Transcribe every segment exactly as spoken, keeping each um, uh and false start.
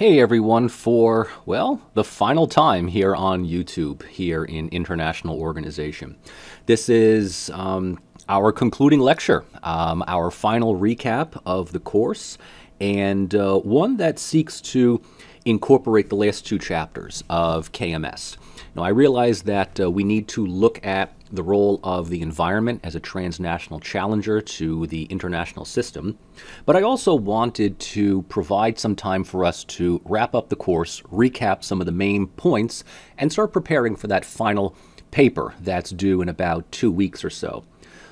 Hey everyone, for, well, the final time here on YouTube, here in International Organization. This is um, our concluding lecture, um, our final recap of the course, and uh, one that seeks to incorporate the last two chapters of K M S. Now, I realize that uh, we need to look at the role of the environment as a transnational challenger to the international system, but I also wanted to provide some time for us to wrap up the course, recap some of the main points, and start preparing for that final paper that's due in about two weeks or so.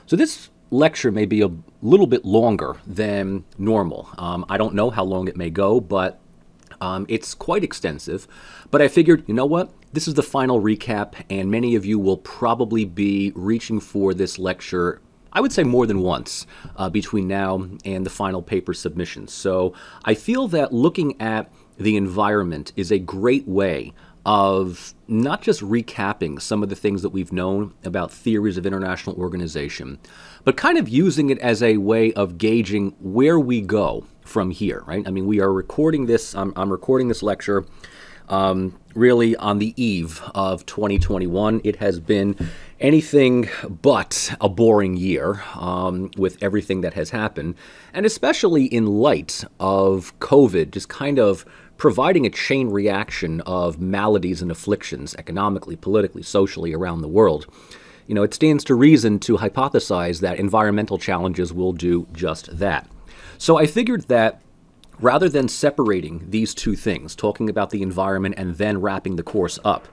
So this lecture may be a little bit longer than normal. Um, I don't know how long it may go, but Um, it's quite extensive, but I figured, you know what, this is the final recap, and many of you will probably be reaching for this lecture, I would say more than once, uh, between now and the final paper submission. So I feel that looking at the environment is a great way of not just recapping some of the things that we've known about theories of international organization, but kind of using it as a way of gauging where we go from here, right? I mean, we are recording this, I'm, I'm recording this lecture um, really on the eve of twenty twenty-one. It has been anything but a boring year um, with everything that has happened, and especially in light of COVID, just kind of providing a chain reaction of maladies and afflictions economically, politically, socially around the world. You know, it stands to reason to hypothesize that environmental challenges will do just that. So I figured that rather than separating these two things, talking about the environment and then wrapping the course up,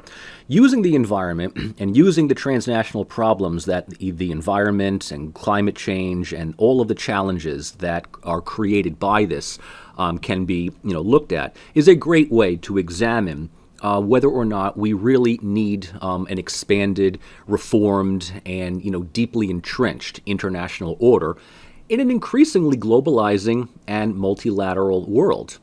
using the environment and using the transnational problems that the environment and climate change and all of the challenges that are created by this um, can be, you know, looked at, is a great way to examine Uh, whether or not we really need um, an expanded, reformed, and, you know, deeply entrenched international order in an increasingly globalizing and multilateral world.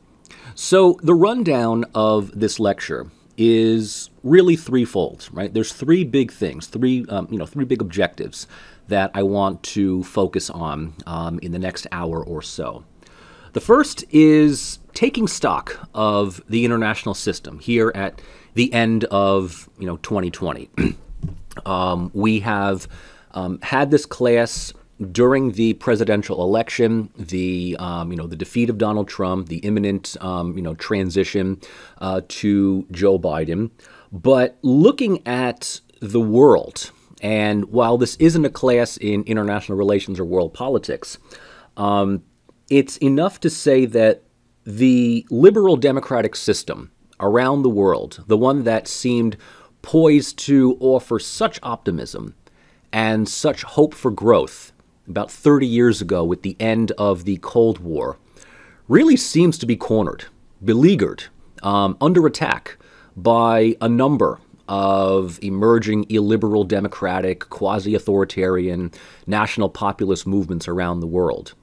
So the rundown of this lecture is really threefold, right? There's three big things, three, um, you know, three big objectives that I want to focus on um, in the next hour or so. The first is taking stock of the international system here at the end of, you know, twenty twenty. um, we have um, had this class during the presidential election, the, um, you know, the defeat of Donald Trump, the imminent, um, you know, transition uh, to Joe Biden. But looking at the world, and while this isn't a class in international relations or world politics, um, it's enough to say that the liberal democratic system around the world, the one that seemed poised to offer such optimism and such hope for growth about thirty years ago with the end of the Cold War, really seems to be cornered, beleaguered, um, under attack by a number of emerging illiberal democratic, quasi-authoritarian, national populist movements around the world.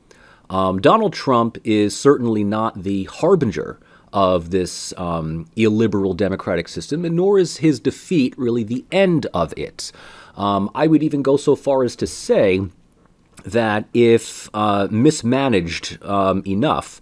Um, Donald Trump is certainly not the harbinger of this um, illiberal democratic system, and nor is his defeat really the end of it. Um, I would even go so far as to say that if uh, mismanaged um, enough,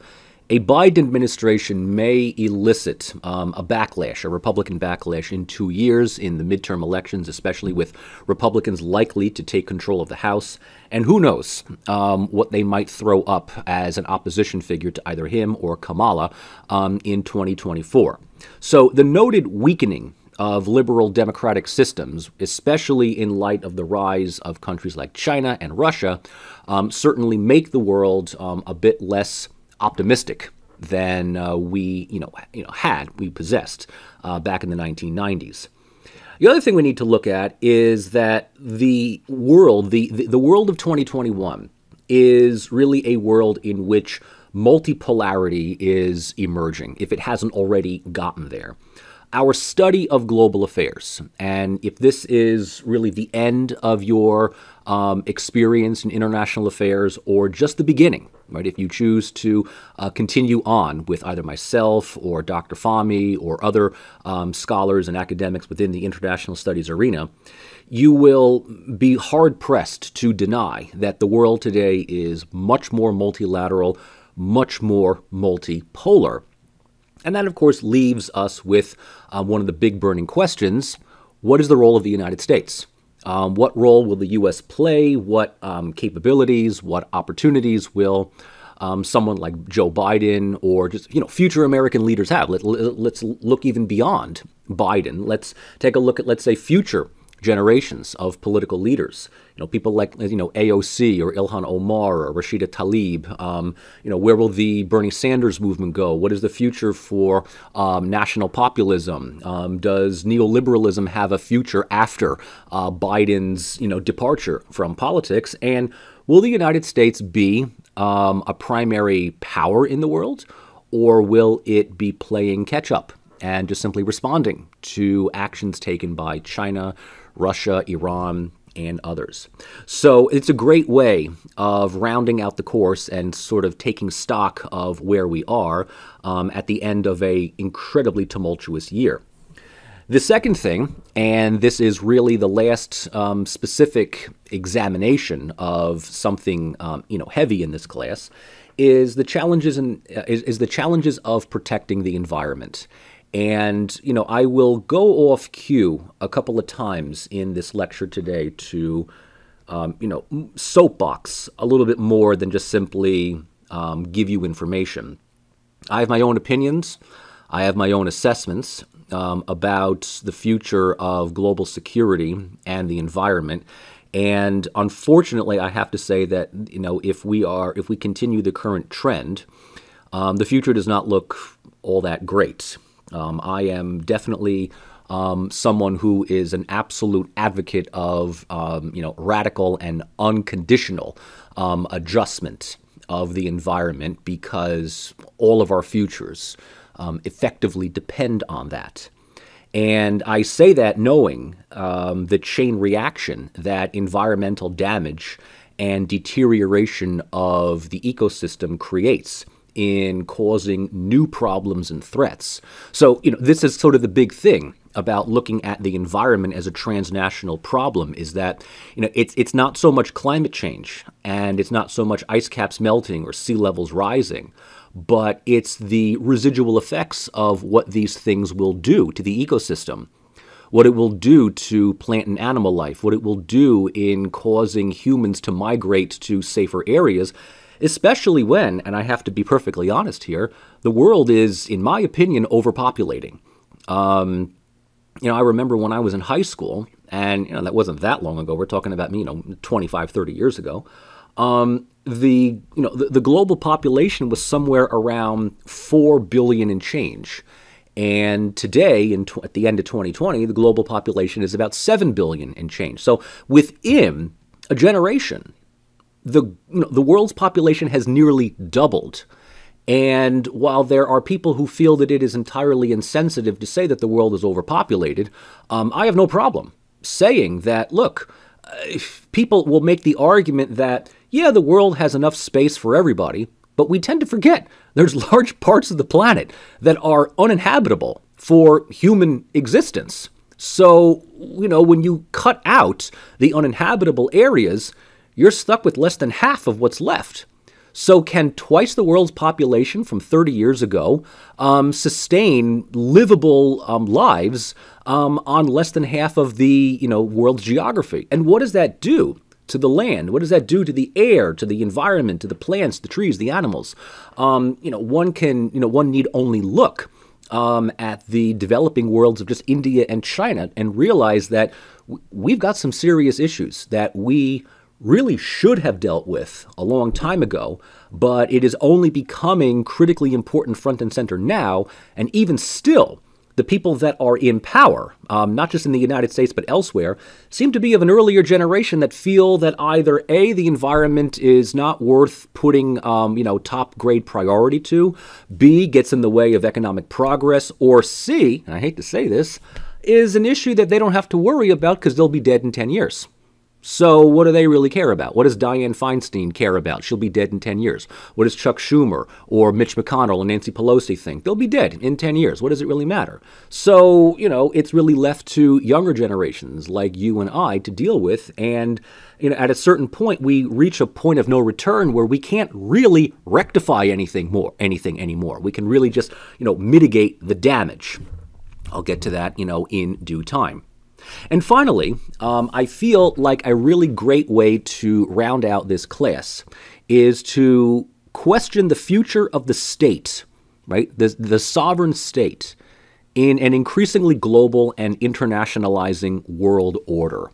a Biden administration may elicit um, a backlash, a Republican backlash in two years in the midterm elections, especially with Republicans likely to take control of the House. And who knows um, what they might throw up as an opposition figure to either him or Kamala um, in twenty twenty-four. So the noted weakening of liberal democratic systems, especially in light of the rise of countries like China and Russia, um, certainly make the world um, a bit less optimistic than uh, we, you know, you know, had, we possessed uh, back in the nineteen nineties. The other thing we need to look at is that the world, the, the world of twenty twenty-one is really a world in which multipolarity is emerging, if it hasn't already gotten there. Our study of global affairs, and if this is really the end of your um, experience in international affairs or just the beginning, right? If you choose to uh, continue on with either myself or Doctor Fahmy or other um, scholars and academics within the international studies arena, you will be hard-pressed to deny that the world today is much more multilateral, much more multipolar And that, of course, leaves us with uh, one of the big burning questions. What is the role of the United States? Um, what role will the U S play? What um, capabilities, what opportunities will um, someone like Joe Biden or just, you know, future American leaders have? Let, let's look even beyond Biden. Let's take a look at, let's say, future generations of political leaders, you know, people like, you know, A O C or Ilhan Omar or Rashida Talib. Um, you know, where will the Bernie Sanders movement go? What is the future for um, national populism? Um, does neoliberalism have a future after uh, Biden's, you know, departure from politics? And will the United States be um, a primary power in the world, or will it be playing catch up and just simply responding to actions taken by China, Russia, Iran, and others? So it's a great way of rounding out the course and sort of taking stock of where we are um, at the end of an incredibly tumultuous year. The second thing, and this is really the last um, specific examination of something um, you know, heavy in this class, is the challenges in, uh, is, is the challenges of protecting the environment. And, you know, I will go off cue a couple of times in this lecture today to, um, you know, soapbox a little bit more than just simply um, give you information. I have my own opinions. I have my own assessments um, about the future of global security and the environment. And unfortunately, I have to say that, you know, if we are, if we continue the current trend, um, the future does not look all that great. Um, I am definitely um, someone who is an absolute advocate of, um, you know, radical and unconditional um, adjustment of the environment, because all of our futures um, effectively depend on that. And I say that knowing um, the chain reaction that environmental damage and deterioration of the ecosystem creates in causing new problems and threats. So, you know, this is sort of the big thing about looking at the environment as a transnational problem, is that, you know, it's, it's not so much climate change, and it's not so much ice caps melting or sea levels rising, but it's the residual effects of what these things will do to the ecosystem, what it will do to plant and animal life, what it will do in causing humans to migrate to safer areas, especially when, and I have to be perfectly honest here, the world is, in my opinion, overpopulating. Um, you know, I remember when I was in high school, and, you know, that wasn't that long ago. We're talking about, you know, twenty-five, thirty years ago. Um, the, you know, the, the global population was somewhere around four billion and change. And today, in at the end of twenty twenty, the global population is about seven billion and change. So within a generation, the, you know, the world's population has nearly doubled. And while there are people who feel that it is entirely insensitive to say that the world is overpopulated, um, I have no problem saying that, look, if people will make the argument that, yeah, the world has enough space for everybody, but we tend to forget there's large parts of the planet that are uninhabitable for human existence. So, you know, when you cut out the uninhabitable areas, you're stuck with less than half of what's left. So can twice the world's population from thirty years ago um, sustain livable um, lives um, on less than half of the, you know, world's geography? And what does that do to the land? What does that do to the air, to the environment, to the plants, the trees, the animals? Um, you know, one can, you know, one need only look Um, at the developing worlds of just India and China and realize that w we've got some serious issues that we really should have dealt with a long time ago, but it is only becoming critically important front and center now. And even still, the people that are in power, um, not just in the United States, but elsewhere, seem to be of an earlier generation that feel that either A, the environment is not worth putting, um, you know, top grade priority to, B, gets in the way of economic progress, or C, and I hate to say this, is an issue that they don't have to worry about because they'll be dead in ten years. So what do they really care about? What does Dianne Feinstein care about? She'll be dead in ten years. What does Chuck Schumer or Mitch McConnell and Nancy Pelosi think? They'll be dead in ten years. What does it really matter? So, you know, it's really left to younger generations like you and I to deal with. And, you know, at a certain point, we reach a point of no return where we can't really rectify anything more, anything anymore. We can really just, you know, mitigate the damage. I'll get to that, you know, in due time. And finally, um, I feel like a really great way to round out this class is to question the future of the state, right? The, the sovereign state in an increasingly global and internationalizing world order.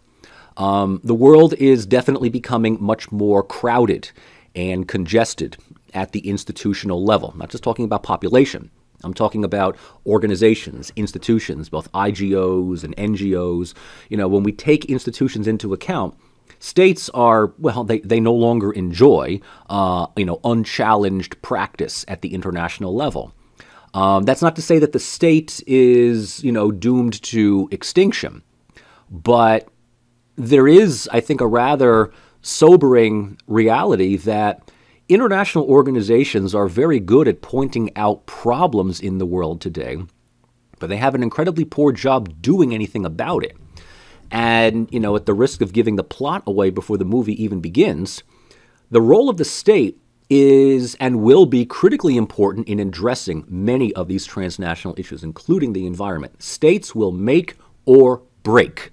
Um, the world is definitely becoming much more crowded and congested at the institutional level. I'm not just talking about population. I'm talking about organizations, institutions, both I G Os and N G Os. You know, when we take institutions into account, states are, well, they, they no longer enjoy, uh, you know, unchallenged practice at the international level. Um, that's not to say that the state is, you know, doomed to extinction, but there is, I think, a rather sobering reality that international organizations are very good at pointing out problems in the world today, but they have an incredibly poor job doing anything about it. And, you know, at the risk of giving the plot away before the movie even begins, the role of the state is and will be critically important in addressing many of these transnational issues, including the environment. States will make or break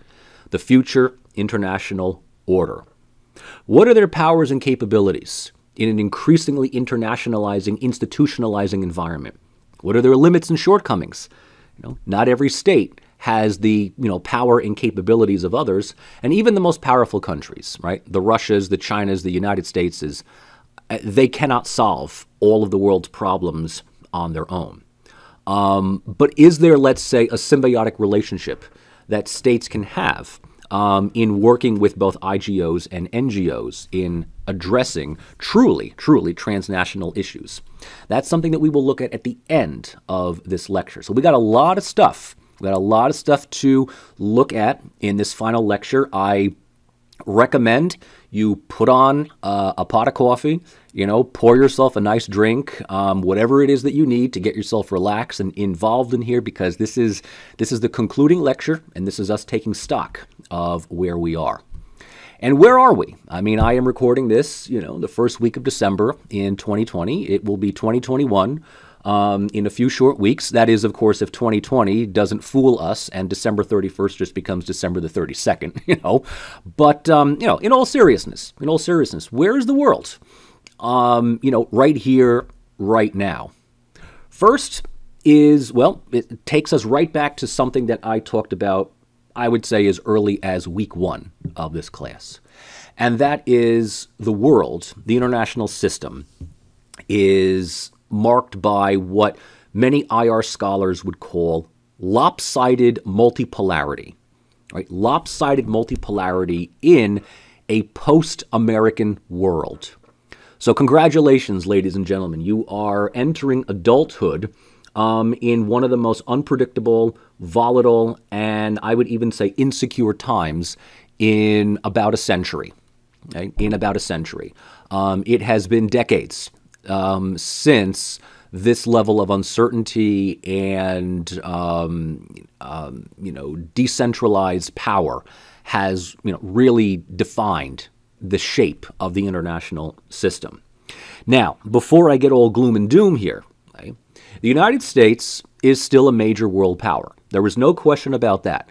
the future international order. What are their powers and capabilities in an increasingly internationalizing, institutionalizing environment? What are their limits and shortcomings? You know, not every state has the, you know, power and capabilities of others, and even the most powerful countries, right? The Russias, the Chinas, the United States, is, they cannot solve all of the world's problems on their own. Um, but is there, let's say, a symbiotic relationship that states can have Um, in working with both I G Os and N G Os in addressing truly, truly transnational issues? That's something that we will look at at the end of this lecture. So we got a lot of stuff. We got a lot of stuff to look at in this final lecture. I recommend you put on uh, a pot of coffee, you know, pour yourself a nice drink, um, whatever it is that you need to get yourself relaxed and involved in here, because this is, this is the concluding lecture, and this is us taking stock of where we are. And where are we? I mean, I am recording this, you know, the first week of December in twenty twenty. It will be twenty twenty-one. Um, in a few short weeks. That is, of course, if twenty twenty doesn't fool us and December thirty-first just becomes December the thirty-second, you know. But, um, you know, in all seriousness, in all seriousness, where is the world? Um, you know, right here, right now. First is, well, it takes us right back to something that I talked about, I would say, as early as week one of this class. And that is the world, the international system, is marked by what many I R scholars would call lopsided multipolarity, right? Lopsided multipolarity in a post-American world. So congratulations, ladies and gentlemen. You are entering adulthood um, in one of the most unpredictable, volatile, and I would even say insecure times in about a century, right? In about a century. Um, it has been decades Um, since this level of uncertainty and, um, um, you know, decentralized power has, you know, really defined the shape of the international system. Now, before I get all gloom and doom here, right, the United States is still a major world power. There is no question about that.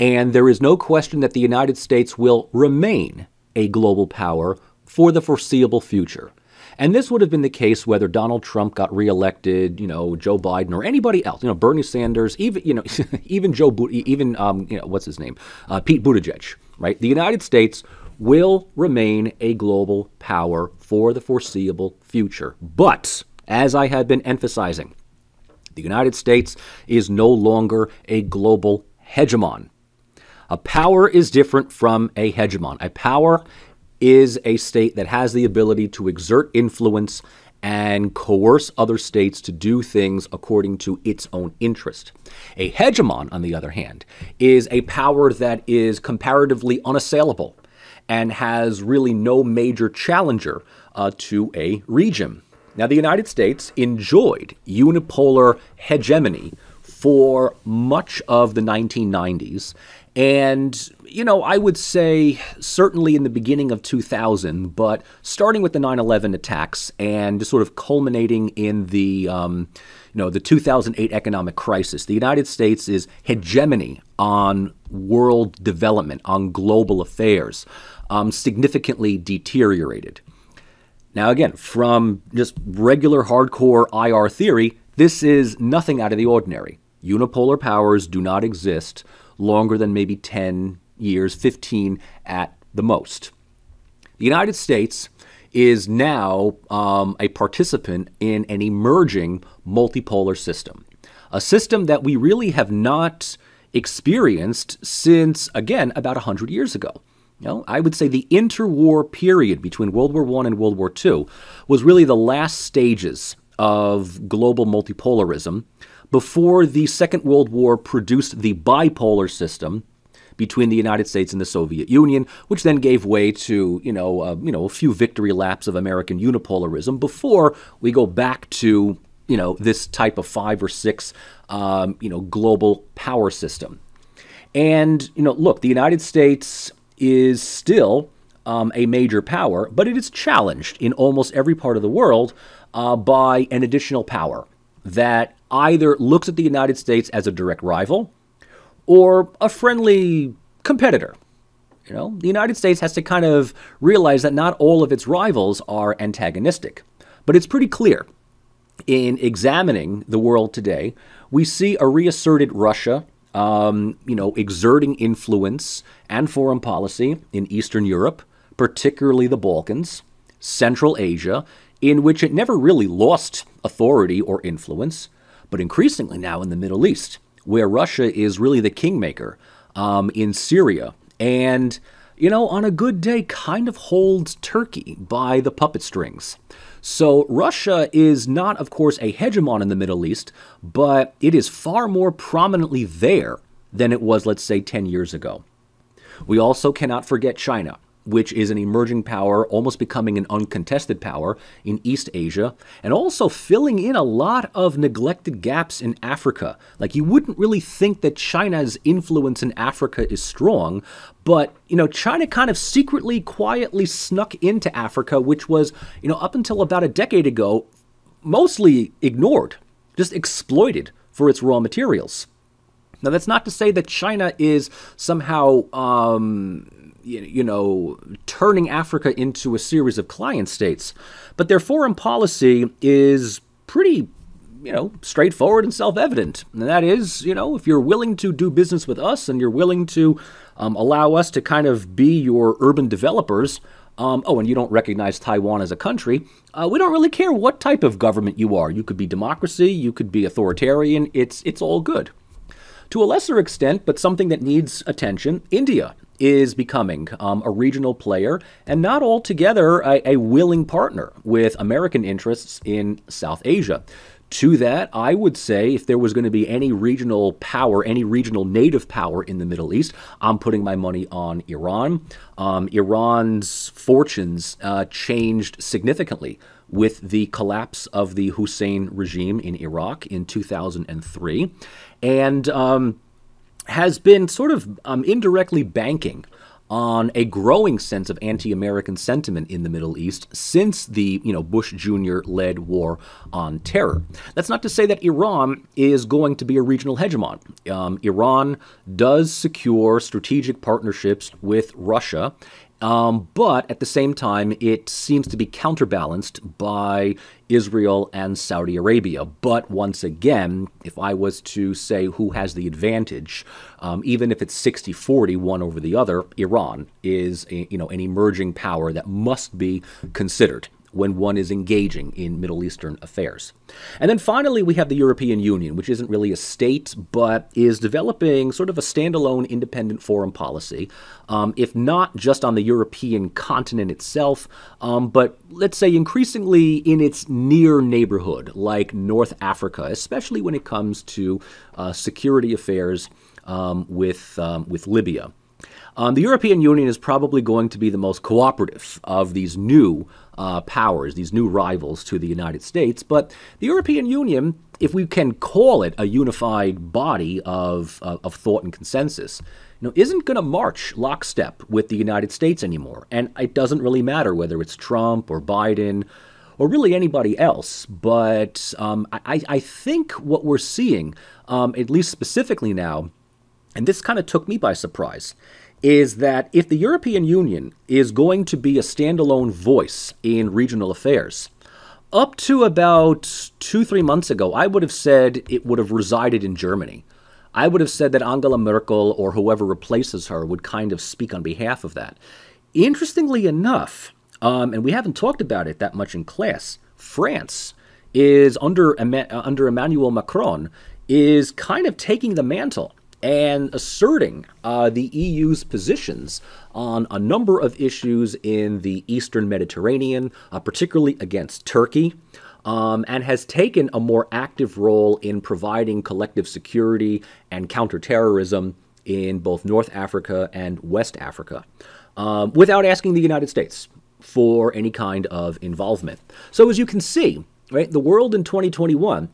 And there is no question that the United States will remain a global power for the foreseeable future. And this would have been the case whether Donald Trump got reelected, you know, Joe Biden, or anybody else, you know, Bernie Sanders, even, you know, even Joe, even, um, you know, what's his name, uh, Pete Buttigieg, right? The United States will remain a global power for the foreseeable future. But as I have been emphasizing, the United States is no longer a global hegemon. A power is different from a hegemon. A power is a state that has the ability to exert influence and coerce other states to do things according to its own interest. A hegemon, on the other hand, is a power that is comparatively unassailable and has really no major challenger uh, to a region. Now, the United States enjoyed unipolar hegemony for much of the nineteen nineties. And, you know, I would say certainly in the beginning of two thousand, but starting with the nine eleven attacks and sort of culminating in the, um, you know, the two thousand eight economic crisis, the United States is hegemony on world development, on global affairs, um, significantly deteriorated. Now, again, from just regular hardcore I R theory, this is nothing out of the ordinary. Unipolar powers do not exist longer than maybe ten years, fifteen at the most. The United States is now um, a participant in an emerging multipolar system, a system that we really have not experienced since, again, about one hundred years ago. You know, I would say the interwar period between World War One and World War Two was really the last stages of global multipolarism before the Second World War produced the bipolar system between the United States and the Soviet Union, which then gave way to, you know, uh, you know, a few victory laps of American unipolarism before we go back to, you know, this type of five or six, um, you know, global power system. And, you know, look, the United States is still um, a major power, but it is challenged in almost every part of the world uh, by an additional power that either looks at the United States as a direct rival or a friendly competitor. You know, the United States has to kind of realize that not all of its rivals are antagonistic, but it's pretty clear in examining the world today, we see a reasserted Russia Um, you know, exerting influence and foreign policy in Eastern Europe, particularly the Balkans, Central Asia, in which it never really lost authority or influence, but increasingly now in the Middle East, where Russia is really the kingmaker, um, in Syria, and, you know, on a good day, kind of holds Turkey by the puppet strings. So Russia is not, of course, a hegemon in the Middle East, but it is far more prominently there than it was, let's say, ten years ago. We also cannot forget China, which is an emerging power, almost becoming an uncontested power in East Asia, and also filling in a lot of neglected gaps in Africa. Like, you wouldn't really think that China's influence in Africa is strong, but, you know, China kind of secretly, quietly snuck into Africa, which was, you know, up until about a decade ago, mostly ignored, just exploited for its raw materials. Now, that's not to say that China is somehow, um, you know, turning Africa into a series of client states, but their foreign policy is pretty, you know, straightforward and self-evident. And that is, you know, if you're willing to do business with us and you're willing to um, allow us to kind of be your urban developers, um, oh, and you don't recognize Taiwan as a country, uh, we don't really care what type of government you are. You could be democracy, you could be authoritarian, it's, it's all good. To a lesser extent, but something that needs attention, India is becoming um, a regional player and not altogether a, a willing partner with American interests in South Asia. To that, I would say if there was going to be any regional power, any regional native power in the Middle East, I'm putting my money on Iran. Um, Iran's fortunes uh, changed significantly with the collapse of the Hussein regime in Iraq in two thousand three, and um, has been sort of um, indirectly banking on a growing sense of anti-American sentiment in the Middle East since the, you know, Bush Junior led war on terror. That's not to say that Iran is going to be a regional hegemon. Um, Iran does secure strategic partnerships with Russia, um, but at the same time, it seems to be counterbalanced by Israel and Saudi Arabia. But once again, if I was to say who has the advantage, um, even if it's sixty forty, one over the other, Iran is a, you know, an emerging power that must be considered when one is engaging in Middle Eastern affairs. And then finally, we have the European Union, which isn't really a state, but is developing sort of a standalone independent foreign policy, um, if not just on the European continent itself, um, but let's say increasingly in its near neighborhood, like North Africa, especially when it comes to uh, security affairs um, with, um, with Libya. Um, the European Union is probably going to be the most cooperative of these new uh, powers, these new rivals to the United States. But the European Union, if we can call it a unified body of, uh, of thought and consensus, you know, isn't going to march lockstep with the United States anymore. And it doesn't really matter whether it's Trump or Biden or really anybody else. But um, I, I think what we're seeing, um, at least specifically now, and this kind of took me by surprise, is that if the European Union is going to be a standalone voice in regional affairs, up to about two, three months ago, I would have said it would have resided in Germany. I would have said that Angela Merkel or whoever replaces her would kind of speak on behalf of that. Interestingly enough, um, and we haven't talked about it that much in class, France is under, under Emmanuel Macron, is kind of taking the mantle and asserting uh, the E U's positions on a number of issues in the Eastern Mediterranean, uh, particularly against Turkey, um, and has taken a more active role in providing collective security and counterterrorism in both North Africa and West Africa, um, without asking the United States for any kind of involvement. So as you can see, right, the world in twenty twenty-one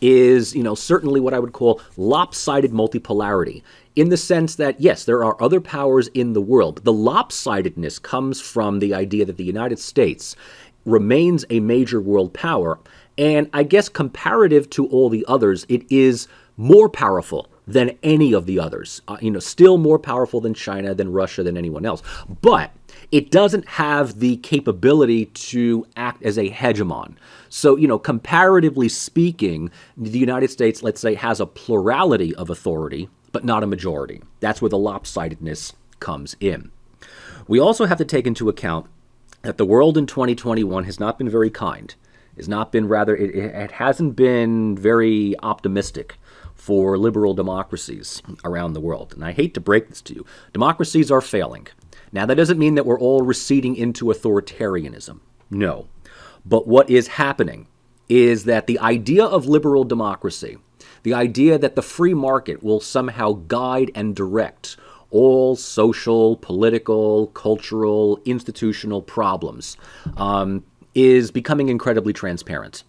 is, you know, certainly what I would call lopsided multipolarity, in the sense that, yes, there are other powers in the world, but the lopsidedness comes from the idea that the United States remains a major world power, and I guess comparative to all the others, it is more powerful than any of the others, uh, you know, still more powerful than China, than Russia, than anyone else. But it doesn't have the capability to act as a hegemon. So, you know, comparatively speaking, the United States, let's say, has a plurality of authority, but not a majority. That's where the lopsidedness comes in. We also have to take into account that the world in twenty twenty-one has not been very kind, has not been rather, it, it hasn't been very optimistic for liberal democracies around the world. And I hate to break this to you. Democracies are failing. Now, that doesn't mean that we're all receding into authoritarianism. No. But what is happening is that the idea of liberal democracy, the idea that the free market will somehow guide and direct all social, political, cultural, institutional problems, um, is becoming incredibly transparent.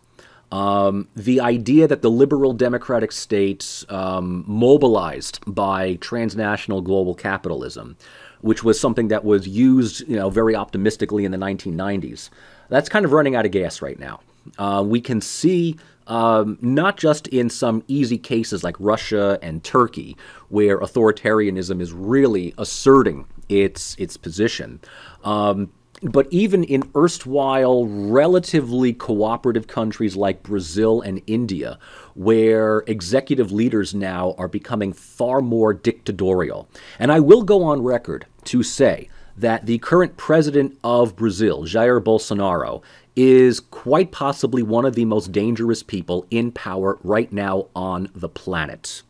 Um, the idea that the liberal democratic states um, mobilized by transnational global capitalism, which was something that was used, you know, very optimistically in the nineteen nineties, that's kind of running out of gas right now. Uh, we can see, um, not just in some easy cases like Russia and Turkey, where authoritarianism is really asserting its, its position, um, but even in erstwhile relatively cooperative countries like Brazil and India, where executive leaders now are becoming far more dictatorial. And I will go on record to say that the current president of Brazil, Jair Bolsonaro, is quite possibly one of the most dangerous people in power right now on the planet.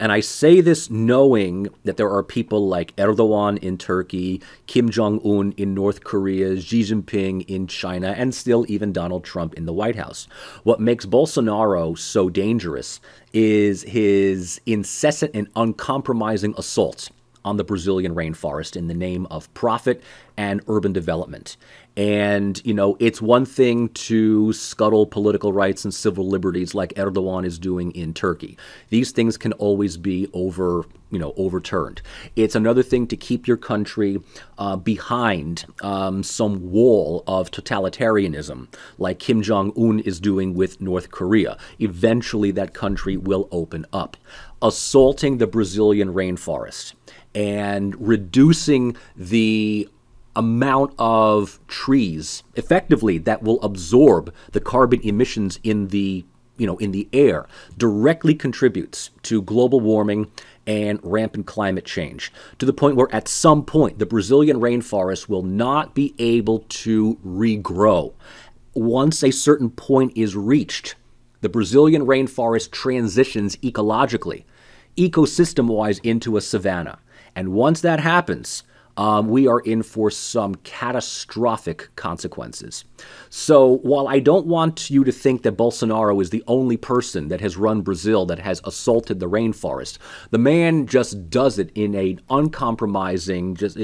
And I say this knowing that there are people like Erdogan in Turkey, Kim Jong-un in North Korea, Xi Jinping in China, and still even Donald Trump in the White House. What makes Bolsonaro so dangerous is his incessant and uncompromising assault on the Brazilian rainforest in the name of profit and urban development. And, you know, it's one thing to scuttle political rights and civil liberties like Erdogan is doing in Turkey. These things can always be over, you know, overturned. It's another thing to keep your country uh, behind um, some wall of totalitarianism like Kim Jong-un is doing with North Korea. Eventually that country will open up. Assaulting the Brazilian rainforest and reducing the amount of trees effectively that will absorb the carbon emissions in the, you know, in the air directly contributes to global warming and rampant climate change, to the point where at some point the Brazilian rainforest will not be able to regrow. Once a certain point is reached, the Brazilian rainforest transitions ecologically, ecosystem-wise, into a savanna. And once that happens, um, we are in for some catastrophic consequences. So while I don't want you to think that Bolsonaro is the only person that has run Brazil that has assaulted the rainforest, the man just does it in an uncompromising, just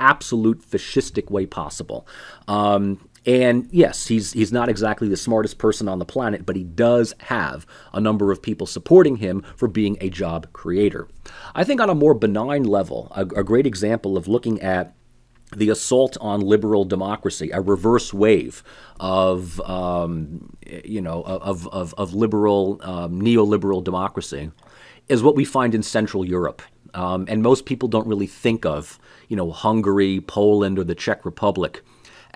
absolute fascistic way possible. Um, And yes, he's he's not exactly the smartest person on the planet, but he does have a number of people supporting him for being a job creator. I think on a more benign level, a, a great example of looking at the assault on liberal democracy, a reverse wave of um, you know of of, of liberal um, neoliberal democracy, is what we find in Central Europe. Um, and most people don't really think of you know Hungary, Poland, or the Czech Republic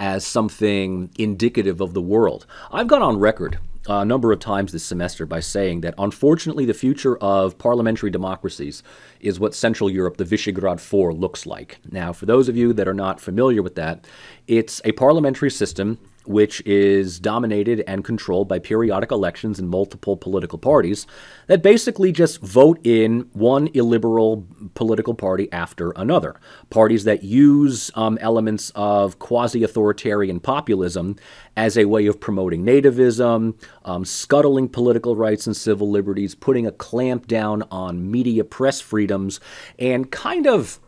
as something indicative of the world. I've gone on record a number of times this semester by saying that unfortunately the future of parliamentary democracies is what Central Europe, the Visegrad Four, looks like. Now, for those of you that are not familiar with that, it's a parliamentary system which is dominated and controlled by periodic elections and multiple political parties that basically just vote in one illiberal political party after another. Parties that use um, elements of quasi-authoritarian populism as a way of promoting nativism, um, scuttling political rights and civil liberties, putting a clamp down on media press freedoms, and kind of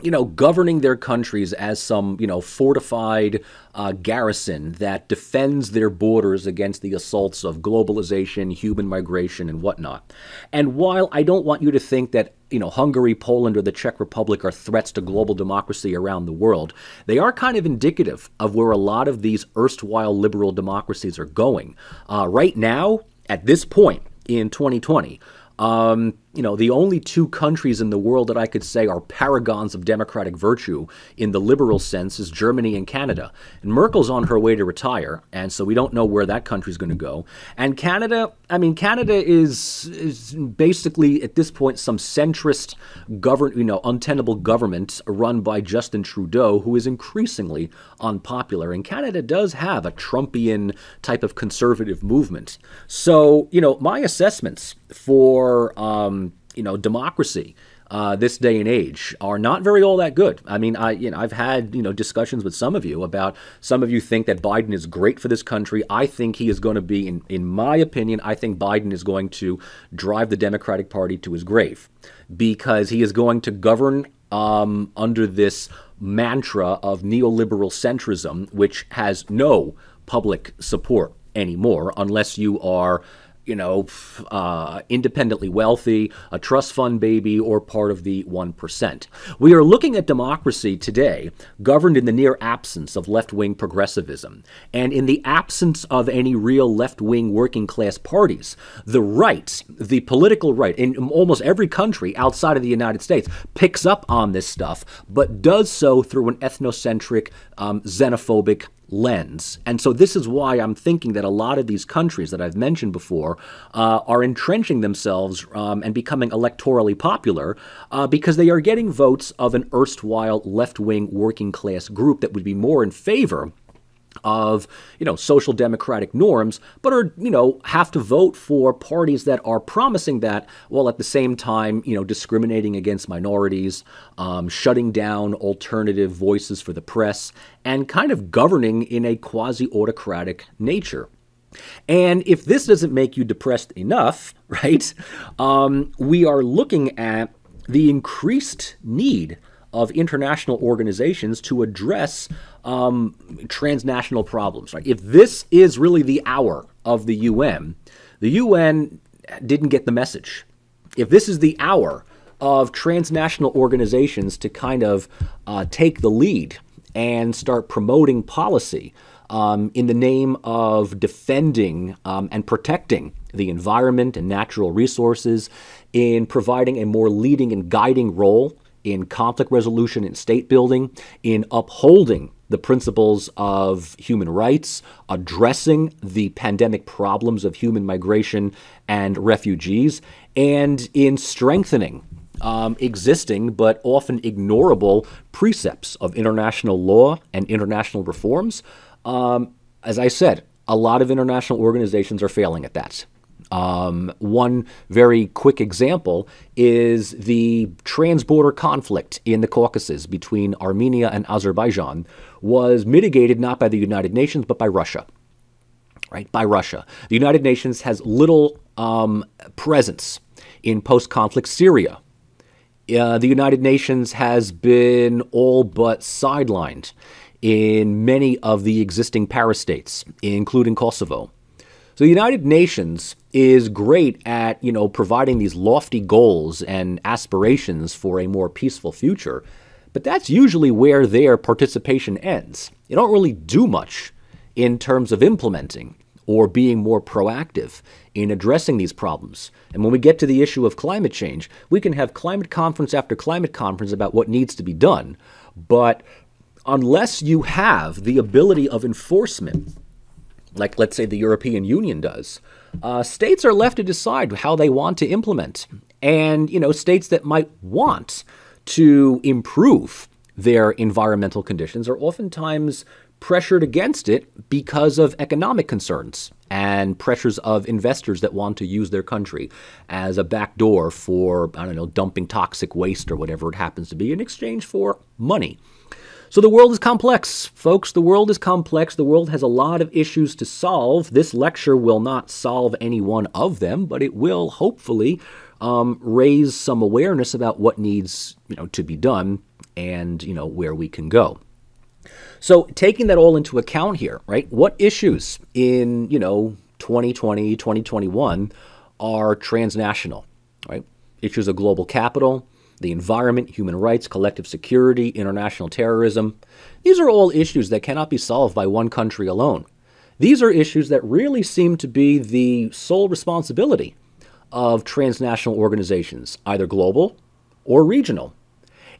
you know, governing their countries as some, you know, fortified uh, garrison that defends their borders against the assaults of globalization, human migration, and whatnot. And while I don't want you to think that, you know, Hungary, Poland, or the Czech Republic are threats to global democracy around the world, they are kind of indicative of where a lot of these erstwhile liberal democracies are going. Uh, right now, at this point in twenty twenty, Um, you know, the only two countries in the world that I could say are paragons of democratic virtue in the liberal sense is Germany and Canada. And Merkel's on her way to retire, and so we don't know where that country's going to go. And Canada, I mean, Canada is, is basically at this point some centrist, govern, you know, untenable government run by Justin Trudeau, who is increasingly unpopular. And Canada does have a Trumpian type of conservative movement. So, you know, my assessments for um, you know democracy uh, this day and age are not very all that good. I mean, I you know I've had you know discussions with some of you about some of you think that Biden is great for this country. I think he is going to be in in my opinion. I think Biden is going to drive the Democratic Party to his grave because he is going to govern um, under this mantra of neoliberal centrism, which has no public support anymore, unless you are you know, uh, independently wealthy, a trust fund baby, or part of the one percent. We are looking at democracy today governed in the near absence of left-wing progressivism. And in the absence of any real left-wing working-class parties, the right, the political right, in almost every country outside of the United States, picks up on this stuff, but does so through an ethnocentric, um, xenophobic lens. And so this is why I'm thinking that a lot of these countries that I've mentioned before uh, are entrenching themselves um, and becoming electorally popular uh, because they are getting votes of an erstwhile left-wing working class group that would be more in favor of, you know, social democratic norms, but are, you know, have to vote for parties that are promising that while at the same time, you know, discriminating against minorities, um, shutting down alternative voices for the press, and kind of governing in a quasi-autocratic nature. And if this doesn't make you depressed enough, right, um, we are looking at the increased need of international organizations to address um, transnational problems, right? If this is really the hour of the U N, the U N didn't get the message. If this is the hour of transnational organizations to kind of uh, take the lead and start promoting policy um, in the name of defending um, and protecting the environment and natural resources, in providing a more leading and guiding role in conflict resolution and state building, in upholding the principles of human rights, addressing the pandemic problems of human migration and refugees, and in strengthening um, existing but often ignorable precepts of international law and international reforms. Um, as I said, a lot of international organizations are failing at that. Um, one very quick example is the trans-border conflict in the Caucasus between Armenia and Azerbaijan was mitigated not by the United Nations, but by Russia, right? By Russia. The United Nations has little um, presence in post-conflict Syria. Uh, the United Nations has been all but sidelined in many of the existing parastates, including Kosovo. So the United Nations is great at, you know, providing these lofty goals and aspirations for a more peaceful future, but that's usually where their participation ends. They don't really do much in terms of implementing or being more proactive in addressing these problems. And when we get to the issue of climate change, we can have climate conference after climate conference about what needs to be done, but unless you have the ability of enforcement, like let's say the European Union does, uh, states are left to decide how they want to implement. And, you know, states that might want to improve their environmental conditions are oftentimes pressured against it because of economic concerns and pressures of investors that want to use their country as a backdoor for, I don't know, dumping toxic waste or whatever it happens to be in exchange for money. So the world is complex, folks. The world is complex. The world has a lot of issues to solve. This lecture will not solve any one of them, but it will hopefully um, raise some awareness about what needs, you know, to be done and, you know, where we can go. So taking that all into account here, right, what issues in, you know, twenty twenty, twenty twenty-one are transnational, right? Issues of global capital, the environment, human rights, collective security, international terrorism. These are all issues that cannot be solved by one country alone. These are issues that really seem to be the sole responsibility of transnational organizations, either global or regional.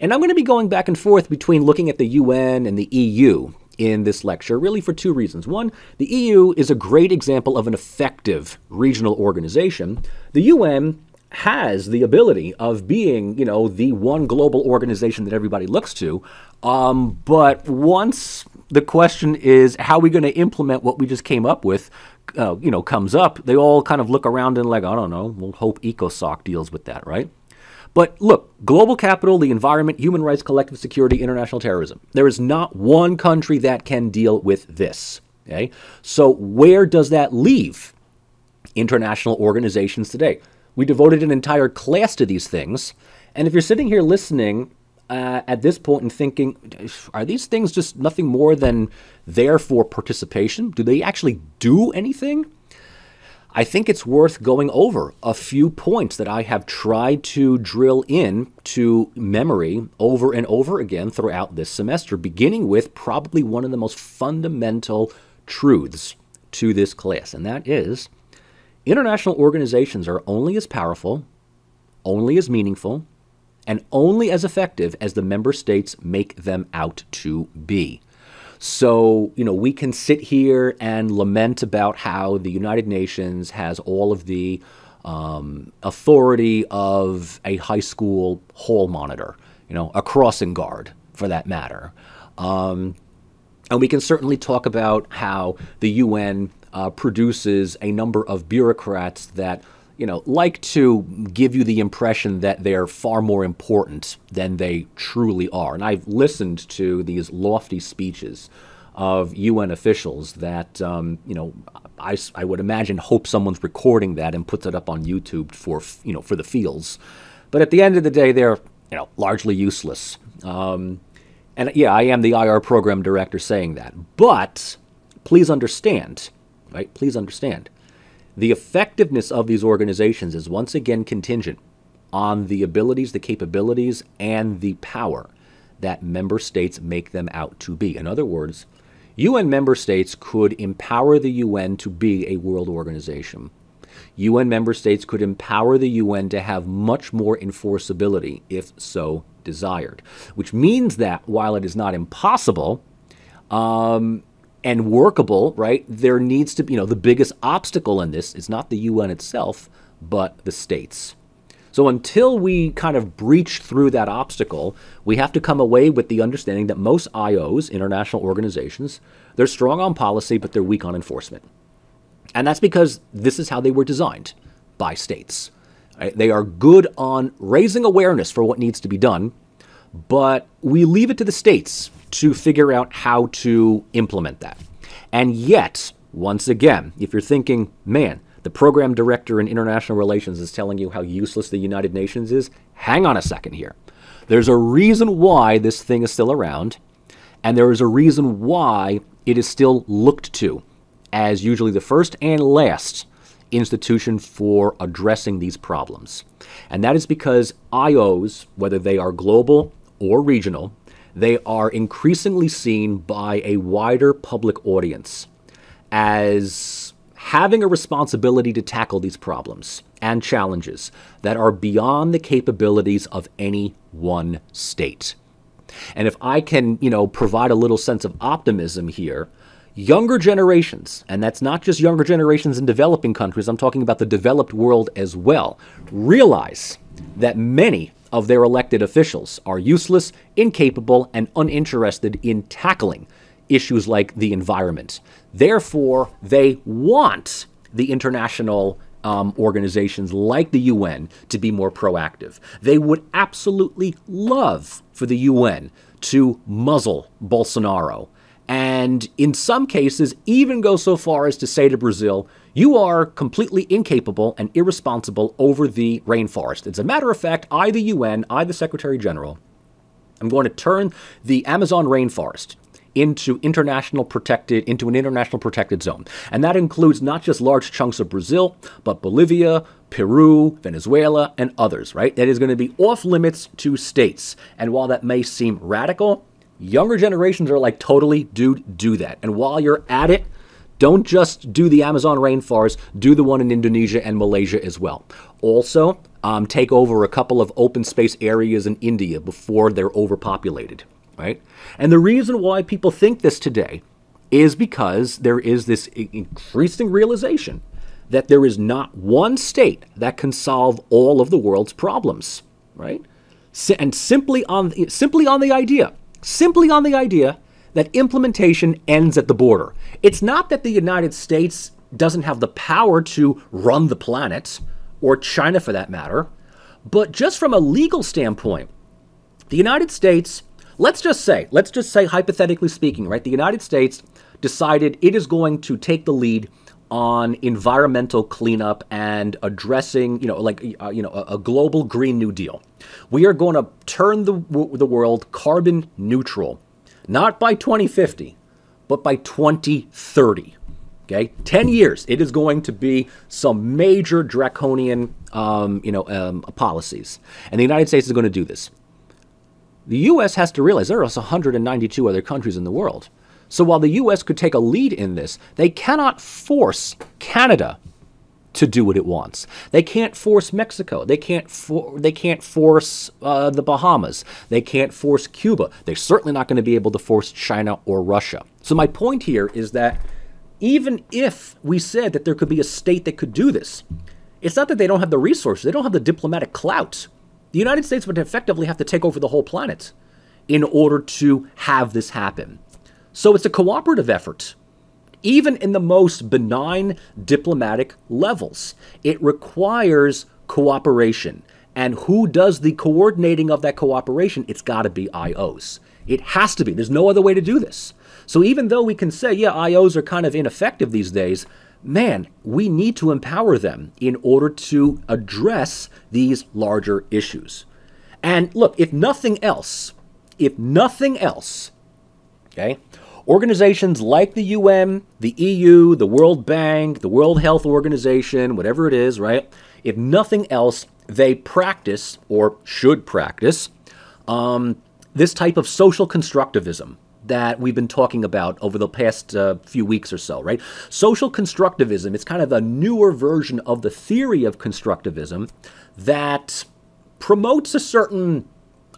And I'm going to be going back and forth between looking at the U N and the E U in this lecture, really for two reasons. One, the E U is a great example of an effective regional organization. The U N has the ability of being, you know, the one global organization that everybody looks to. Um, but once the question is, how are we going to implement what we just came up with, uh, you know, comes up, they all kind of look around and like, I don't know, we'll hope ECOSOC deals with that, right? But look, global capital, the environment, human rights, collective security, international terrorism. There is not one country that can deal with this, okay? So where does that leave international organizations today? We devoted an entire class to these things. And if you're sitting here listening uh, at this point and thinking, are these things just nothing more than there for participation? Do they actually do anything? I think it's worth going over a few points that I have tried to drill in to memory over and over again throughout this semester, beginning with probably one of the most fundamental truths to this class, and that is international organizations are only as powerful, only as meaningful, and only as effective as the member states make them out to be. So, you know, we can sit here and lament about how the United Nations has all of the um, authority of a high school hall monitor, you know, a crossing guard for that matter. Um, and we can certainly talk about how the U N uh, produces a number of bureaucrats that, you know, like to give you the impression that they're far more important than they truly are. And I've listened to these lofty speeches of U N officials that, um, you know, I, I would imagine hope someone's recording that and puts it up on YouTube for, you know, for the feels. But at the end of the day, they're, you know, largely useless. Um, and yeah, I am the I R program director saying that. But please understand, right? Please understand. The effectiveness of these organizations is once again contingent on the abilities, the capabilities, and the power that member states make them out to be. In other words, U N member states could empower the U N to be a world organization. U N member states could empower the U N to have much more enforceability if so desired, which means that while it is not impossible, um, and workable, right, there needs to be, you know, the biggest obstacle in this is not the U N itself, but the states. So until we kind of breach through that obstacle, we have to come away with the understanding that most I Os, international organizations, they're strong on policy, but they're weak on enforcement. And that's because this is how they were designed by states. They are good on raising awareness for what needs to be done, but we leave it to the states to figure out how to implement that. And yet, once again, if you're thinking, man, the program director in international relations is telling you how useless the United Nations is, hang on a second here. There's a reason why this thing is still around, and there is a reason why it is still looked to as usually the first and last institution for addressing these problems. And that is because I Os, whether they are global or regional, they are increasingly seen by a wider public audience as having a responsibility to tackle these problems and challenges that are beyond the capabilities of any one state. And if I can, you know, provide a little sense of optimism here, younger generations, and that's not just younger generations in developing countries, I'm talking about the developed world as well, realize that many of their elected officials are useless, incapable, and uninterested in tackling issues like the environment. Therefore, they want the international um, organizations like the U N to be more proactive. They would absolutely love for the U N to muzzle Bolsonaro. And in some cases, even go so far as to say to Brazil, you are completely incapable and irresponsible over the rainforest. As a matter of fact, I, the U N, I, the Secretary General, I'm going to turn the Amazon rainforest into international protected, into an international protected zone. And that includes not just large chunks of Brazil, but Bolivia, Peru, Venezuela, and others, right? That is going to be off limits to states. And while that may seem radical, younger generations are like, totally, dude, do that. And while you're at it, don't just do the Amazon rainforest, do the one in Indonesia and Malaysia as well. Also, um, take over a couple of open space areas in India before they're overpopulated, right? And the reason why people think this today is because there is this increasing realization that there is not one state that can solve all of the world's problems, right? And simply on, simply on the idea Simply on the idea that implementation ends at the border. It's not that the United States doesn't have the power to run the planet, or China for that matter, but just from a legal standpoint, the United States, let's just say, let's just say hypothetically speaking, right, the United States decided it is going to take the lead on environmental cleanup and addressing, you know, like, uh, you know, a, a global Green New Deal. We are going to turn the, w the world carbon neutral, not by twenty fifty, but by twenty thirty. Okay, ten years. It is going to be some major draconian, um, you know, um, policies. And the United States is going to do this. The U S has to realize there are one hundred ninety-two other countries in the world. So while the U S could take a lead in this, they cannot force Canada to do what it wants. They can't force Mexico. They can't, for, they can't force uh, the Bahamas. They can't force Cuba. They're certainly not going to be able to force China or Russia. So my point here is that even if we said that there could be a state that could do this, it's not that they don't have the resources. They don't have the diplomatic clout. The United States would effectively have to take over the whole planet in order to have this happen. So it's a cooperative effort, even in the most benign diplomatic levels. It requires cooperation. And who does the coordinating of that cooperation? It's got to be I Os. It has to be. There's no other way to do this. So even though we can say, yeah, I Os are kind of ineffective these days, man, we need to empower them in order to address these larger issues. And look, if nothing else, if nothing else, okay, organizations like the U N, the E U, the World Bank, the World Health Organization, whatever it is, right? If nothing else, they practice or should practice um, this type of social constructivism that we've been talking about over the past uh, few weeks or so, right? Social constructivism, it's kind of a newer version of the theory of constructivism that promotes a certain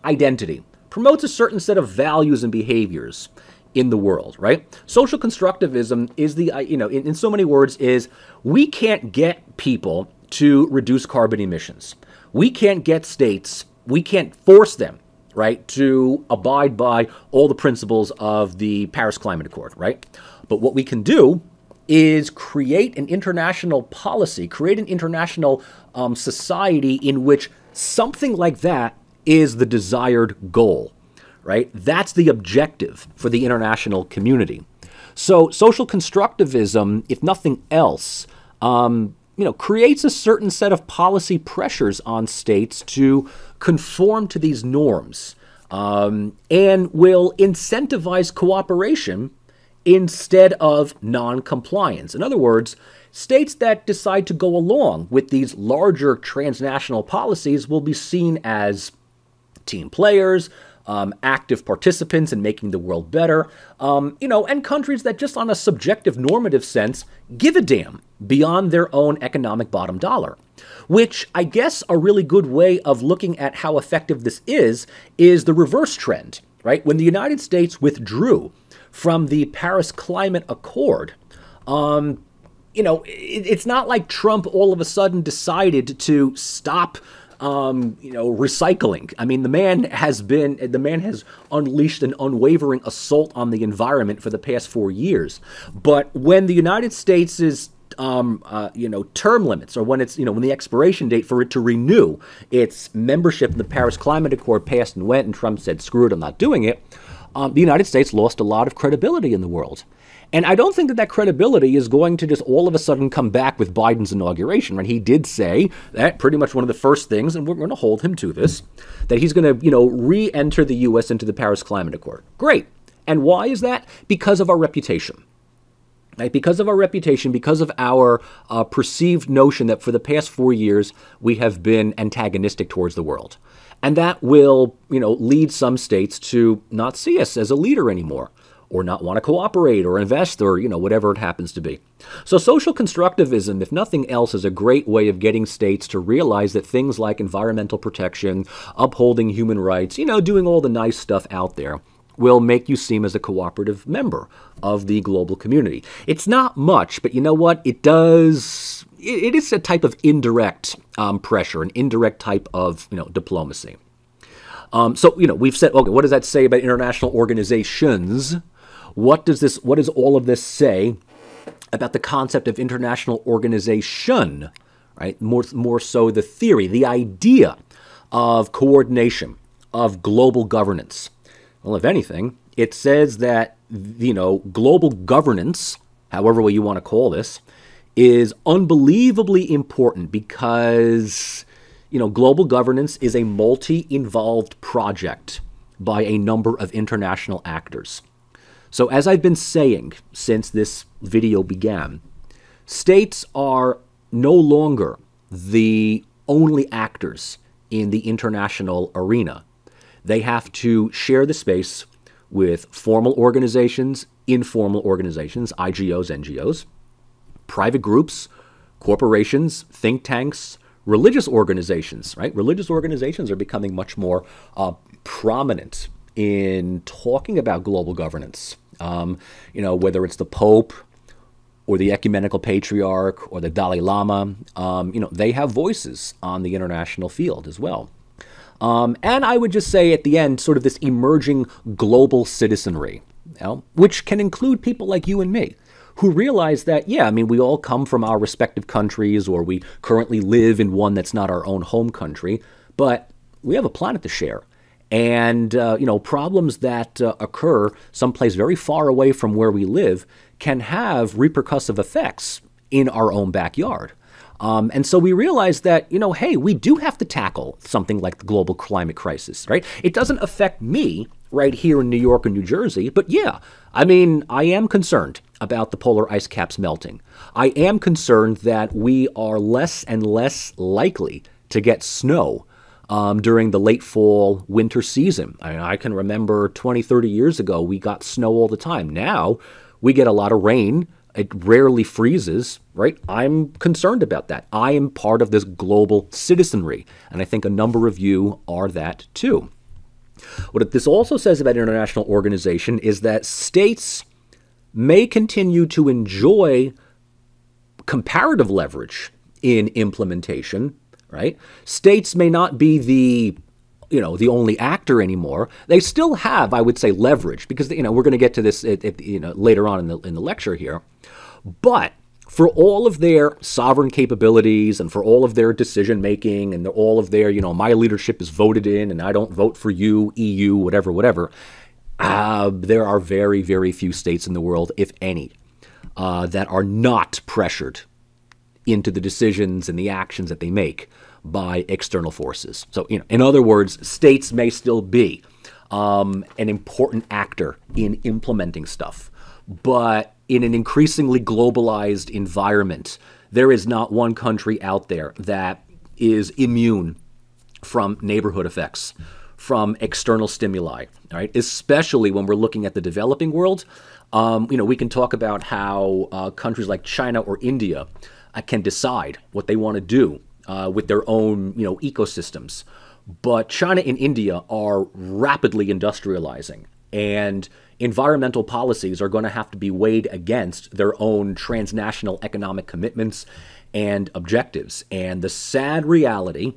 identity, promotes a certain set of values and behaviors in the world, right? Social constructivism is the, you know, in, in so many words is, we can't get people to reduce carbon emissions. We can't get states, we can't force them, right, to abide by all the principles of the Paris Climate Accord, right? But what we can do is create an international policy, create an international um, society in which something like that is the desired goal, right? That's the objective for the international community. So social constructivism, if nothing else, um, you know, creates a certain set of policy pressures on states to conform to these norms, um, and will incentivize cooperation instead of non-compliance. In other words, states that decide to go along with these larger transnational policies will be seen as team players, um, active participants in making the world better, um, you know, and countries that just on a subjective normative sense give a damn beyond their own economic bottom dollar. Which I guess a really good way of looking at how effective this is, is the reverse trend, right? When the United States withdrew from the Paris Climate Accord, um, you know, it, it's not like Trump all of a sudden decided to stop, um, you know, recycling. I mean, the man has been, the man has unleashed an unwavering assault on the environment for the past four years. But when the United States is Um, uh, you know, term limits, or when it's, you know, when the expiration date for it to renew its membership in the Paris Climate Accord passed and went, and Trump said, screw it, I'm not doing it, um, the United States lost a lot of credibility in the world. And I don't think that that credibility is going to just all of a sudden come back with Biden's inauguration, right? He did say that pretty much one of the first things, and we're going to hold him to this, that he's going to, you know, re-enter the U S into the Paris Climate Accord. Great. And why is that? Because of our reputation. Right? Because of our reputation, because of our uh, perceived notion that for the past four years, we have been antagonistic towards the world. And that will, you know, lead some states to not see us as a leader anymore, or not want to cooperate or invest, or, you know, whatever it happens to be. So social constructivism, if nothing else, is a great way of getting states to realize that things like environmental protection, upholding human rights, you know, doing all the nice stuff out there, will make you seem as a cooperative member of the global community. It's not much, but you know what? It does, it, it is a type of indirect um, pressure, an indirect type of, you know, diplomacy. Um, so, you know, we've said, okay, what does that say about international organizations? What does this, what does all of this say about the concept of international organization, right? More, more so the theory, the idea of coordination, of global governance. Well, if anything, it says that, you know, global governance, however way you want to call this, is unbelievably important because, you know, global governance is a multi-involved project by a number of international actors. So as I've been saying since this video began, states are no longer the only actors in the international arena. They have to share the space with formal organizations, informal organizations, I G Os, N G Os, private groups, corporations, think tanks, religious organizations, right? Religious organizations are becoming much more uh, prominent in talking about global governance, um, you know, whether it's the Pope or the Ecumenical Patriarch or the Dalai Lama, um, you know, they have voices on the international field as well. Um, and I would just say at the end, sort of this emerging global citizenry, you know, which can include people like you and me, who realize that, yeah, I mean, we all come from our respective countries, or we currently live in one that's not our own home country, but we have a planet to share. And, uh, you know, problems that uh, occur someplace very far away from where we live can have repercussive effects in our own backyard. Um, and so we realize that, you know, hey, we do have to tackle something like the global climate crisis, right? It doesn't affect me right here in New York or New Jersey, but yeah, I mean, I am concerned about the polar ice caps melting. I am concerned that we are less and less likely to get snow um, during the late fall winter season. I mean, I can remember twenty, thirty years ago, we got snow all the time. Now we get a lot of rain. It rarely freezes, right? I'm concerned about that. I am part of this global citizenry, and I think a number of you are that too. What this also says about international organization is that states may continue to enjoy comparative leverage in implementation, right? States may not be the you know, the only actor anymore. They still have, I would say, leverage because, you know, we're going to get to this, it, it, you know, later on in the, in the lecture here. But for all of their sovereign capabilities and for all of their decision-making and all of their, you know, my leadership is voted in and I don't vote for you, E U, whatever, whatever, uh, there are very, very few states in the world, if any, uh, that are not pressured into the decisions and the actions that they make by external forces. So, you know, in other words, states may still be um, an important actor in implementing stuff, but in an increasingly globalized environment, there is not one country out there that is immune from neighborhood effects, from external stimuli, right? Especially when we're looking at the developing world. Um, you know, we can talk about how uh, countries like China or India uh, can decide what they want to do uh, with their own, you know, ecosystems. But China and India are rapidly industrializing, and environmental policies are going to have to be weighed against their own transnational economic commitments and objectives. And the sad reality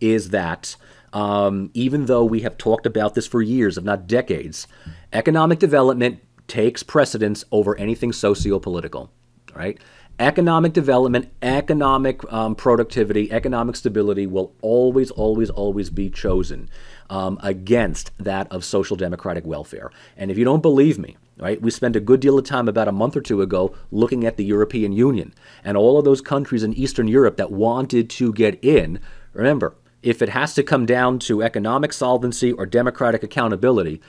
is that um, even though we have talked about this for years, if not decades, economic development takes precedence over anything socio-political, right? Economic development, economic um, productivity, economic stability will always, always, always be chosen um, against that of social democratic welfare. And if you don't believe me, right, we spent a good deal of time about a month or two ago looking at the European Union and all of those countries in Eastern Europe that wanted to get in. Remember, if it has to come down to economic solvency or democratic accountability,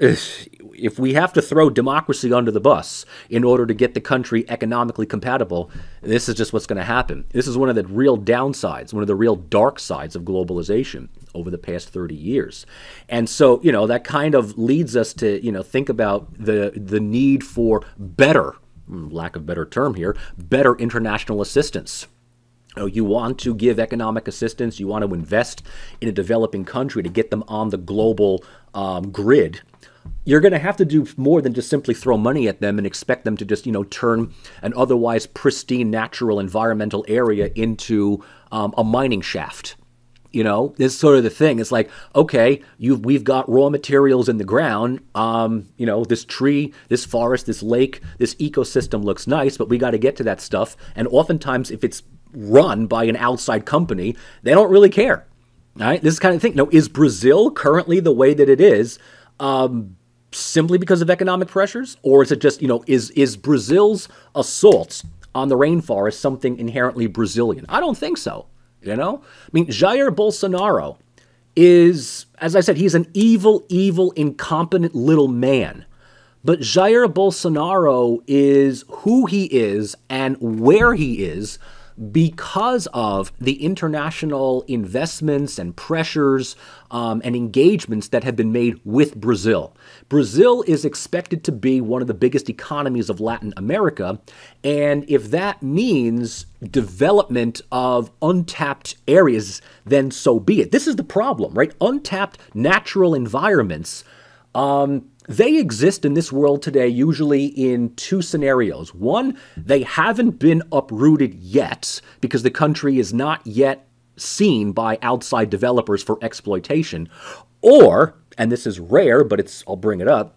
if we have to throw democracy under the bus in order to get the country economically compatible, this is just what's going to happen. This is one of the real downsides, one of the real dark sides of globalization over the past thirty years. And so, you know, that kind of leads us to, you know, think about the, the need for better, lack of better term here, better international assistance. You want to give economic assistance, you want to invest in a developing country to get them on the global um, grid. You're going to have to do more than just simply throw money at them and expect them to just, you know, turn an otherwise pristine natural environmental area into um, a mining shaft. You know, it's sort of the thing. It's like, okay, you've, we've got raw materials in the ground. Um, you know, this tree, this forest, this lake, this ecosystem looks nice, but we got to get to that stuff. And oftentimes, if it's run by an outside company, they don't really care. All right, this is kind of thing. Now, is Brazil currently the way that it is um, simply because of economic pressures, or is it just, you know, is is Brazil's assault on the rainforest something inherently Brazilian? I don't think so. You know, I mean, Jair Bolsonaro is, as I said, he's an evil, evil, incompetent little man. But Jair Bolsonaro is who he is and where he is because of the international investments and pressures um, and engagements that have been made with Brazil. Brazil is expected to be one of the biggest economies of Latin America, and if that means development of untapped areas, then so be it. This is the problem, right? Untapped natural environments, um, they exist in this world today usually in two scenarios. One, they haven't been uprooted yet because the country is not yet seen by outside developers for exploitation. Or, and this is rare, but it's, I'll bring it up,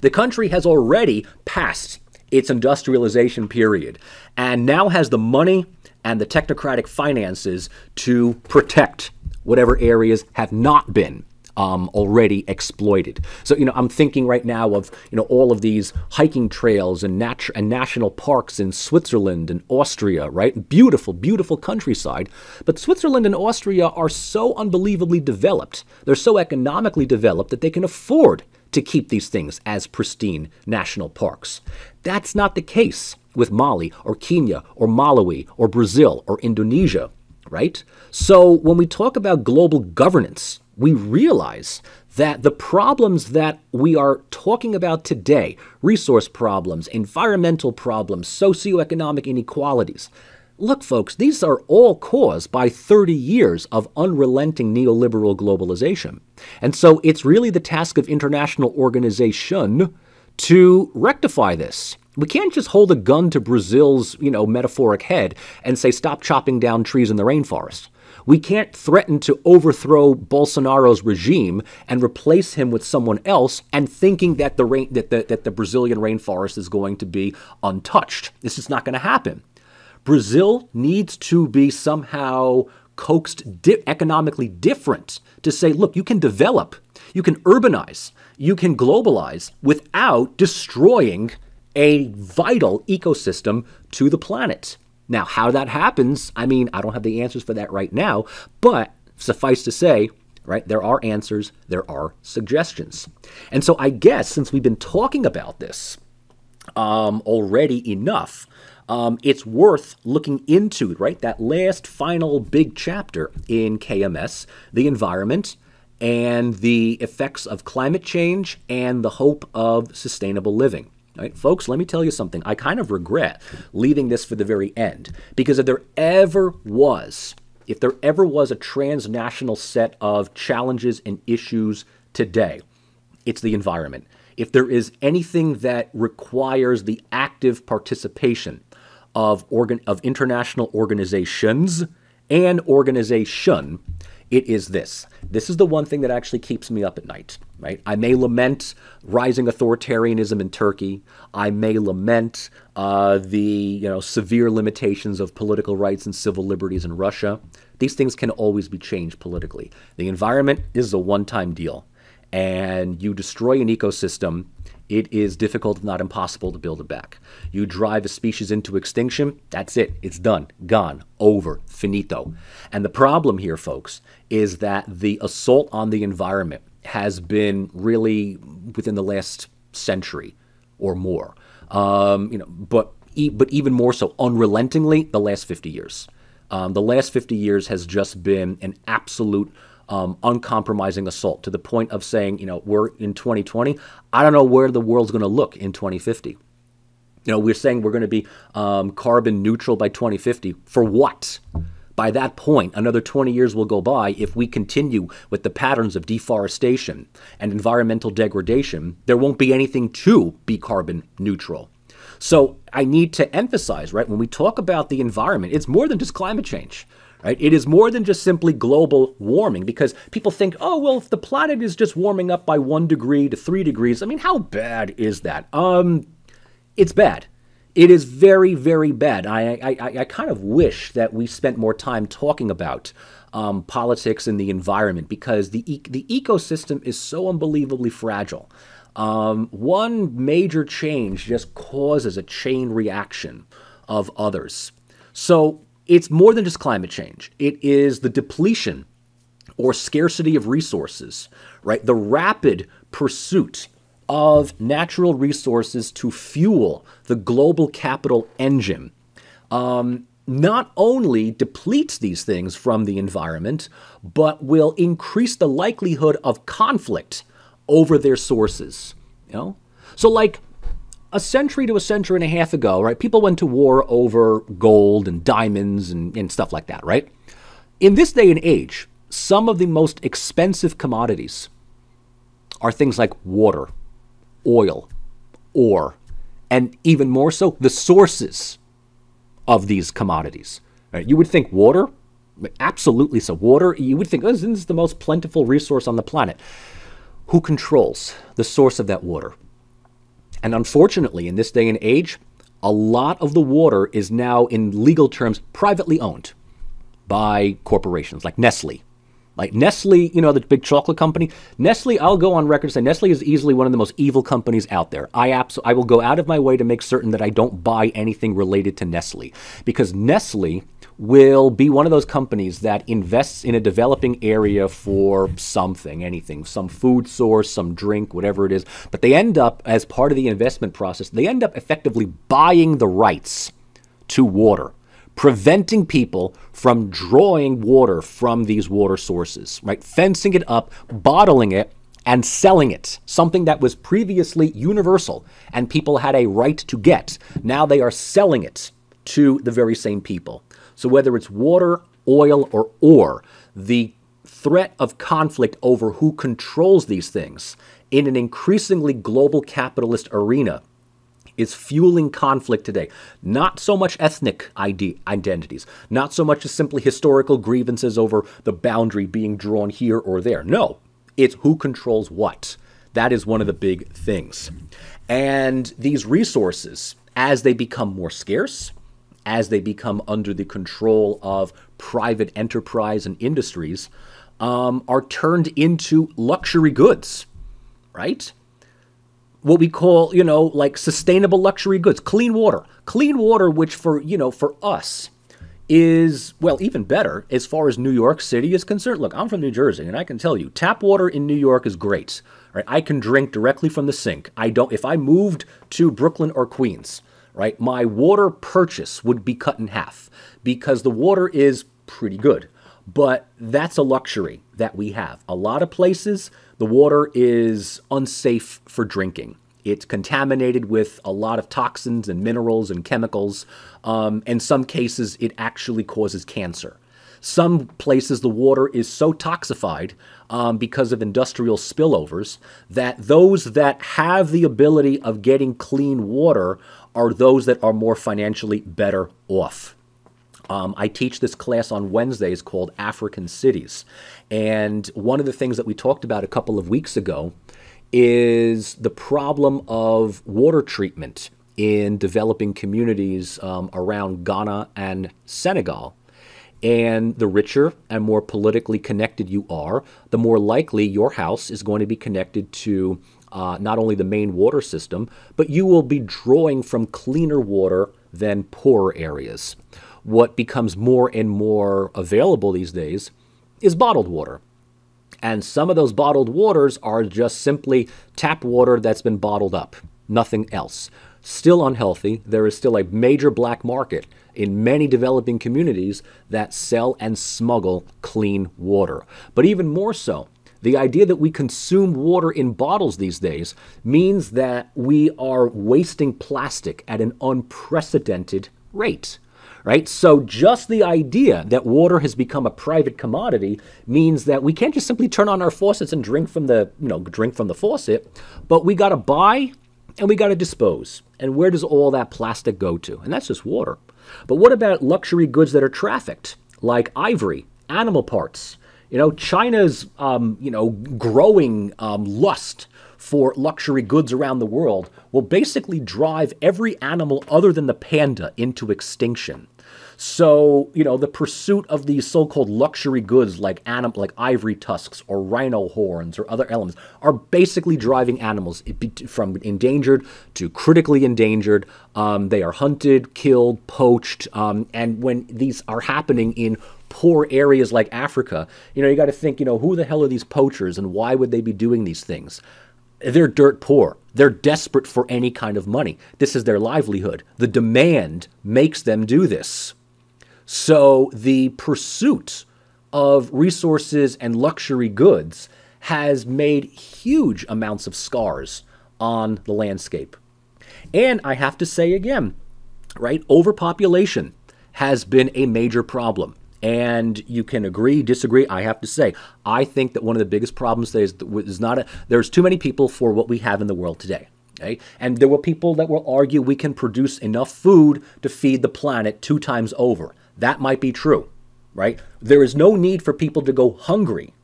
the country has already passed its industrialization period and now has the money and the technocratic finances to protect whatever areas have not been Um, already exploited. So, you know, I'm thinking right now of, you know, all of these hiking trails and, nat and national parks in Switzerland and Austria, right? Beautiful, beautiful countryside. But Switzerland and Austria are so unbelievably developed. They're so economically developed that they can afford to keep these things as pristine national parks. That's not the case with Mali or Kenya or Malawi or Brazil or Indonesia, right? So when we talk about global governance, we realize that the problems that we are talking about today, resource problems, environmental problems, socioeconomic inequalities, look, folks, these are all caused by thirty years of unrelenting neoliberal globalization. And so it's really the task of international organization to rectify this. We can't just hold a gun to Brazil's, you know, metaphoric head and say, stop chopping down trees in the rainforest. We can't threaten to overthrow Bolsonaro's regime and replace him with someone else and thinking that the, rain, that the, that the Brazilian rainforest is going to be untouched. This is not going to happen. Brazil needs to be somehow coaxed di- economically different to say, look, you can develop, you can urbanize, you can globalize without destroying a vital ecosystem to the planet. Now, how that happens, I mean, I don't have the answers for that right now, but suffice to say, right, there are answers, there are suggestions. And so I guess since we've been talking about this um, already enough, Um, it's worth looking into, right, that last final big chapter in K M S, the environment and the effects of climate change and the hope of sustainable living. Right? Folks, let me tell you something. I kind of regret leaving this for the very end, because if there ever was, if there ever was a transnational set of challenges and issues today, it's the environment. If there is anything that requires the active participation Of, organ, of international organizations and organization, it is this. This is the one thing that actually keeps me up at night, right? I may lament rising authoritarianism in Turkey. I may lament uh, the you know, severe limitations of political rights and civil liberties in Russia. These things can always be changed politically. The environment is a one-time deal, and you destroy an ecosystem, it is difficult, if not impossible, to build it back. You drive a species into extinction, that's it. It's done, gone, over, finito. And the problem here, folks, is that the assault on the environment has been really within the last century or more, um, you know, but, e but even more so unrelentingly the last fifty years. Um, the last fifty years has just been an absolute Um, uncompromising assault, to the point of saying, you know, we're in twenty twenty. I don't know where the world's going to look in twenty fifty. You know, we're saying we're going to be um, carbon neutral by twenty fifty. For what? By that point, another twenty years will go by if we continue with the patterns of deforestation and environmental degradation. There won't be anything to be carbon neutral. So I need to emphasize, right, when we talk about the environment, it's more than just climate change. Right? It is more than just simply global warming, because people think, oh, well, if the planet is just warming up by one degree to three degrees, I mean, how bad is that? Um, it's bad. It is very, very bad. I, I, I kind of wish that we spent more time talking about um, politics and the environment, because the, e the ecosystem is so unbelievably fragile. Um, one major change just causes a chain reaction of others. So it's more than just climate change. It is the depletion or scarcity of resources, right? The rapid pursuit of natural resources to fuel the global capital engine um, not only depletes these things from the environment, but will increase the likelihood of conflict over their sources. You know? So like, a century to a century and a half ago, right, people went to war over gold and diamonds and, and stuff like that, right? In this day and age, some of the most expensive commodities are things like water, oil, ore, and even more so, the sources of these commodities. Right? You would think water, absolutely so. Water, you would think, oh, isn't this the most plentiful resource on the planet? Who controls the source of that water? And unfortunately, in this day and age, a lot of the water is now, in legal terms, privately owned by corporations like Nestle. Like Nestle, you know, the big chocolate company. Nestle, I'll go on record and say Nestle is easily one of the most evil companies out there. I, I will go out of my way to make certain that I don't buy anything related to Nestle, because Nestle will be one of those companies that invests in a developing area for something, anything, some food source, some drink, whatever it is. But they end up, as part of the investment process, they end up effectively buying the rights to water, preventing people from drawing water from these water sources, right? Fencing it up, bottling it, and selling it, something that was previously universal and people had a right to get. Now they are selling it to the very same people. So whether it's water, oil, or ore, the threat of conflict over who controls these things in an increasingly global capitalist arena is fueling conflict today. Not so much ethnic ide- identities, not so much as simply historical grievances over the boundary being drawn here or there. No, it's who controls what. That is one of the big things. And these resources, as they become more scarce, as they become under the control of private enterprise and industries, um, are turned into luxury goods, right? What we call, you know, like sustainable luxury goods, clean water. Clean water, which for, you know, for us is, well, even better as far as New York City is concerned. Look, I'm from New Jersey, and I can tell you, tap water in New York is great, right? I can drink directly from the sink. I don't, if I moved to Brooklyn or Queens, right, my water purchase would be cut in half because the water is pretty good. But that's a luxury that we have. A lot of places, the water is unsafe for drinking. It's contaminated with a lot of toxins and minerals and chemicals. Um, in some cases, it actually causes cancer. Some places the water is so toxified um, because of industrial spillovers that those that have the ability of getting clean water are those that are more financially better off. Um, I teach this class on Wednesdays called African Cities. And one of the things that we talked about a couple of weeks ago is the problem of water treatment in developing communities um, around Ghana and Senegal. And the richer and more politically connected you are, the more likely your house is going to be connected to uh, not only the main water system, but you will be drawing from cleaner water than poorer areas. What becomes more and more available these days is bottled water. And some of those bottled waters are just simply tap water that's been bottled up, nothing else. Still unhealthy. There is still a major black market in many developing communities that sell and smuggle clean water. But even more so, the idea that we consume water in bottles these days means that we are wasting plastic at an unprecedented rate, right? So just the idea that water has become a private commodity means that we can't just simply turn on our faucets and drink from the, you know, drink from the faucet, but we got to buy and we got to dispose. And where does all that plastic go to? And that's just water. But what about luxury goods that are trafficked, like ivory, animal parts? You know, China's, um, you know, growing um, lust for luxury goods around the world will basically drive every animal other than the panda into extinction. So, you know, the pursuit of these so-called luxury goods like anim like ivory tusks or rhino horns or other elements are basically driving animals from endangered to critically endangered. Um, they are hunted, killed, poached. Um, and when these are happening in poor areas like Africa, you know, you got to think, you know, who the hell are these poachers and why would they be doing these things? They're dirt poor. They're desperate for any kind of money. This is their livelihood. The demand makes them do this. So the pursuit of resources and luxury goods has made huge amounts of scars on the landscape. And I have to say again, right, overpopulation has been a major problem. And you can agree, disagree. I have to say, I think that one of the biggest problems today is, is not a, there's too many people for what we have in the world today. Okay? And there were people that will argue we can produce enough food to feed the planet two times over. That might be true, right? There is no need for people to go hungry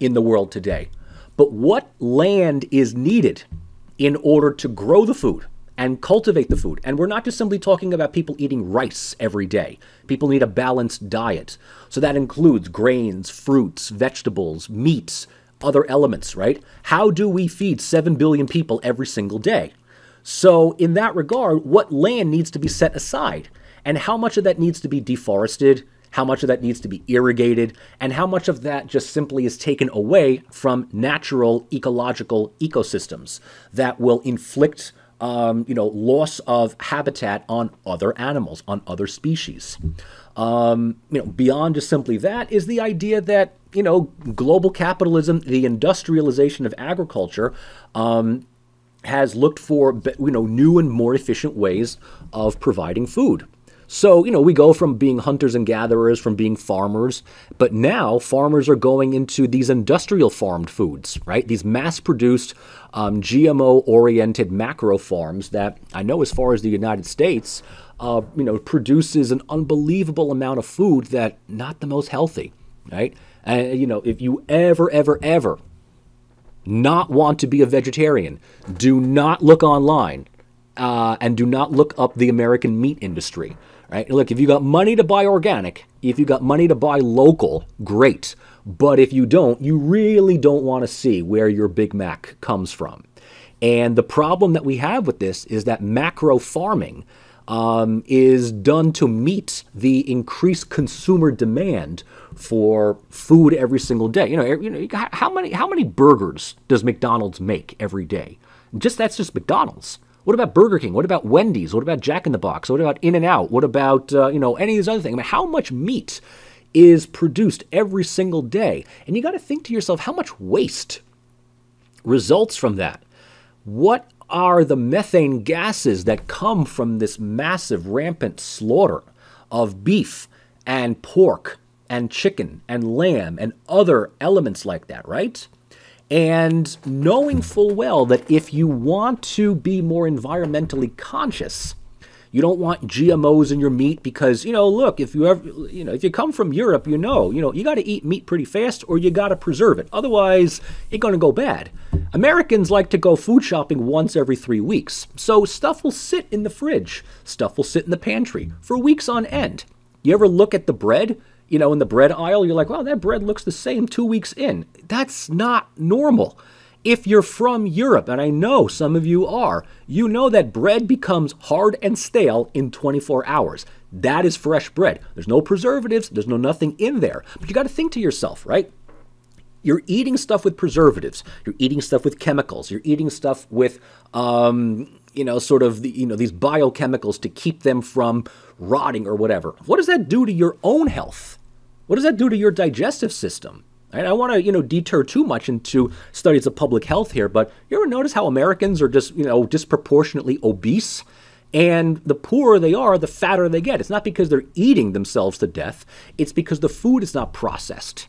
in the world today. But what land is needed in order to grow the food and cultivate the food? And we're not just simply talking about people eating rice every day. People need a balanced diet. So that includes grains, fruits, vegetables, meats, other elements, right? How do we feed seven billion people every single day? So in that regard, what land needs to be set aside? And how much of that needs to be deforested? How much of that needs to be irrigated? And how much of that just simply is taken away from natural ecological ecosystems that will inflict Um, you know, loss of habitat on other animals, on other species. Um, you know, beyond just simply that is the idea that, you know, global capitalism, the industrialization of agriculture, um, has looked for, you know, new and more efficient ways of providing food. So, you know, we go from being hunters and gatherers, from being farmers, but now farmers are going into these industrial farmed foods, right? These mass-produced, um, G M O-oriented macro farms that I know as far as the United States, uh, you know, produces an unbelievable amount of food that not the most healthy, right? And, you know, if you ever, ever, ever not want to be a vegetarian, do not look online. Uh, and do not look up the American meat industry, right? Look, if you got money to buy organic, if you got money to buy local, great. But if you don't, you really don't want to see where your Big Mac comes from. And the problem that we have with this is that macro farming um, is done to meet the increased consumer demand for food every single day. You know, you know, how many how many burgers does McDonald's make every day? Just that's just McDonald's. What about Burger King? What about Wendy's? What about Jack in the Box? What about In-N-Out? What about, uh, you know, any of these other things? I mean, how much meat is produced every single day? And you got to think to yourself, how much waste results from that? What are the methane gases that come from this massive, rampant slaughter of beef and pork and chicken and lamb and other elements like that, right? And knowing full well that if you want to be more environmentally conscious, you don't want G M Os in your meat because, you know, look, if you ever, you know, if you come from Europe, you know, you know, you got to eat meat pretty fast or you got to preserve it. Otherwise, it's going to go bad. Americans like to go food shopping once every three weeks. So stuff will sit in the fridge. Stuff will sit in the pantry for weeks on end. You ever look at the bread? You know, in the bread aisle, you're like, wow, that bread looks the same two weeks in. That's not normal. If you're from Europe, and I know some of you are, you know that bread becomes hard and stale in twenty-four hours. That is fresh bread. There's no preservatives. There's no nothing in there. But you got to think to yourself, right? You're eating stuff with preservatives. You're eating stuff with chemicals. You're eating stuff with, um, you know, sort of, the, you know, these biochemicals to keep them from rotting or whatever. What does that do to your own health? What does that do to your digestive system? And I want to, you know, deter too much into studies of public health here, but you ever notice how Americans are just, you know, disproportionately obese? And the poorer they are, the fatter they get. It's not because they're eating themselves to death. It's because the food is not processed.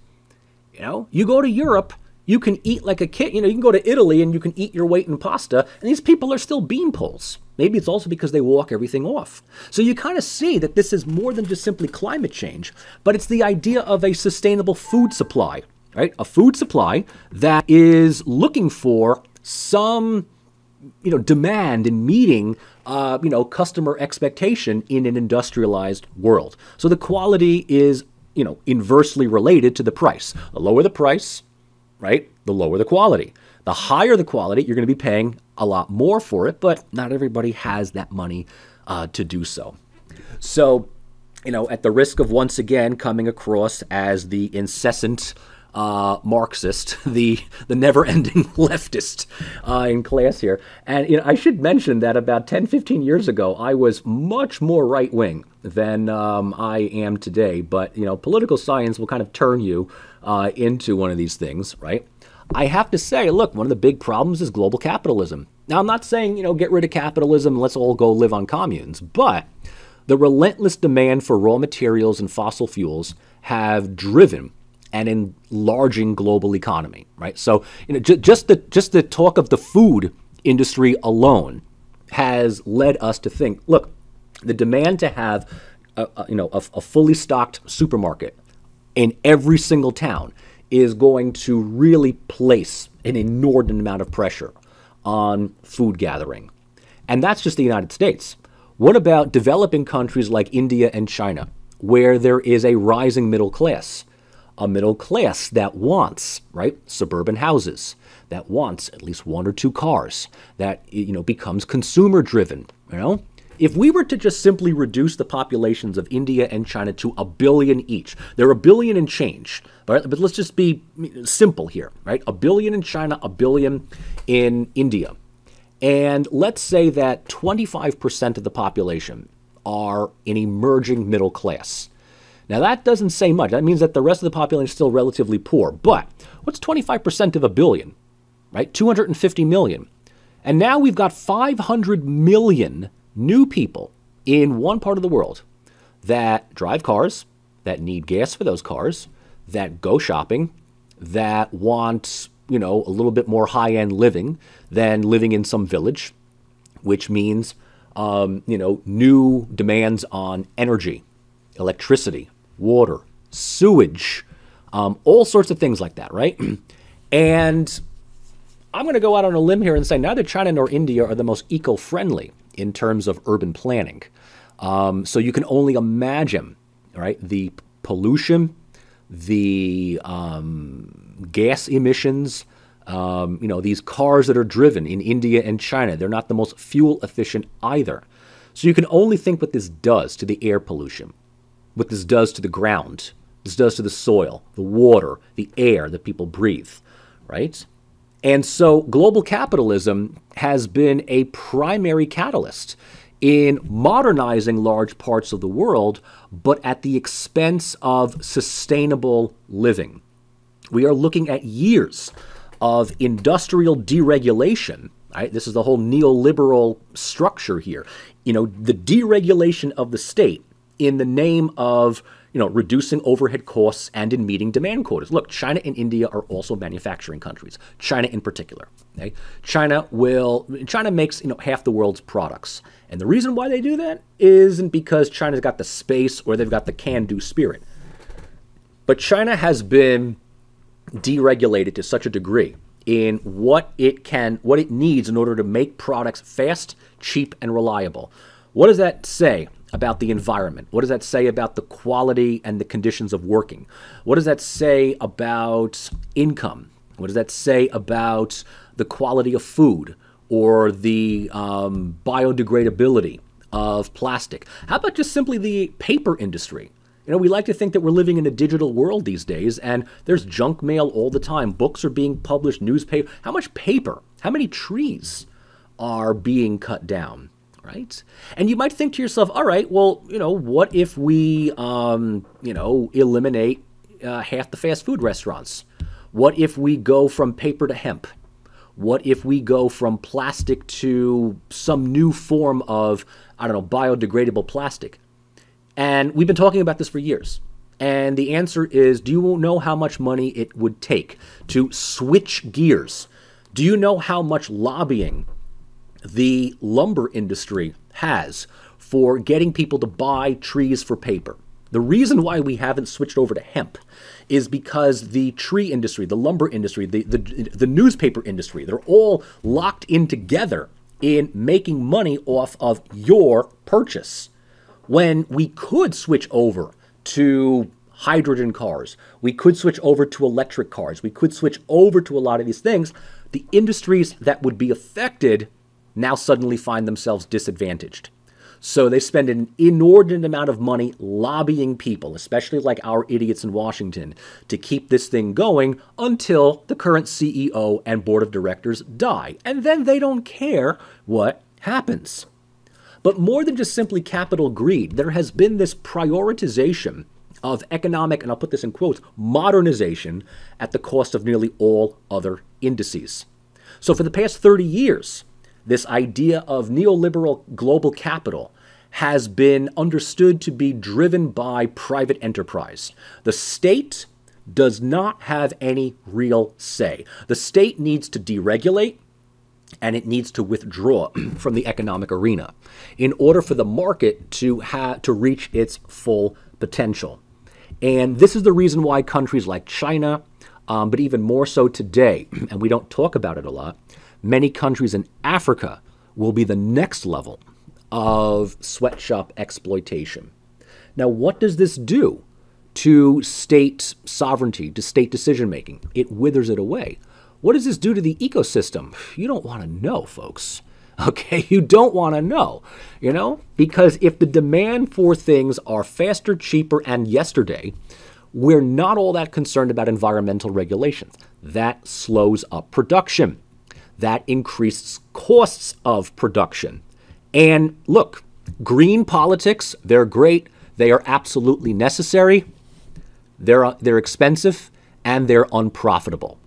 You know, you go to Europe, you can eat like a kid. You know, you can go to Italy and you can eat your weight in pasta, and these people are still bean poles. Maybe it's also because they walk everything off. So you kind of see that this is more than just simply climate change, but it's the idea of a sustainable food supply, right? A food supply that is looking for some, you know, demand in meeting, uh, you know, customer expectation in an industrialized world. So the quality is, you know, inversely related to the price. The lower the price, right, the lower the quality. The higher the quality, you're going to be paying a lot more for it, but not everybody has that money uh, to do so. So, you know, at the risk of once again coming across as the incessant uh, Marxist, the the never-ending leftist uh, in class here, and you know, I should mention that about ten, fifteen years ago, I was much more right-wing than um, I am today. But you know, political science will kind of turn you uh, into one of these things, right? I have to say, look, one of the big problems is global capitalism. Now, I'm not saying, you know, get rid of capitalism, let's all go live on communes, but the relentless demand for raw materials and fossil fuels have driven an enlarging global economy, right? So, you know, j just the just the talk of the food industry alone has led us to think, look, the demand to have, a, a, you know, a, a fully stocked supermarket in every single town is going to really place an inordinate amount of pressure on food gathering. And that's just the United States. What about developing countries like India and China, where there is a rising middle class, a middle class that wants, right, suburban houses, that wants at least one or two cars, that, you know, becomes consumer driven, you know? If we were to just simply reduce the populations of India and China to a billion each, they're a billion and change, right? But let's just be simple here, right? A billion in China, a billion in India. And let's say that twenty-five percent of the population are an emerging middle class. Now, that doesn't say much. That means that the rest of the population is still relatively poor. But what's twenty-five percent of a billion, right? two hundred fifty million. And now we've got five hundred million new people in one part of the world that drive cars, that need gas for those cars, that go shopping, that want, you know, a little bit more high-end living than living in some village, which means, um, you know, new demands on energy, electricity, water, sewage, um, all sorts of things like that, right? And I'm going to go out on a limb here and say neither China nor India are the most eco-friendly in terms of urban planning. Um, so you can only imagine, right, the pollution, the um, gas emissions, um, you know, these cars that are driven in India and China, they're not the most fuel efficient either. So you can only think what this does to the air pollution, what this does to the ground, this does to the soil, the water, the air that people breathe, right? And so global capitalism has been a primary catalyst in modernizing large parts of the world, but at the expense of sustainable living. We are looking at years of industrial deregulation, right? This is the whole neoliberal structure here. You know, the deregulation of the state in the name of, you know, reducing overhead costs and in meeting demand quotas. Look, China and India are also manufacturing countries, China in particular. Okay? China will, China makes, you know, half the world's products. And the reason why they do that isn't because China's got the space or they've got the can-do spirit. But China has been deregulated to such a degree in what it can, what it needs in order to make products fast, cheap, and reliable. What does that say about the environment? What does that say about the quality and the conditions of working? What does that say about income? What does that say about the quality of food or the um, biodegradability of plastic? How about just simply the paper industry? You know, we like to think that we're living in a digital world these days, and there's junk mail all the time. Books are being published, newspaper. How much paper? How many trees are being cut down? Right? And you might think to yourself, all right, well, you know, what if we, um, you know, eliminate uh, half the fast food restaurants? What if we go from paper to hemp? What if we go from plastic to some new form of, I don't know, biodegradable plastic? And we've been talking about this for years. And the answer is, do you know how much money it would take to switch gears? Do you know how much lobbying the lumber industry has for getting people to buy trees for paper? The reason why we haven't switched over to hemp is because the tree industry, the lumber industry, the, the, the newspaper industry, they're all locked in together in making money off of your purchase. When we could switch over to hydrogen cars, we could switch over to electric cars, we could switch over to a lot of these things, the industries that would be affected now suddenly find themselves disadvantaged. So they spend an inordinate amount of money lobbying people, especially like our idiots in Washington, to keep this thing going until the current C E O and board of directors die. And then they don't care what happens. But more than just simply capital greed, there has been this prioritization of economic, and I'll put this in quotes, modernization at the cost of nearly all other indices. So for the past thirty years, this idea of neoliberal global capital has been understood to be driven by private enterprise. The state does not have any real say. The state needs to deregulate and it needs to withdraw from the economic arena in order for the market to, ha to reach its full potential. And this is the reason why countries like China, um, but even more so today, and we don't talk about it a lot, many countries in Africa will be the next level of sweatshop exploitation. Now, what does this do to state sovereignty, to state decision-making? It withers it away. What does this do to the ecosystem? You don't want to know, folks. Okay, you don't want to know, you know? Because if the demand for things are faster, cheaper, and yesterday, we're not all that concerned about environmental regulations. That slows up production. That increases costs of production. And look, green politics, they're great. They are absolutely necessary. They're, they're expensive and they're unprofitable,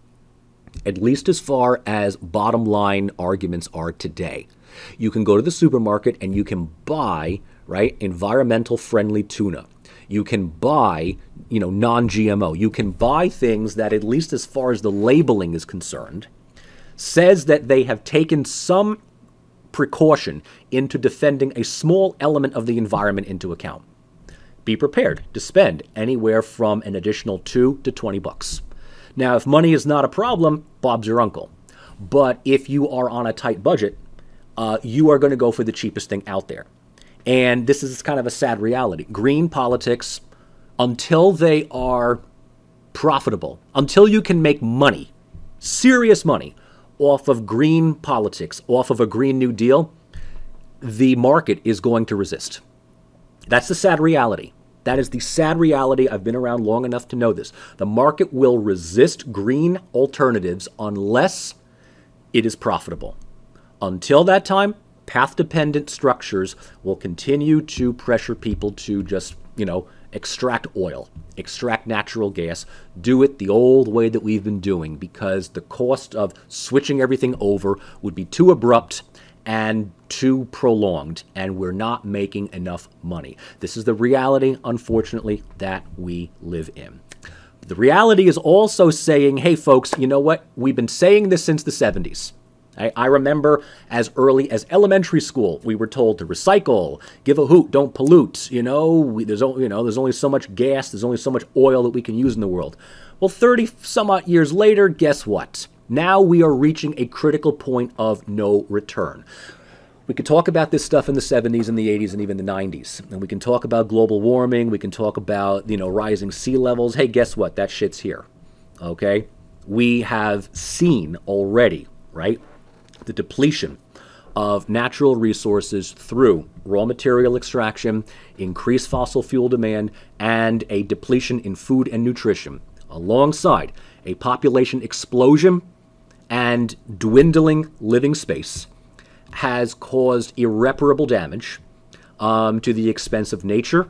at least as far as bottom line arguments are today. You can go to the supermarket and you can buy, right? Environmental friendly tuna. You can buy, you know, non G M O. You can buy things that, at least as far as the labeling is concerned, says that they have taken some precaution into defending a small element of the environment into account. Be prepared to spend anywhere from an additional two to twenty bucks. Now, if money is not a problem, Bob's your uncle. But if you are on a tight budget, uh, you are going to go for the cheapest thing out there. And this is kind of a sad reality. Green politics, until they are profitable, until you can make money, serious money, off of green politics, off of a Green New Deal, the market is going to resist. That's the sad reality. That is the sad reality. I've been around long enough to know this. The market will resist green alternatives unless it is profitable. Until that time, path-dependent structures will continue to pressure people to just, you know, extract oil, extract natural gas, do it the old way that we've been doing, because the cost of switching everything over would be too abrupt and too prolonged, and we're not making enough money. This is the reality, unfortunately, that we live in. The reality is also saying, hey, folks, you know what? We've been saying this since the seventies. I, I remember as early as elementary school, we were told to recycle, give a hoot, don't pollute. You know, we, there's, you know, there's only so much gas, there's only so much oil that we can use in the world. Well, thirty some odd years later, guess what? Now we are reaching a critical point of no return. We could talk about this stuff in the seventies and the eighties and even the nineties. And we can talk about global warming. We can talk about, you know, rising sea levels. Hey, guess what? That shit's here. Okay? We have seen already, right, the depletion of natural resources through raw material extraction, increased fossil fuel demand, and a depletion in food and nutrition, alongside a population explosion and dwindling living space, has caused irreparable damage um, to the expense of nature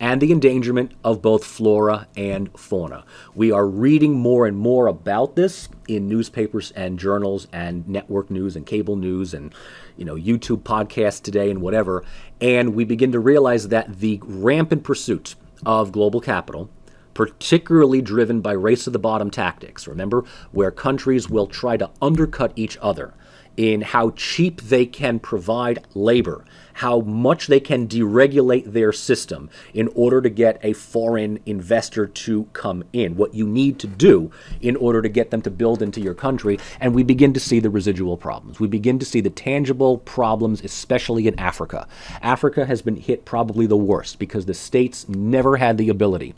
and the endangerment of both flora and fauna. We are reading more and more about this in newspapers and journals and network news and cable news and, you know, YouTube podcasts today and whatever. And we begin to realize that the rampant pursuit of global capital, particularly driven by race-to-the-bottom tactics, remember, where countries will try to undercut each other in how cheap they can provide labor, how much they can deregulate their system in order to get a foreign investor to come in, what you need to do in order to get them to build into your country. And we begin to see the residual problems. We begin to see the tangible problems, especially in Africa. Africa has been hit probably the worst because the states never had the ability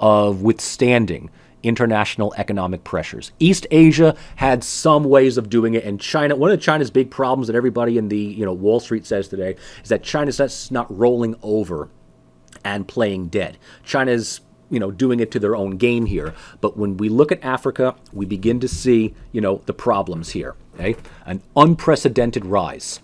of withstanding international economic pressures. East Asia had some ways of doing it, and China, one of China's big problems that everybody in the, you know, Wall Street says today is that China's not rolling over and playing dead. China's, you know, doing it to their own game here. But when we look at Africa, we begin to see, you know, the problems here, okay? An unprecedented rise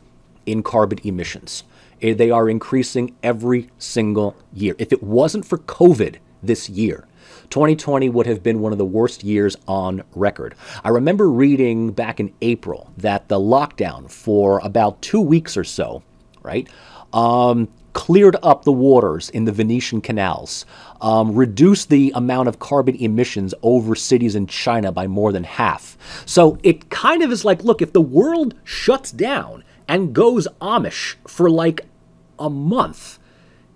in carbon emissions. They are increasing every single year. If it wasn't for COVID this year, twenty twenty would have been one of the worst years on record. I remember reading back in April that the lockdown for about two weeks or so, right, um, cleared up the waters in the Venetian canals, um, reduced the amount of carbon emissions over cities in China by more than half. So it kind of is like, look, if the world shuts down and goes Amish for like a month,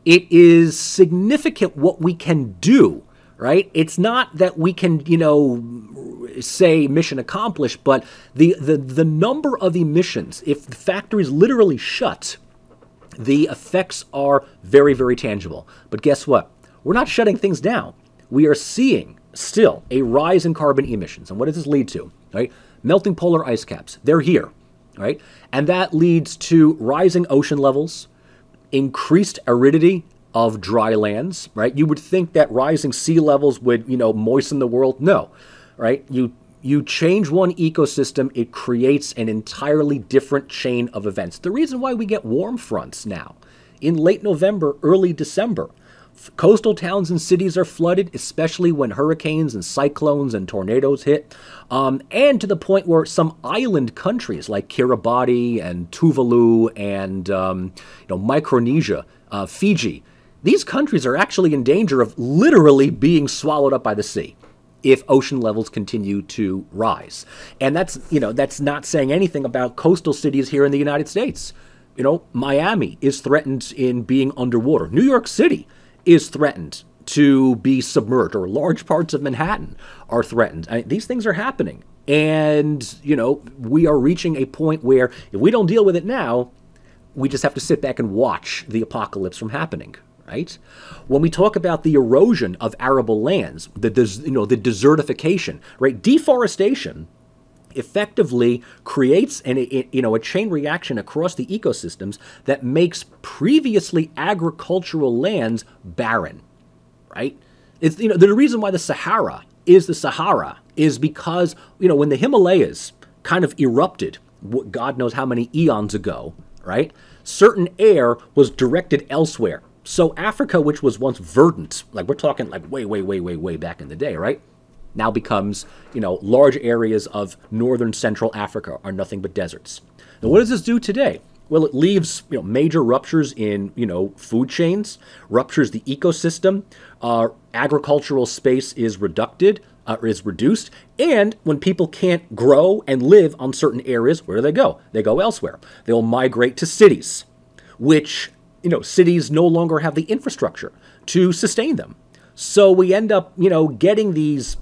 it is significant what we can do, right? It's not that we can, you know, say mission accomplished, but the, the, the number of emissions, if the factories literally shut, the effects are very, very tangible. But guess what? We're not shutting things down. We are seeing still a rise in carbon emissions. And what does this lead to, right? Melting polar ice caps. They're here, right? And that leads to rising ocean levels, increased aridity of dry lands, right? You would think that rising sea levels would, you know, moisten the world. No, right? You you change one ecosystem, it creates an entirely different chain of events. The reason why we get warm fronts now in late November, early December. Coastal towns and cities are flooded, especially when hurricanes and cyclones and tornadoes hit, um, and to the point where some island countries like Kiribati and Tuvalu and um, you know, Micronesia uh, Fiji. These countries are actually in danger of literally being swallowed up by the sea if ocean levels continue to rise. And that's, you know, that's not saying anything about coastal cities here in the United States. You know, Miami is threatened in being underwater. New York City is threatened to be submerged, or large parts of Manhattan are threatened. I mean, these things are happening. And, you know, we are reaching a point where if we don't deal with it now, we just have to sit back and watch the apocalypse from happening. Right? When we talk about the erosion of arable lands, the des, you know the desertification, right? Deforestation effectively creates an a, you know a chain reaction across the ecosystems that makes previously agricultural lands barren, right? It's you know the reason why the Sahara is the Sahara is because you know when the Himalayas kind of erupted, God knows how many eons ago, right? Certain air was directed elsewhere. So Africa, which was once verdant, like we're talking like way, way, way, way, way back in the day, right? Now becomes, you know, large areas of northern central Africa are nothing but deserts. Now, what does this do today? Well, it leaves, you know, major ruptures in, you know, food chains, ruptures the ecosystem, uh, agricultural space is reducted, uh, is reduced, and when people can't grow and live on certain areas, where do they go? They go elsewhere. They'll migrate to cities, which... You know, cities no longer have the infrastructure to sustain them. So we end up, you know, getting these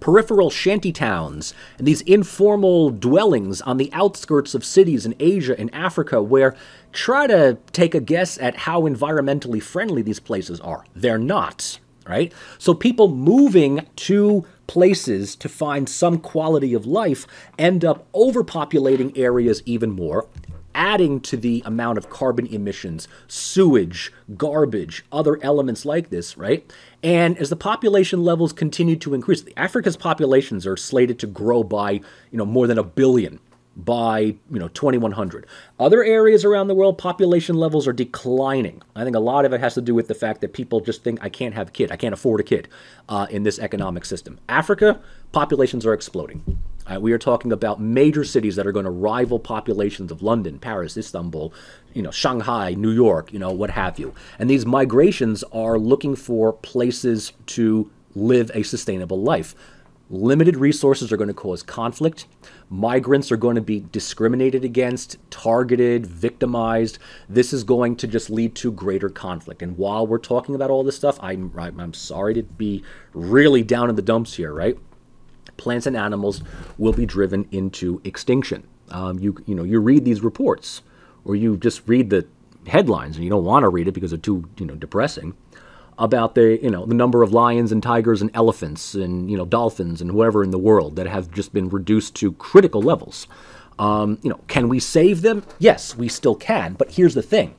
peripheral shanty towns and these informal dwellings on the outskirts of cities in Asia and Africa where try to take a guess at how environmentally friendly these places are. They're not, right? So people moving to places to find some quality of life end up overpopulating areas even more, adding to the amount of carbon emissions, sewage, garbage, other elements like this, right? And as the population levels continue to increase, Africa's populations are slated to grow by, you know, more than a billion by, you know, twenty one hundred. Other areas around the world, population levels are declining. I think a lot of it has to do with the fact that people just think, I can't have a kid, I can't afford a kid uh, in this economic system. Africa, populations are exploding. Uh, we are talking about major cities that are going to rival populations of London, Paris, Istanbul, you know, Shanghai, New York, you know, what have you. And these migrations are looking for places to live a sustainable life. Limited resources are going to cause conflict. Migrants are going to be discriminated against, targeted, victimized. This is going to just lead to greater conflict. And while we're talking about all this stuff, I'm, I'm sorry to be really down in the dumps here, right? Plants and animals will be driven into extinction. Um, you, you know, you read these reports, or you just read the headlines, and you don't want to read it because they're too, you know, depressing, about the, you know, the number of lions and tigers and elephants and, you know, dolphins and whatever in the world that have just been reduced to critical levels. Um, you know, can we save them? Yes, we still can. But here's the thing.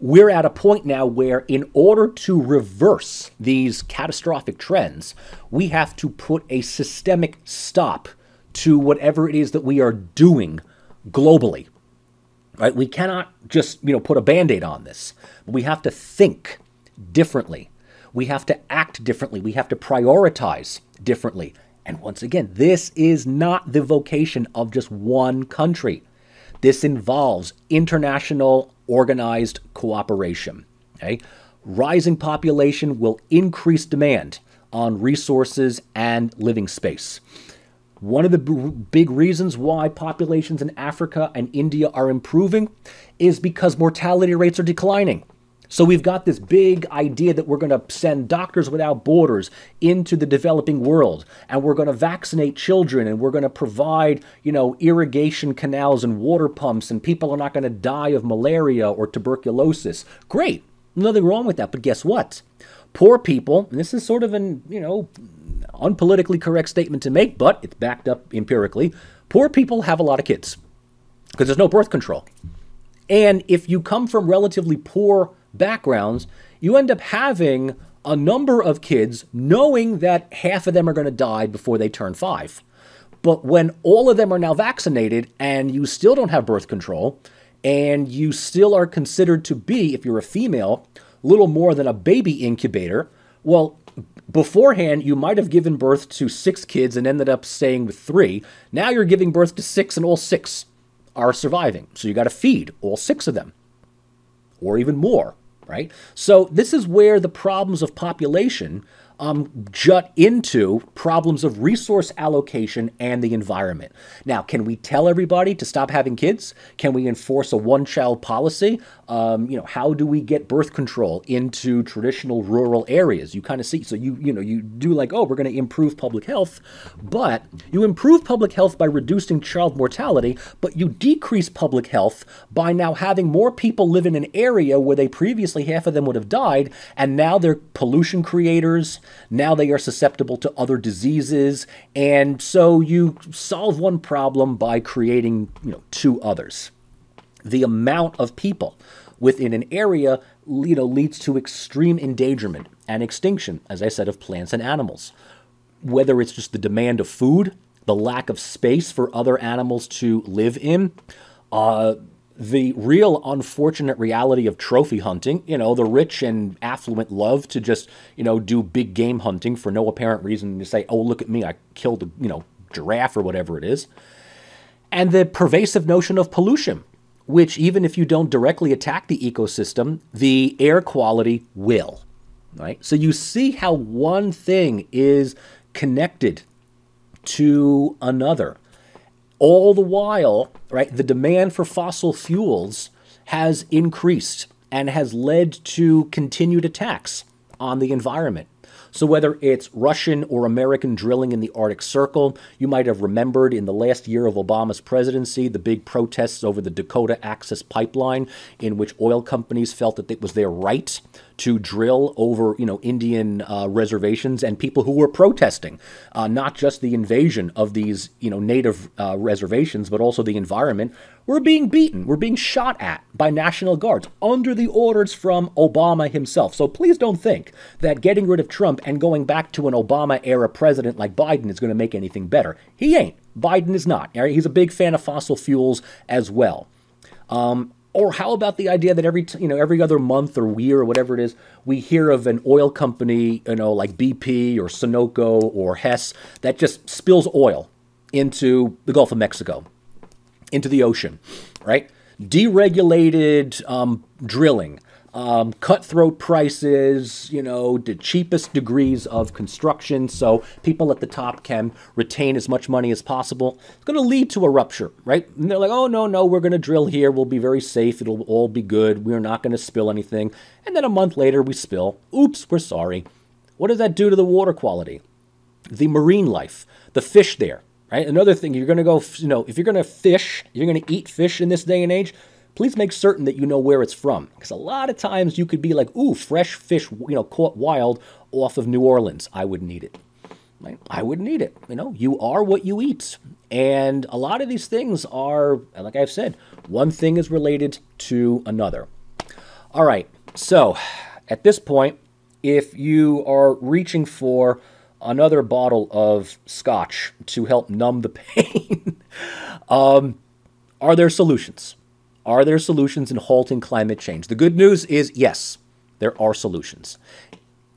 We're at a point now where in order to reverse these catastrophic trends, we have to put a systemic stop to whatever it is that we are doing globally. Right? We cannot just, you know, put a Band-Aid on this. We have to think differently. We have to act differently. We have to prioritize differently. And once again, this is not the vocation of just one country. This involves international organized cooperation. Okay? Rising population will increase demand on resources and living space. One of the b big reasons why populations in Africa and India are improving is because mortality rates are declining. So we've got this big idea that we're going to send Doctors Without Borders into the developing world, and we're going to vaccinate children, and we're going to provide, you know, irrigation canals and water pumps, and people are not going to die of malaria or tuberculosis. Great. Nothing wrong with that. But guess what? Poor people, and this is sort of an, you know, unpolitically correct statement to make, but it's backed up empirically. Poor people have a lot of kids because there's no birth control. And if you come from relatively poor backgrounds, you end up having a number of kids knowing that half of them are going to die before they turn five. But when all of them are now vaccinated and you still don't have birth control, and you still are considered to be, if you're a female, little more than a baby incubator, well, beforehand, you might have given birth to six kids and ended up staying with three. Now you're giving birth to six, and all six are surviving. So you got to feed all six of them, or even more, right? So this is where the problems of population um, jut into problems of resource allocation and the environment. Now, can we tell everybody to stop having kids? Can we enforce a one-child policy? Um, you know, how do we get birth control into traditional rural areas? You kind of see, so you, you know, you do like, oh, we're going to improve public health, but you improve public health by reducing child mortality, but you decrease public health by now having more people live in an area where they previously, half of them would have died, and now they're pollution creators. Now they are susceptible to other diseases, and so you solve one problem by creating, you know, two others. The amount of people within an area, you know, leads to extreme endangerment and extinction, as I said, of plants and animals. Whether it's just the demand of food, the lack of space for other animals to live in, uh, the real unfortunate reality of trophy hunting, you know, the rich and affluent love to just, you know, do big game hunting for no apparent reason and to say, oh, look at me, I killed a, you know, giraffe or whatever it is. And the pervasive notion of pollution, which even if you don't directly attack the ecosystem, the air quality will, right? So you see how one thing is connected to another. All the while, right, the demand for fossil fuels has increased and has led to continued attacks on the environment. So whether it's Russian or American drilling in the Arctic Circle, you might have remembered in the last year of Obama's presidency, the big protests over the Dakota Access Pipeline, in which oil companies felt that it was their right to drill over, you know, Indian uh, reservations, and people who were protesting, uh, not just the invasion of these, you know, native uh, reservations, but also the environment, were being beaten, were being shot at by National Guards under the orders from Obama himself. So please don't think that getting rid of Trump and going back to an Obama-era president like Biden is going to make anything better. He ain't. Biden is not. He's a big fan of fossil fuels as well. Um, Or how about the idea that every, you know, every other month or year or whatever it is, we hear of an oil company, you know, like B P or Sunoco or Hess that just spills oil into the Gulf of Mexico, into the ocean, right? Deregulated um, drilling, um, cutthroat prices, you know, the cheapest degrees of construction, so people at the top can retain as much money as possible. It's going to lead to a rupture, right? And they're like, oh, no, no, we're going to drill here. We'll be very safe. It'll all be good. We're not going to spill anything. And then a month later, we spill. Oops, we're sorry. What does that do to the water quality, the marine life, the fish there, right? Another thing, you're going to go, you know, if you're going to fish, you're going to eat fish in this day and age, please make certain that you know where it's from, because a lot of times you could be like, ooh, fresh fish, you know, caught wild off of New Orleans. I wouldn't eat it. Right? I wouldn't eat it. You know, you are what you eat. And a lot of these things are, like I've said, one thing is related to another. All right. So at this point, if you are reaching for another bottle of scotch to help numb the pain, um, are there solutions? Are there solutions in halting climate change? The good news is, yes, there are solutions.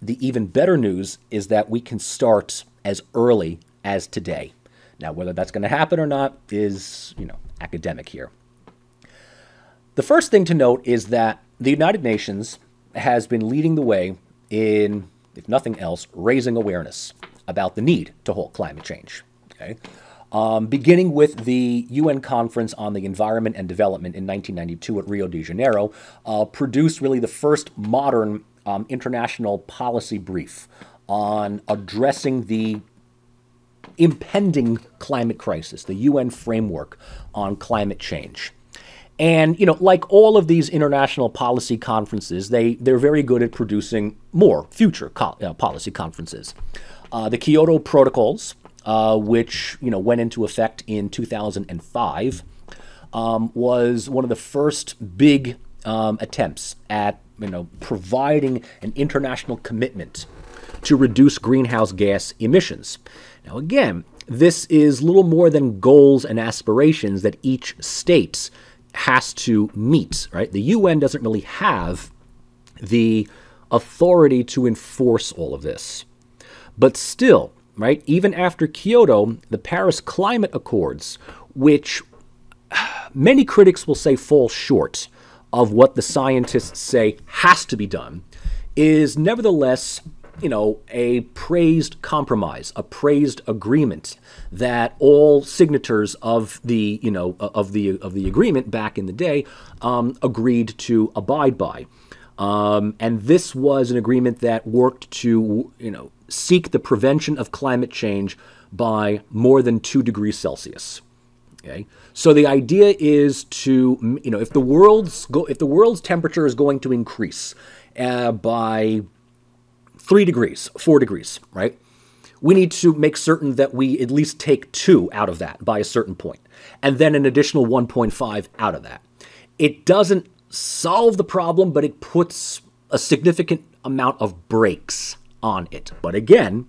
The even better news is that we can start as early as today. Now, whether that's going to happen or not is, you know, academic here. The first thing to note is that the United Nations has been leading the way in, if nothing else, raising awareness about the need to halt climate change, okay? Um, beginning with the U N Conference on the Environment and Development in nineteen ninety-two at Rio de Janeiro, uh, produced really the first modern um, international policy brief on addressing the impending climate crisis, the U N framework on climate change. And, you know, like all of these international policy conferences, they, they're very good at producing more future co uh, policy conferences. Uh, the Kyoto Protocols, Uh, which, you know, went into effect in two thousand five, um, was one of the first big um, attempts at, you know, providing an international commitment to reduce greenhouse gas emissions. Now, again, this is little more than goals and aspirations that each state has to meet, right? The U N doesn't really have the authority to enforce all of this. But still, right? Even after Kyoto, the Paris Climate Accords, which many critics will say fall short of what the scientists say has to be done is nevertheless, you know, a praised compromise, a praised agreement that all signators of the, you know, of the of the agreement back in the day um, agreed to abide by. Um, and this was an agreement that worked to, you know, seek the prevention of climate change by more than two degrees Celsius. Okay, so the idea is to, you know, if the world's go, if the world's temperature is going to increase uh, by three degrees, four degrees, right? We need to make certain that we at least take two out of that by a certain point, and then an additional one point five out of that. It doesn't solve the problem, but it puts a significant amount of brakes on it. But again,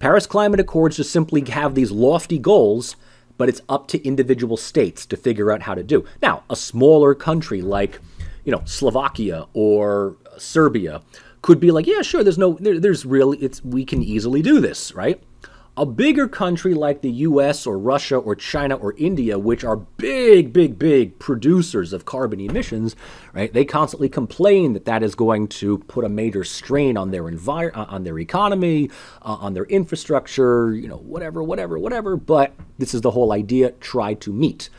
Paris Climate Accords just simply have these lofty goals, but it's up to individual states to figure out how to do. Now, a smaller country like, you know, Slovakia or Serbia could be like, yeah, sure, there's no, there, there's really, it's, we can easily do this, right? A bigger country like the U S or Russia or China or India, which are big, big, big producers of carbon emissions, right? They constantly complain that that is going to put a major strain on their envir- on their economy, uh, on their infrastructure, you know, whatever, whatever, whatever. But this is the whole idea, try to meet.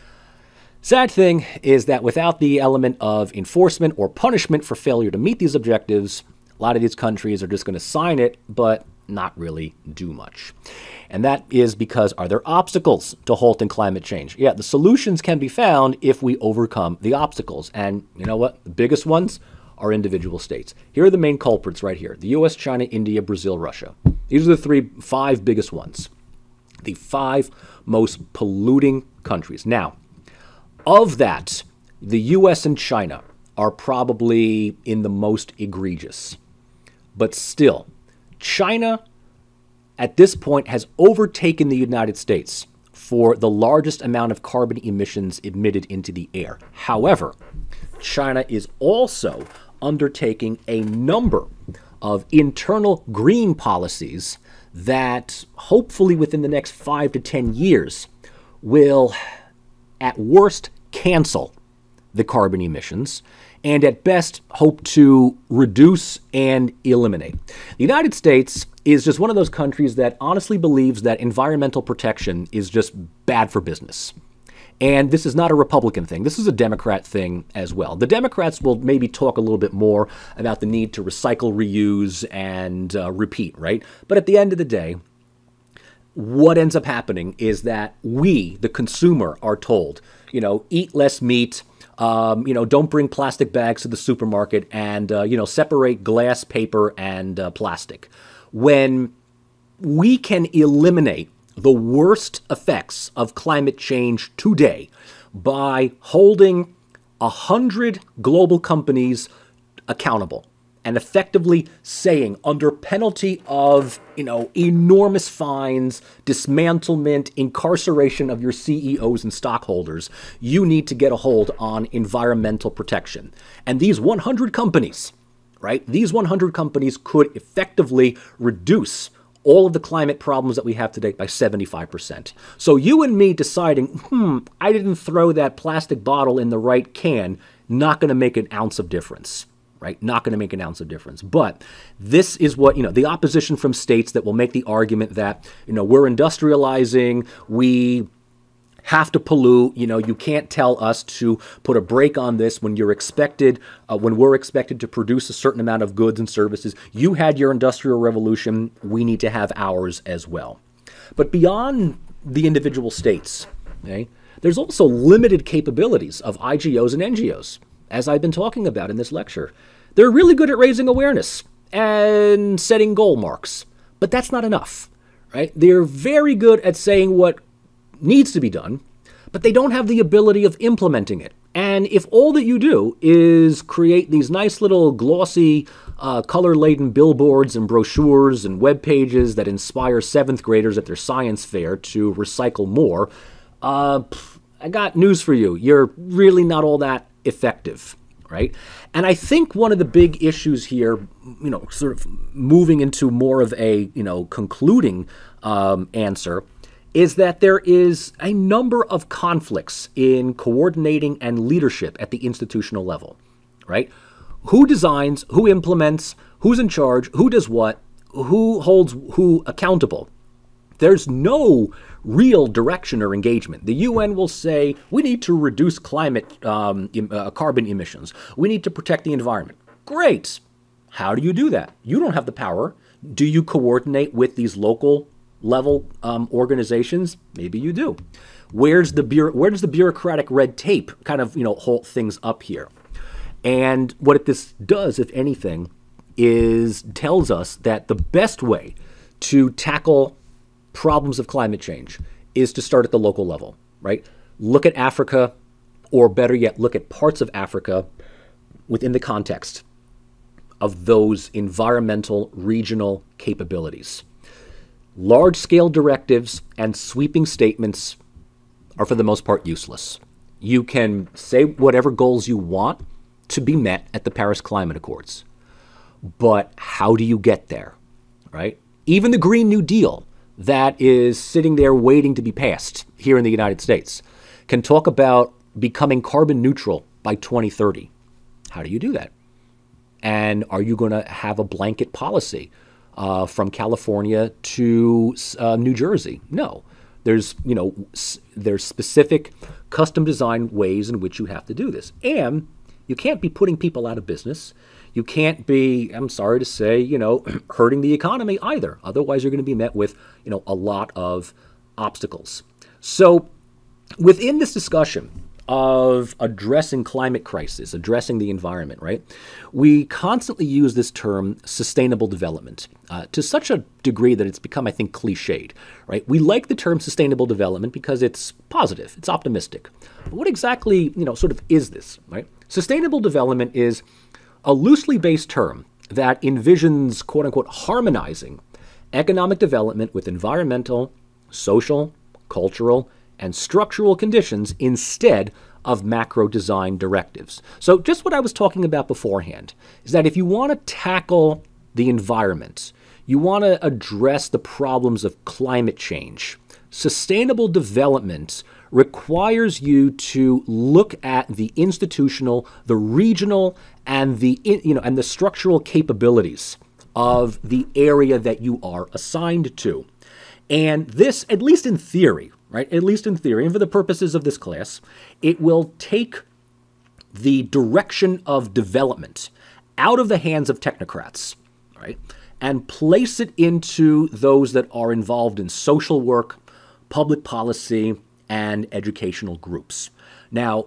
Sad thing is that without the element of enforcement or punishment for failure to meet these objectives, a lot of these countries are just going to sign it, but not really do much. And that is because, are there obstacles to halting climate change? Yeah, the solutions can be found if we overcome the obstacles. And you know what? The biggest ones are individual states. Here are the main culprits right here. The U S, China, India, Brazil, Russia. These are the three, five biggest ones. The five most polluting countries. Now, of that, the U S and China are probably in the most egregious. But still, China at this point has overtaken the United States for the largest amount of carbon emissions emitted into the air. However, China is also undertaking a number of internal green policies that hopefully within the next five to ten years will at worst cancel the carbon emissions, and at best hope to reduce and eliminate. The United States is just one of those countries that honestly believes that environmental protection is just bad for business. And this is not a Republican thing. This is a Democrat thing as well. The Democrats will maybe talk a little bit more about the need to recycle, reuse, and uh, repeat, right? But at the end of the day, what ends up happening is that we, the consumer, are told, you know, eat less meat, Um, you know, don't bring plastic bags to the supermarket, and, uh, you know, separate glass, paper, and uh, plastic. When we can eliminate the worst effects of climate change today by holding one hundred global companies accountable and effectively saying, under penalty of, you know, enormous fines, dismantlement, incarceration of your C E Os and stockholders, you need to get a hold on environmental protection. And these one hundred companies, right, these one hundred companies could effectively reduce all of the climate problems that we have today by seventy-five percent. So you and me deciding, hmm, I didn't throw that plastic bottle in the right can, not going to make an ounce of difference. Right? Not going to make an ounce of difference. But this is what, you know, the opposition from states that will make the argument that, you know, we're industrializing, we have to pollute, you know, you can't tell us to put a brake on this when you're expected, uh, when we're expected to produce a certain amount of goods and services. You had your industrial revolution, we need to have ours as well. But beyond the individual states, okay, there's also limited capabilities of I G Os and N G Os. As I've been talking about in this lecture, they're really good at raising awareness and setting goal marks, but that's not enough, right? They're very good at saying what needs to be done, but they don't have the ability of implementing it. And if all that you do is create these nice little glossy, uh, color-laden billboards and brochures and web pages that inspire seventh graders at their science fair to recycle more, uh, I got news for you. You're really not all that effective, right? And I think one of the big issues here, you know, sort of moving into more of a, you know, concluding um, answer, is that there is a number of conflicts in coordinating and leadership at the institutional level. right? Who designs, who implements, who's in charge, who does what, who holds who accountable. There's no real direction or engagement. The U N will say, we need to reduce climate um, em- uh, carbon emissions. We need to protect the environment. Great. How do you do that? You don't have the power. Do you coordinate with these local level um, organizations? Maybe you do. Where's the bureau- where does the bureaucratic red tape kind of, you know, hold things up here? And what this does, if anything, is tells us that the best way to tackle problems of climate change is to start at the local level, right? Look at Africa, or better yet, look at parts of Africa within the context of those environmental regional capabilities. Large-scale directives and sweeping statements are for the most part useless. You can say whatever goals you want to be met at the Paris Climate Accords, but how do you get there, right? Even the Green New Deal that is sitting there waiting to be passed here in the United States can talk about becoming carbon neutral by twenty thirty. How do you do that? And are you going to have a blanket policy uh, from California to uh, New Jersey? No. There's, you know, s- there's specific custom designed ways in which you have to do this. And you can't be putting people out of business. You can't be, I'm sorry to say, you know, hurting the economy either. Otherwise, you're going to be met with, you know, a lot of obstacles. So within this discussion of addressing climate crisis, addressing the environment, right, we constantly use this term sustainable development uh, to such a degree that it's become, I think, cliched, right? We like the term sustainable development because it's positive, it's optimistic. But what exactly, you know, sort of is this, right? Sustainable development is a loosely based term that envisions, quote unquote, harmonizing economic development with environmental, social, cultural, and structural conditions instead of macro design directives. So just what I was talking about beforehand is that if you want to tackle the environment, you want to address the problems of climate change, sustainable development requires you to look at the institutional, the regional, and the, you know, and the structural capabilities of the area that you are assigned to. And this, at least in theory, right, at least in theory, and for the purposes of this class, it will take the direction of development out of the hands of technocrats, right, and place it into those that are involved in social work, public policy, and educational groups. Now,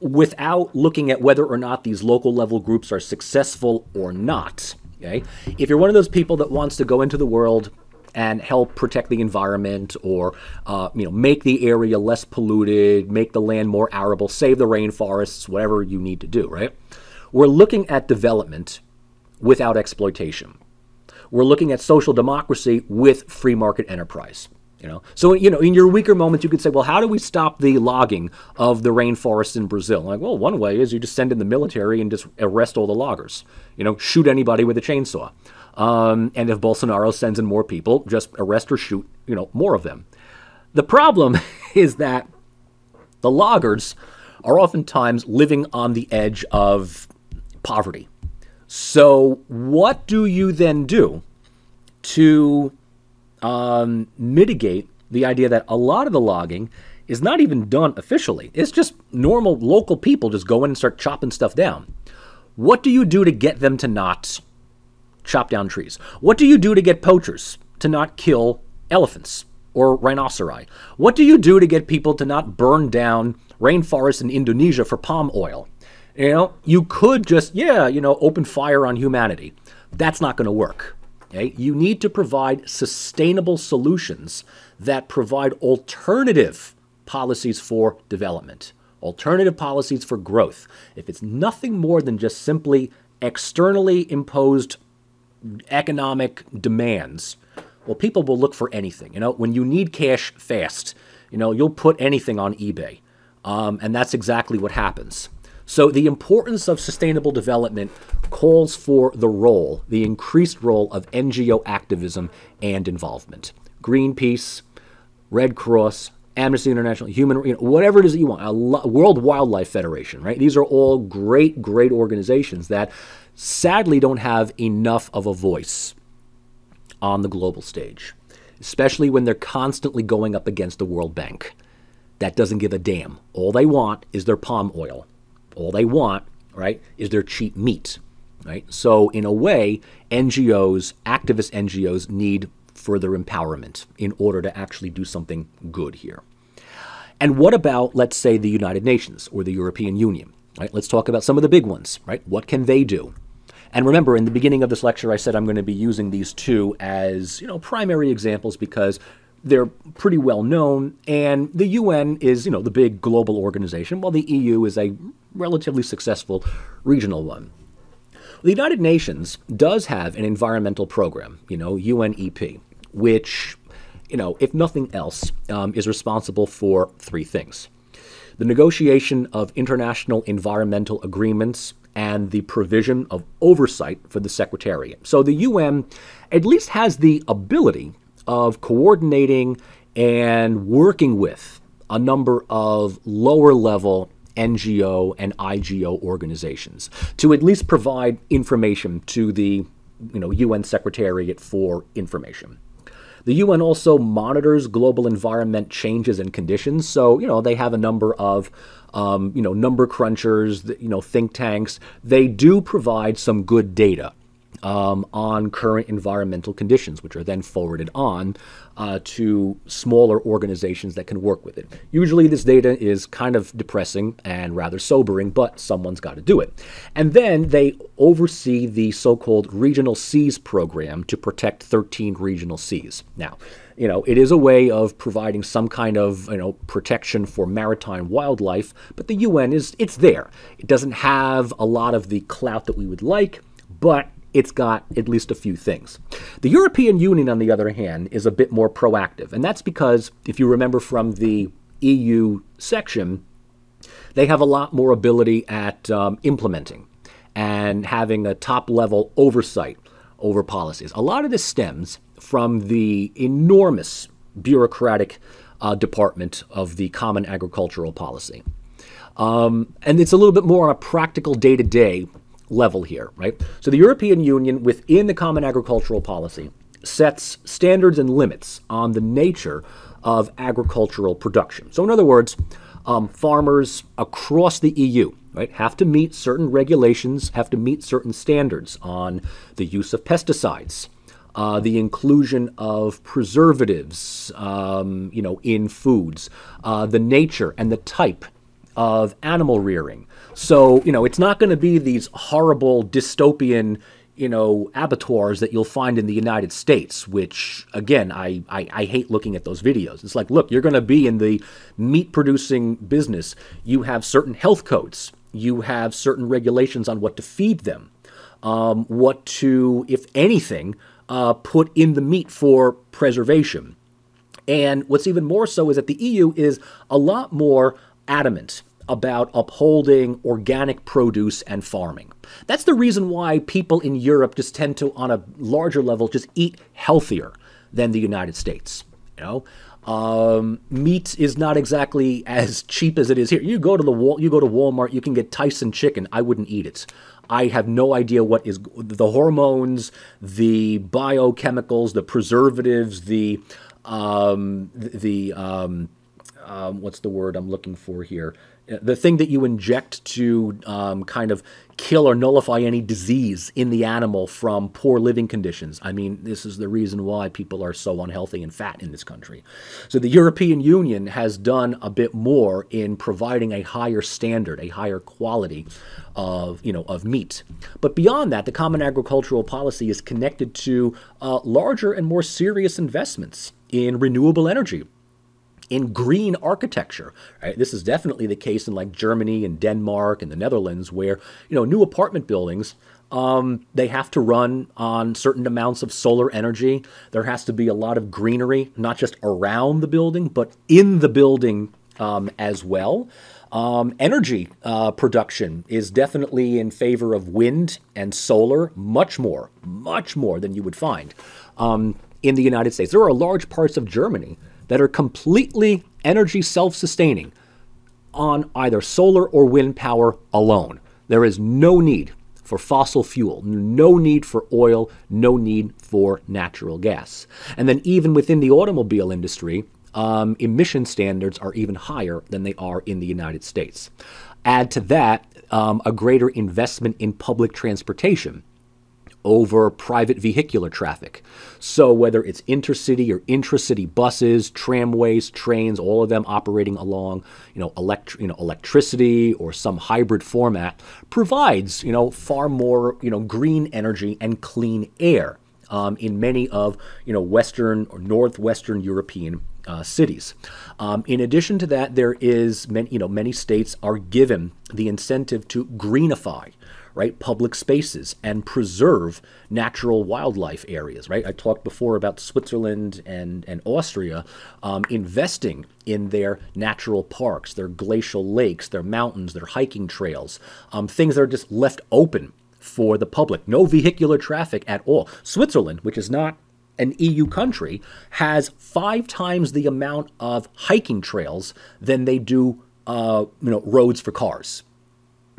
without looking at whether or not these local level groups are successful or not, okay, if you're one of those people that wants to go into the world and help protect the environment or uh, you know, make the area less polluted, make the land more arable, save the rainforests, whatever you need to do, right? We're looking at development without exploitation. We're looking at social democracy with free market enterprise. You know, so, you know, in your weaker moments, you could say, well, how do we stop the logging of the rainforests in Brazil? Like, well, one way is you just send in the military and just arrest all the loggers, you know, shoot anybody with a chainsaw. Um, and if Bolsonaro sends in more people, just arrest or shoot, you know, more of them. The problem is that the loggers are oftentimes living on the edge of poverty. So what do you then do to Um, mitigate the idea that a lot of the logging is not even done officially? It's just normal local people just go in and start chopping stuff down. What do you do to get them to not chop down trees? What do you do to get poachers to not kill elephants or rhinoceri? What do you do to get people to not burn down rainforests in Indonesia for palm oil? You know, you could just, yeah, you know, open fire on humanity. That's not going to work. Okay. You need to provide sustainable solutions that provide alternative policies for development, alternative policies for growth. If it's nothing more than just simply externally imposed economic demands, well, people will look for anything. You know, when you need cash fast, you know, you'll put anything on eBay. Um, and that's exactly what happens. So the importance of sustainable development calls for the role, the increased role of N G O activism and involvement. Greenpeace, Red Cross, Amnesty International, human, you know, whatever it is that you want, a lo- World Wildlife Federation, right? These are all great, great organizations that sadly don't have enough of a voice on the global stage, especially when they're constantly going up against the World Bank. That doesn't give a damn. All they want is their palm oil. All they want, right, is their cheap meat, right? So in a way, N G Os, activist N G Os need further empowerment in order to actually do something good here. And what about, let's say, the United Nations or the European Union, right? Let's talk about some of the big ones, right? What can they do? And remember, in the beginning of this lecture, I said I'm going to be using these two as, you know, primary examples because they're pretty well known, and the U N is, you know, the big global organization, while the E U is a relatively successful regional one. The United Nations does have an environmental program, you know, U N E P, which, you know, if nothing else, um, is responsible for three things: the negotiation of international environmental agreements and the provision of oversight for the Secretariat. So the U N at least has the ability of coordinating and working with a number of lower-level N G O and I G O organizations to at least provide information to the, you know, U N Secretariat for information. The U N also monitors global environment changes and conditions. So, you know, they have a number of, um, you know, number crunchers, you know, think tanks. They do provide some good data um, on current environmental conditions, which are then forwarded on uh, to smaller organizations that can work with it. Usually this data is kind of depressing and rather sobering, but someone's got to do it. And then they oversee the so-called regional seas program to protect thirteen regional seas. Now, you know, it is a way of providing some kind of, you know, protection for maritime wildlife, but the U N is, it's there. It doesn't have a lot of the clout that we would like, but it's got at least a few things. The European Union, on the other hand, is a bit more proactive. And that's because, if you remember from the E U section, they have a lot more ability at um, implementing and having a top-level oversight over policies. A lot of this stems from the enormous bureaucratic uh, department of the Common Agricultural Policy. Um, and it's a little bit more on a practical day-to-day level here, right? So the European Union, within the Common Agricultural Policy, sets standards and limits on the nature of agricultural production. So in other words, um, farmers across the E U, right, have to meet certain regulations, have to meet certain standards on the use of pesticides, uh, the inclusion of preservatives, um, you know, in foods, uh, the nature and the type of animal rearing. So, you know, it's not going to be these horrible dystopian, you know, abattoirs that you'll find in the United States, which, again, I, I, I hate looking at those videos. It's like, look, you're going to be in the meat-producing business. You have certain health codes. You have certain regulations on what to feed them, um, what to, if anything, uh, put in the meat for preservation. And what's even more so is that the E U is a lot more adamant about upholding organic produce and farming. That's the reason why people in Europe just tend to, on a larger level, just eat healthier than the United States. You know, um, meat is not exactly as cheap as it is here. You go to the Wal- you go to Walmart, you can get Tyson chicken. I wouldn't eat it. I have no idea what is the hormones, the biochemicals, the preservatives, the um, the um, Um, what's the word I'm looking for here? The thing that you inject to um, kind of kill or nullify any disease in the animal from poor living conditions. I mean, this is the reason why people are so unhealthy and fat in this country. So the European Union has done a bit more in providing a higher standard, a higher quality of, you know, of meat. But beyond that, the Common Agricultural Policy is connected to uh, larger and more serious investments in renewable energy, in green architecture, right? This is definitely the case in like Germany and Denmark and the Netherlands, where, you know, new apartment buildings, um, they have to run on certain amounts of solar energy. There has to be a lot of greenery, not just around the building, but in the building um, as well. Um, energy uh, production is definitely in favor of wind and solar, much more, much more than you would find um, in the United States. There are large parts of Germany that are completely energy self-sustaining on either solar or wind power alone. There is no need for fossil fuel, no need for oil, no need for natural gas. And then even within the automobile industry, um, emission standards are even higher than they are in the United States. Add to that um, a greater investment in public transportation over private vehicular traffic. So whether it's intercity or intracity buses, tramways, trains, all of them operating along, you know, elect you know, electricity or some hybrid format, provides, you know, far more, you know, green energy and clean air um, in many of, you know, Western or Northwestern European Uh, cities. Um, in addition to that, there is many, you know, many states are given the incentive to greenify, right, public spaces and preserve natural wildlife areas, right? I talked before about Switzerland and, and Austria um, investing in their natural parks, their glacial lakes, their mountains, their hiking trails, um, things that are just left open for the public. No vehicular traffic at all. Switzerland, which is not an E U country, has five times the amount of hiking trails than they do, uh, you know, roads for cars.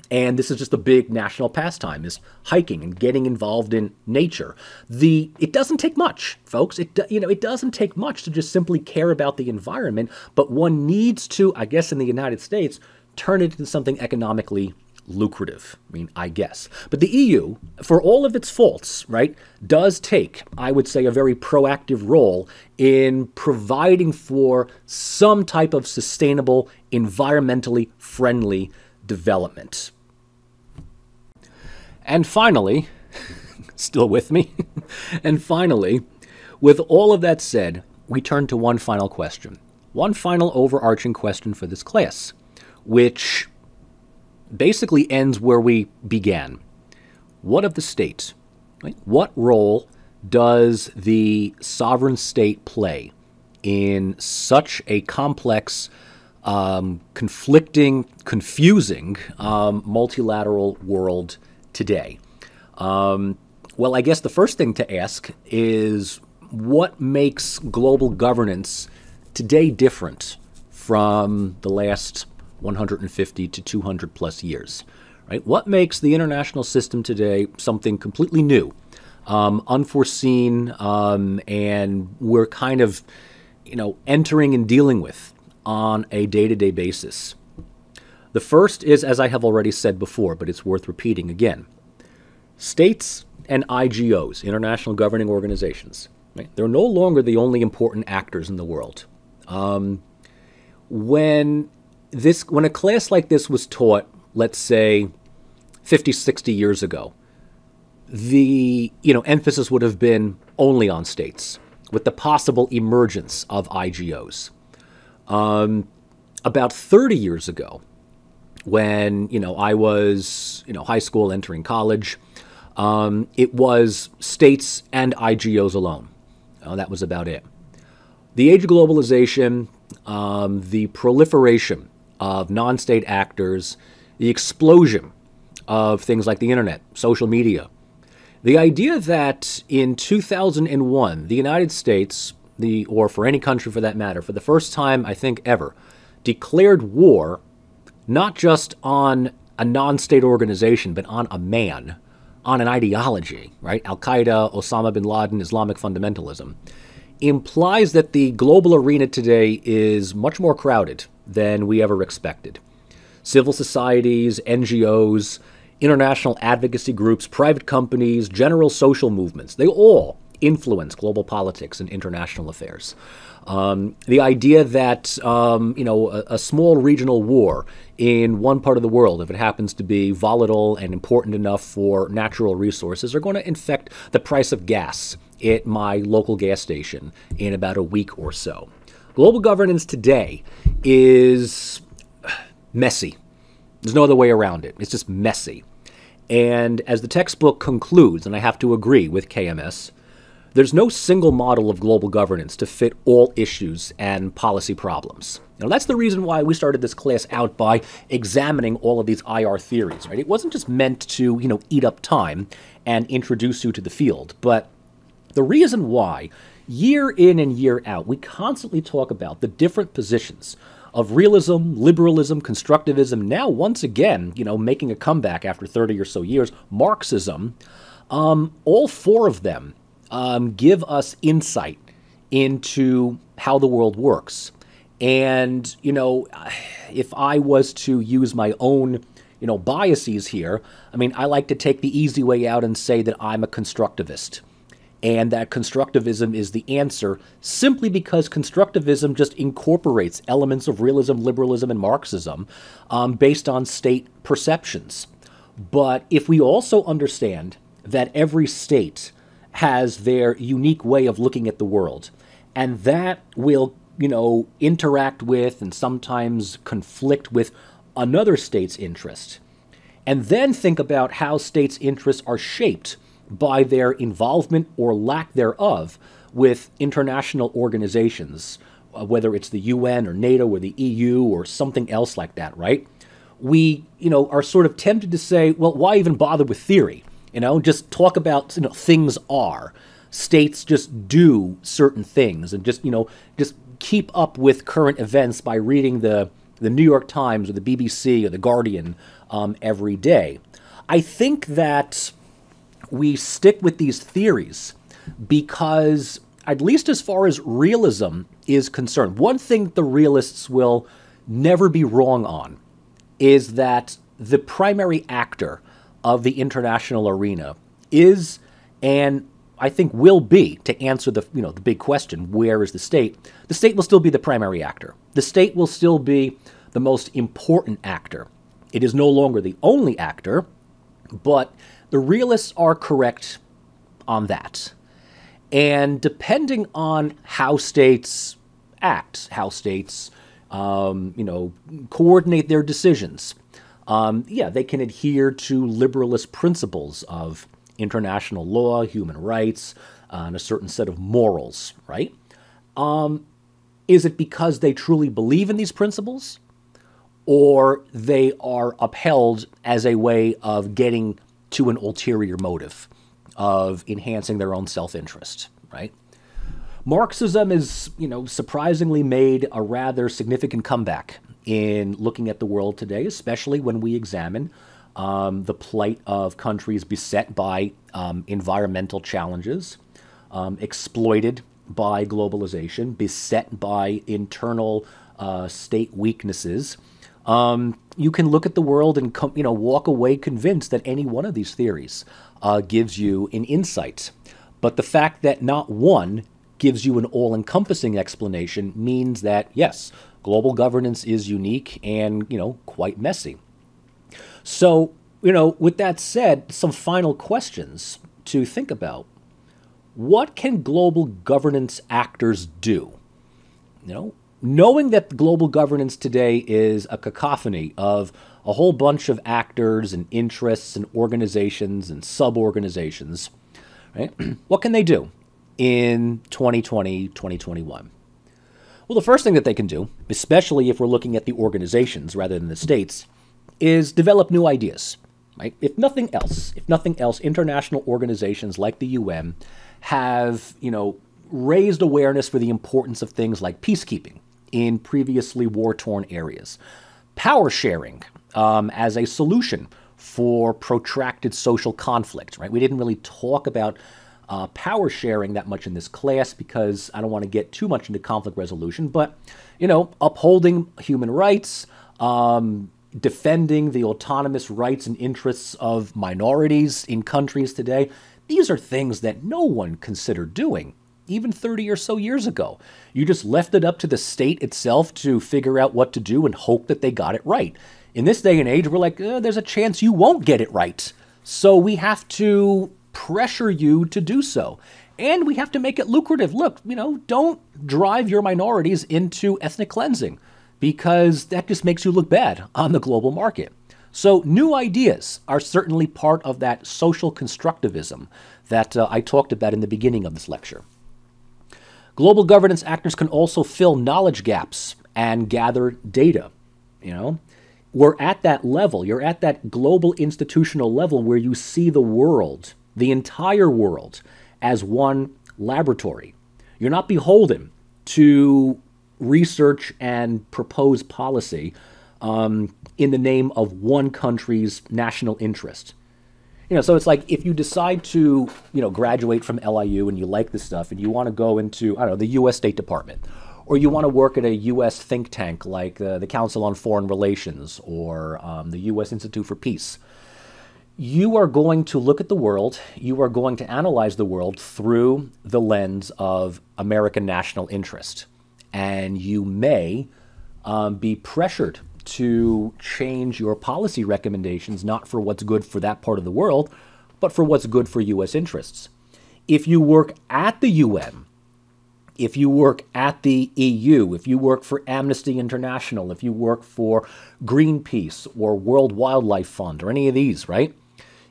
And this is just a big national pastime, is hiking and getting involved in nature. The, it doesn't take much, folks. It, you know, it doesn't take much to just simply care about the environment, but one needs to, I guess in the United States, turn it into something economically lucrative, I mean, I guess. But the E U, for all of its faults, right, does take, I would say, a very proactive role in providing for some type of sustainable, environmentally friendly development. And finally, still with me? And finally, with all of that said, we turn to one final question. One final overarching question for this class, which basically ends where we began. What of the state? Right? What role does the sovereign state play in such a complex, um, conflicting, confusing um, multilateral world today? Um, well, I guess the first thing to ask is, what makes global governance today different from the last one hundred fifty to two hundred plus years, right? What makes the international system today something completely new, um, unforeseen, um, and we're kind of, you know, entering and dealing with on a day-to-day basis? The first is, as I have already said before, but it's worth repeating again, states and I G Os, international governing organizations, right? They're no longer the only important actors in the world. Um, when This, when a class like this was taught, let's say, fifty, sixty years ago, the, you know, emphasis would have been only on states, with the possible emergence of I G Os. Um, about thirty years ago, when, you know, I was, you know, high school, entering college, um, it was states and I G Os alone. Uh, that was about it. The age of globalization, um, the proliferation of non-state actors, the explosion of things like the internet, social media. The idea that in two thousand one, the United States, the, or for any country for that matter, for the first time, I think ever, declared war, not just on a non-state organization, but on a man, on an ideology, right? Al-Qaeda, Osama bin Laden, Islamic fundamentalism, implies that the global arena today is much more crowded than we ever expected. Civil societies, N G Os, international advocacy groups, private companies, general social movements, they all influence global politics and international affairs. Um, the idea that, um, you know, a, a small regional war in one part of the world, if it happens to be volatile and important enough for natural resources, are going to infect the price of gas at my local gas station in about a week or so. Global governance today is messy. There's no other way around it. It's just messy. And as the textbook concludes, and I have to agree with K M S, there's no single model of global governance to fit all issues and policy problems. Now, that's the reason why we started this class out by examining all of these I R theories, right? It wasn't just meant to, you know, eat up time and introduce you to the field, but The reason why, year in and year out, we constantly talk about the different positions of realism, liberalism, constructivism, now once again, you know, making a comeback after thirty or so years, Marxism, um, all four of them um, give us insight into how the world works. And, you know, if I was to use my own, you know, biases here, I mean, I like to take the easy way out and say that I'm a constructivist and that constructivism is the answer simply because constructivism just incorporates elements of realism, liberalism, and Marxism um, based on state perceptions. But if we also understand that every state has their unique way of looking at the world, and that will, you know, interact with and sometimes conflict with another state's interests, and then think about how states' interests are shaped by their involvement or lack thereof with international organizations, whether it's the U N or NATO or the E U or something else like that, right? We, you know, are sort of tempted to say, well, why even bother with theory? You know, just talk about, you know, things are. States just do certain things and just, you know, just keep up with current events by reading the the New York Times or the B B C or the Guardian um, every day. I think that we stick with these theories because, at least as far as realism is concerned, one thing the realists will never be wrong on is that the primary actor of the international arena is, and I think will be, to answer the, you know, the big question, where is the state? The state will still be the primary actor. The state will still be the most important actor. It is no longer the only actor, but the realists are correct on that. And depending on how states act, how states, um, you know, coordinate their decisions, um, yeah, they can adhere to liberalist principles of international law, human rights, uh, and a certain set of morals, right? Um, is it because they truly believe in these principles, or they are upheld as a way of getting to an ulterior motive of enhancing their own self-interest, right? Marxism is, you know, surprisingly made a rather significant comeback in looking at the world today, especially when we examine Um, the plight of countries beset by um, environmental challenges, um, exploited by globalization, beset by internal uh, state weaknesses. Um, you can look at the world and com you know walk away convinced that any one of these theories uh, gives you an insight. But the fact that not one gives you an all-encompassing explanation means that, yes, global governance is unique and, you know, quite messy. So, you know, with that said, some final questions to think about. What can global governance actors do? You know, knowing that global governance today is a cacophony of a whole bunch of actors and interests and organizations and sub-organizations, right? What can they do in twenty twenty, twenty twenty-one? Well, the first thing that they can do, especially if we're looking at the organizations rather than the states, is develop new ideas, right? If nothing else, if nothing else, international organizations like the U N have, you know, raised awareness for the importance of things like peacekeeping in previously war-torn areas, power sharing um, as a solution for protracted social conflict, right? We didn't really talk about uh, power sharing that much in this class because I don't want to get too much into conflict resolution, but, you know, upholding human rights, um, defending the autonomous rights and interests of minorities in countries today, these are things that no one considered doing, even thirty or so years ago. You just left it up to the state itself to figure out what to do and hope that they got it right. In this day and age, we're like, eh, there's a chance you won't get it right. So we have to pressure you to do so. And we have to make it lucrative. Look, you know, don't drive your minorities into ethnic cleansing, because that just makes you look bad on the global market. So new ideas are certainly part of that social constructivism that uh, I talked about in the beginning of this lecture. Global governance actors can also fill knowledge gaps and gather data. You know, we're at that level. You're at that global institutional level where you see the world, the entire world, as one laboratory. You're not beholden to research and propose policy um, in the name of one country's national interest. You know, so it's like if you decide to, you know, graduate from L I U and you like this stuff and you want to go into, I don't know, the U S State Department, or you want to work at a U S think tank like uh, the Council on Foreign Relations or um, the U S Institute for Peace, you are going to look at the world, you are going to analyze the world through the lens of American national interest. And you may um, be pressured to change your policy recommendations, not for what's good for that part of the world, but for what's good for U S interests. If you work at the U N, if you work at the E U, if you work for Amnesty International, if you work for Greenpeace or World Wildlife Fund or any of these, right?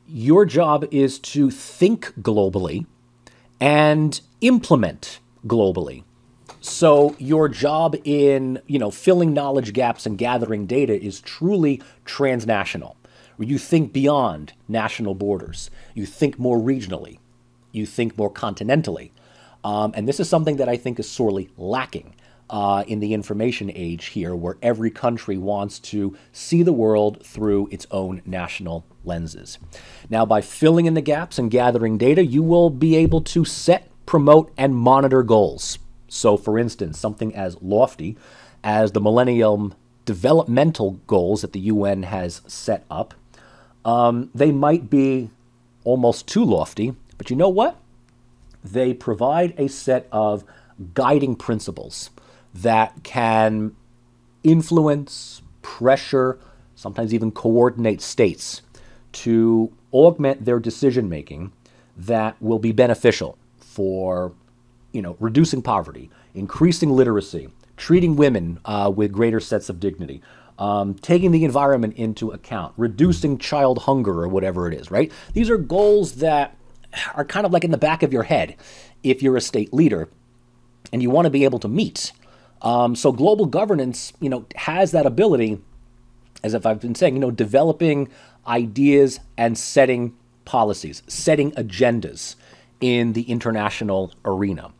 Your job is to think globally and implement globally. So your job in, you know, filling knowledge gaps and gathering data is truly transnational, where you think beyond national borders. You think more regionally. You think more continentally. Um, and this is something that I think is sorely lacking uh, in the information age here, where every country wants to see the world through its own national lenses. Now, by filling in the gaps and gathering data, you will be able to set, promote, and monitor goals. So, for instance, something as lofty as the Millennium Developmental Goals that the U N has set up, um, they might be almost too lofty, but you know what? They provide a set of guiding principles that can influence, pressure, sometimes even coordinate states to augment their decision-making that will be beneficial for, you know, reducing poverty, increasing literacy, treating women uh, with greater sets of dignity, um, taking the environment into account, reducing child hunger or whatever it is, right? These are goals that are kind of like in the back of your head if you're a state leader and you want to be able to meet. Um, so global governance, you know, has that ability, as if I've been saying, you know, developing ideas and setting policies, setting agendas in the international arena.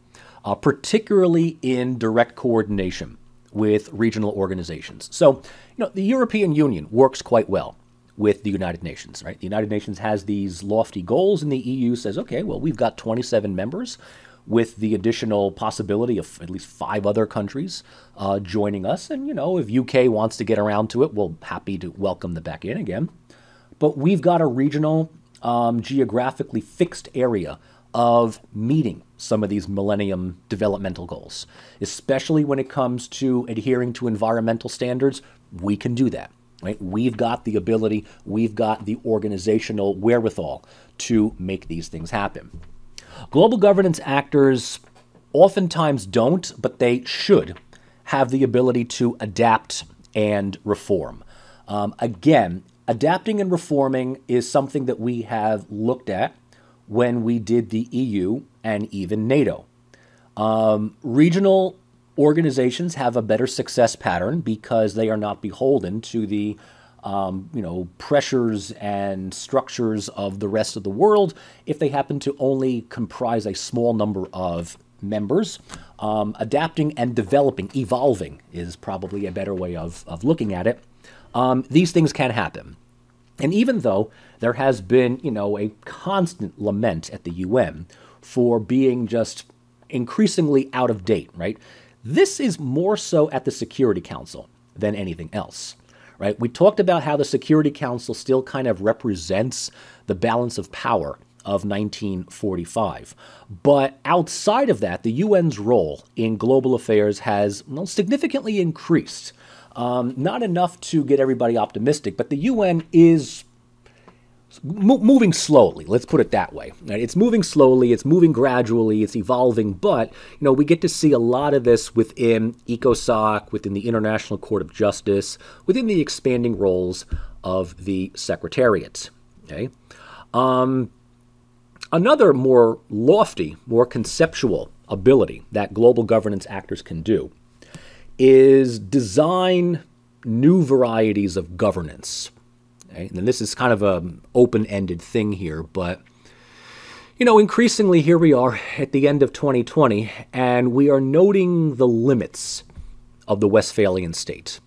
Uh, particularly in direct coordination with regional organizations. So, you know, the European Union works quite well with the United Nations, right? The United Nations has these lofty goals, and the E U says, okay, well, we've got twenty-seven members with the additional possibility of at least five other countries uh, joining us. And, you know, if U K wants to get around to it, we'll be happy to welcome them back in again. But we've got a regional, um, geographically fixed area of meeting some of these Millennium Developmental Goals, especially when it comes to adhering to environmental standards. We can do that, right? We've got the ability, we've got the organizational wherewithal to make these things happen. Global governance actors oftentimes don't, but they should have the ability to adapt and reform. Um, again, adapting and reforming is something that we have looked at when we did the E U and even NATO. Um, regional organizations have a better success pattern because they are not beholden to the um, you know, pressures and structures of the rest of the world if they happen to only comprise a small number of members. Um, adapting and developing, evolving is probably a better way of, of looking at it. Um, these things can happen. And even though there has been, you know, a constant lament at the U N for being just increasingly out of date, right? This is more so at the Security Council than anything else, right? We talked about how the Security Council still kind of represents the balance of power of nineteen forty-five. But outside of that, the U N's role in global affairs has, well, significantly increased. Um, not enough to get everybody optimistic, but the U N is mo moving slowly. Let's put it that way. It's moving slowly. It's moving gradually. It's evolving. But, you know, we get to see a lot of this within ECOSOC, within the International Court of Justice, within the expanding roles of the Secretariat. Okay. Um, another more lofty, more conceptual ability that global governance actors can do is design new varieties of governance. Okay? And this is kind of an open-ended thing here, but You know, increasingly here we are at the end of twenty twenty, and we are noting the limits of the Westphalian state.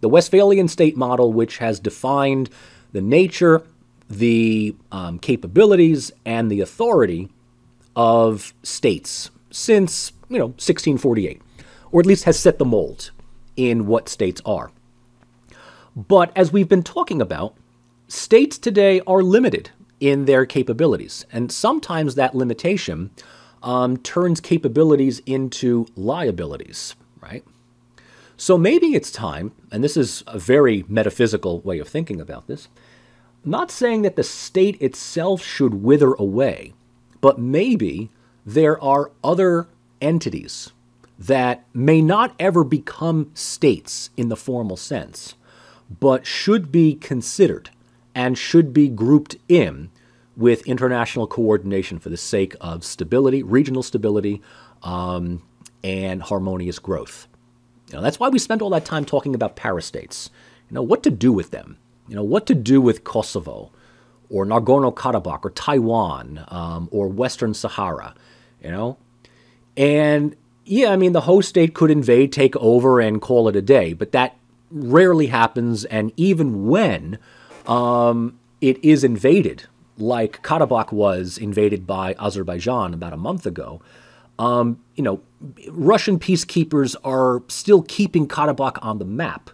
The Westphalian state model, which has defined the nature, the um, capabilities, and the authority of states since, you know, sixteen forty-eight, or at least has set the mold in what states are. But as we've been talking about, states today are limited in their capabilities. And sometimes that limitation um, turns capabilities into liabilities, right? So maybe it's time, and this is a very metaphysical way of thinking about this, not saying that the state itself should wither away, but maybe there are other entities that may not ever become states in the formal sense, but should be considered and should be grouped in with international coordination for the sake of stability, regional stability, um, and harmonious growth. You know, that's why we spent all that time talking about parastates. You know, what to do with them. You know, what to do with Kosovo, or Nagorno-Karabakh, or Taiwan, um, or Western Sahara. You know, and yeah, I mean, the host state could invade, take over, and call it a day, but that rarely happens. And even when Um, it is invaded, like Karabakh was invaded by Azerbaijan about a month ago. Um, you know, Russian peacekeepers are still keeping Karabakh on the map.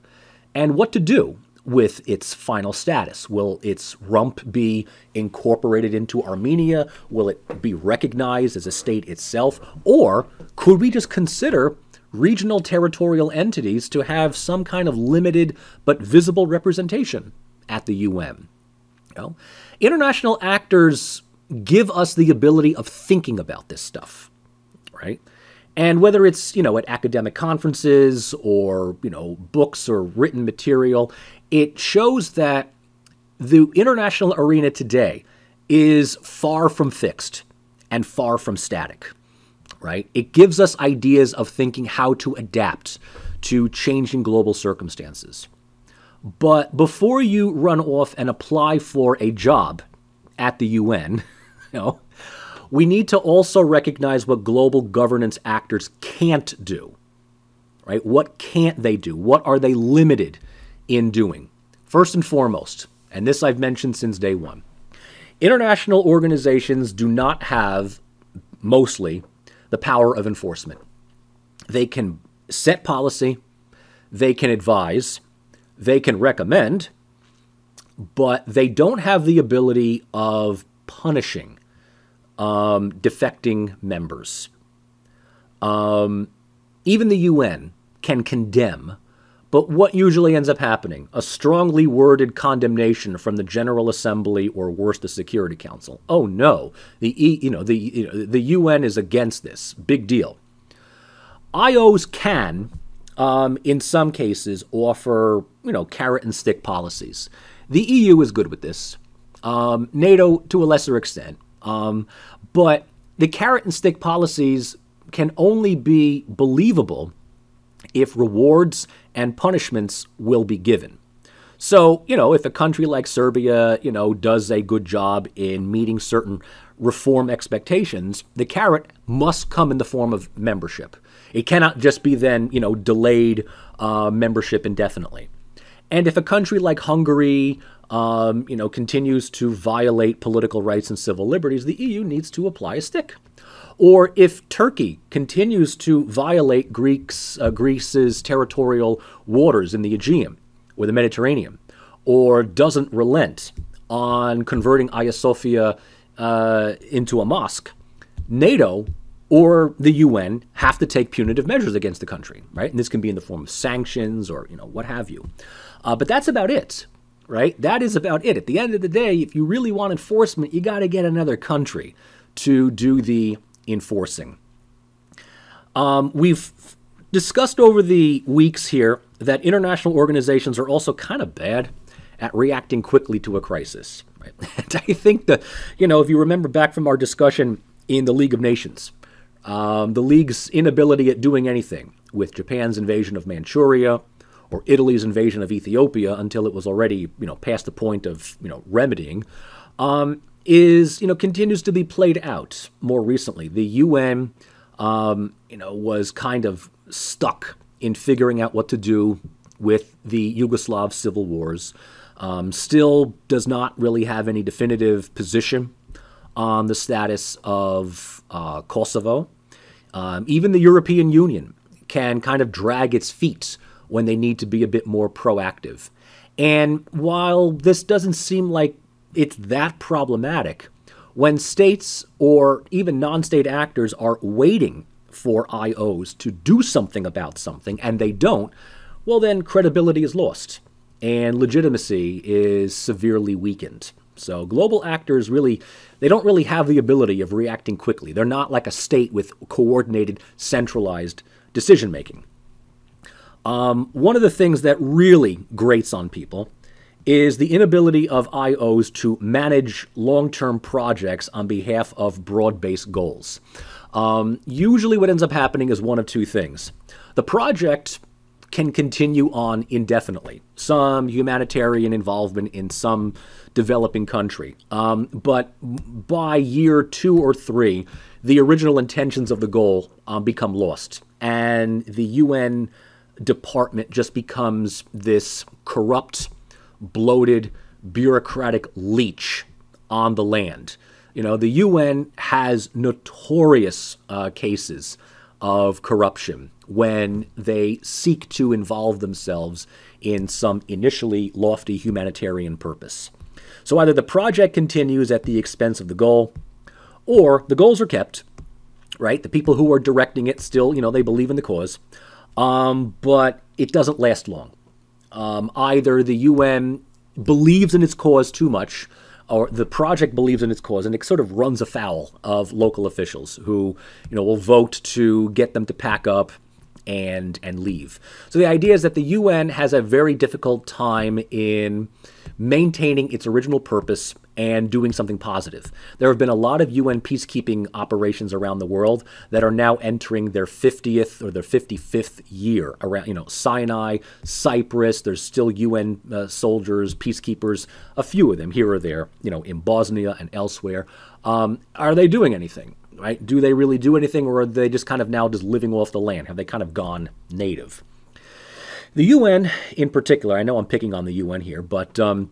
And what to do with its final status? Will its rump be incorporated into Armenia? Will it be recognized as a state itself? Or could we just consider regional territorial entities to have some kind of limited but visible representation at the U N? You know, international actors give us the ability of thinking about this stuff, right? And whether it's, you know, at academic conferences or, you know, books or written material, it shows that the international arena today is far from fixed and far from static, right? It gives us ideas of thinking how to adapt to changing global circumstances. But before you run off and apply for a job at the U N, you know, we need to also recognize what global governance actors can't do, right? What can't they do? What are they limited in doing? First and foremost, and this I've mentioned since day one, international organizations do not have, mostly, the power of enforcement. They can set policy, they can advise, they can recommend, but they don't have the ability of punishing um, defecting members. Um, even the U N can condemn, but what usually ends up happening? A strongly worded condemnation from the General Assembly, or worse, the Security Council. Oh no, the e, you know the you know, the U N is against this. Big deal. I Os can, Um, in some cases, offer, you know, carrot and stick policies. The E U is good with this, um, NATO to a lesser extent, um, but the carrot and stick policies can only be believable if rewards and punishments will be given. So, you know, if a country like Serbia, you know, does a good job in meeting certain reform expectations, the carrot must come in the form of membership. It cannot just be then, you know, delayed uh, membership indefinitely. And if a country like Hungary, um, you know, continues to violate political rights and civil liberties, the E U needs to apply a stick. Or if Turkey continues to violate Greeks, uh, Greece's territorial waters in the Aegean or the Mediterranean, or doesn't relent on converting Hagia Sophia uh, into a mosque, NATO or the U N have to take punitive measures against the country, right? And this can be in the form of sanctions or, you know, what have you. Uh, but that's about it, right? That is about it. At the end of the day, if you really want enforcement, you got to get another country to do the enforcing. Um, we've discussed over the weeks here that international organizations are also kind of bad at reacting quickly to a crisis, right? I think that, you know, if you remember back from our discussion in the League of Nations, Um, the League's inability at doing anything with Japan's invasion of Manchuria or Italy's invasion of Ethiopia until it was already, you know, past the point of, you know, remedying, um, is, you know, continues to be played out more recently. The U N, um, you know, was kind of stuck in figuring out what to do with the Yugoslav civil wars. Um, still does not really have any definitive position on the status of uh, Kosovo. Um, even the European Union can kind of drag its feet when they need to be a bit more proactive. And while this doesn't seem like it's that problematic, when states or even non-state actors are waiting for I Os to do something about something and they don't, well, then credibility is lost and legitimacy is severely weakened. So global actors really, they don't really have the ability of reacting quickly. They're not like a state with coordinated, centralized decision-making. Um, one of the things that really grates on people is the inability of I Os to manage long-term projects on behalf of broad-based goals. Um, usually what ends up happening is one of two things. The project can continue on indefinitely, some humanitarian involvement in some developing country. Um, but by year two or three, the original intentions of the goal um, become lost, and the U N department just becomes this corrupt, bloated, bureaucratic leech on the land. You know, the U N has notorious uh, cases of corruption when they seek to involve themselves in some initially lofty humanitarian purpose. So either the project continues at the expense of the goal, or the goals are kept, right? The people who are directing it still, you know, they believe in the cause, um, but it doesn't last long. Um, either the U N believes in its cause too much, or the project believes in its cause, and it sort of runs afoul of local officials who, you know, will vote to get them to pack up and and leave. So the idea is that the U N has a very difficult time in maintaining its original purpose and doing something positive. There have been a lot of U N peacekeeping operations around the world that are now entering their fiftieth or their fifty-fifth year around, you know, Sinai, Cyprus. There's still U N uh, soldiers, peacekeepers, a few of them here or there, you know, in Bosnia and elsewhere. Um, are they doing anything, right? Do they really do anything, or are they just kind of now just living off the land? Have they kind of gone native? The U N in particular, I know I'm picking on the U N here, but um,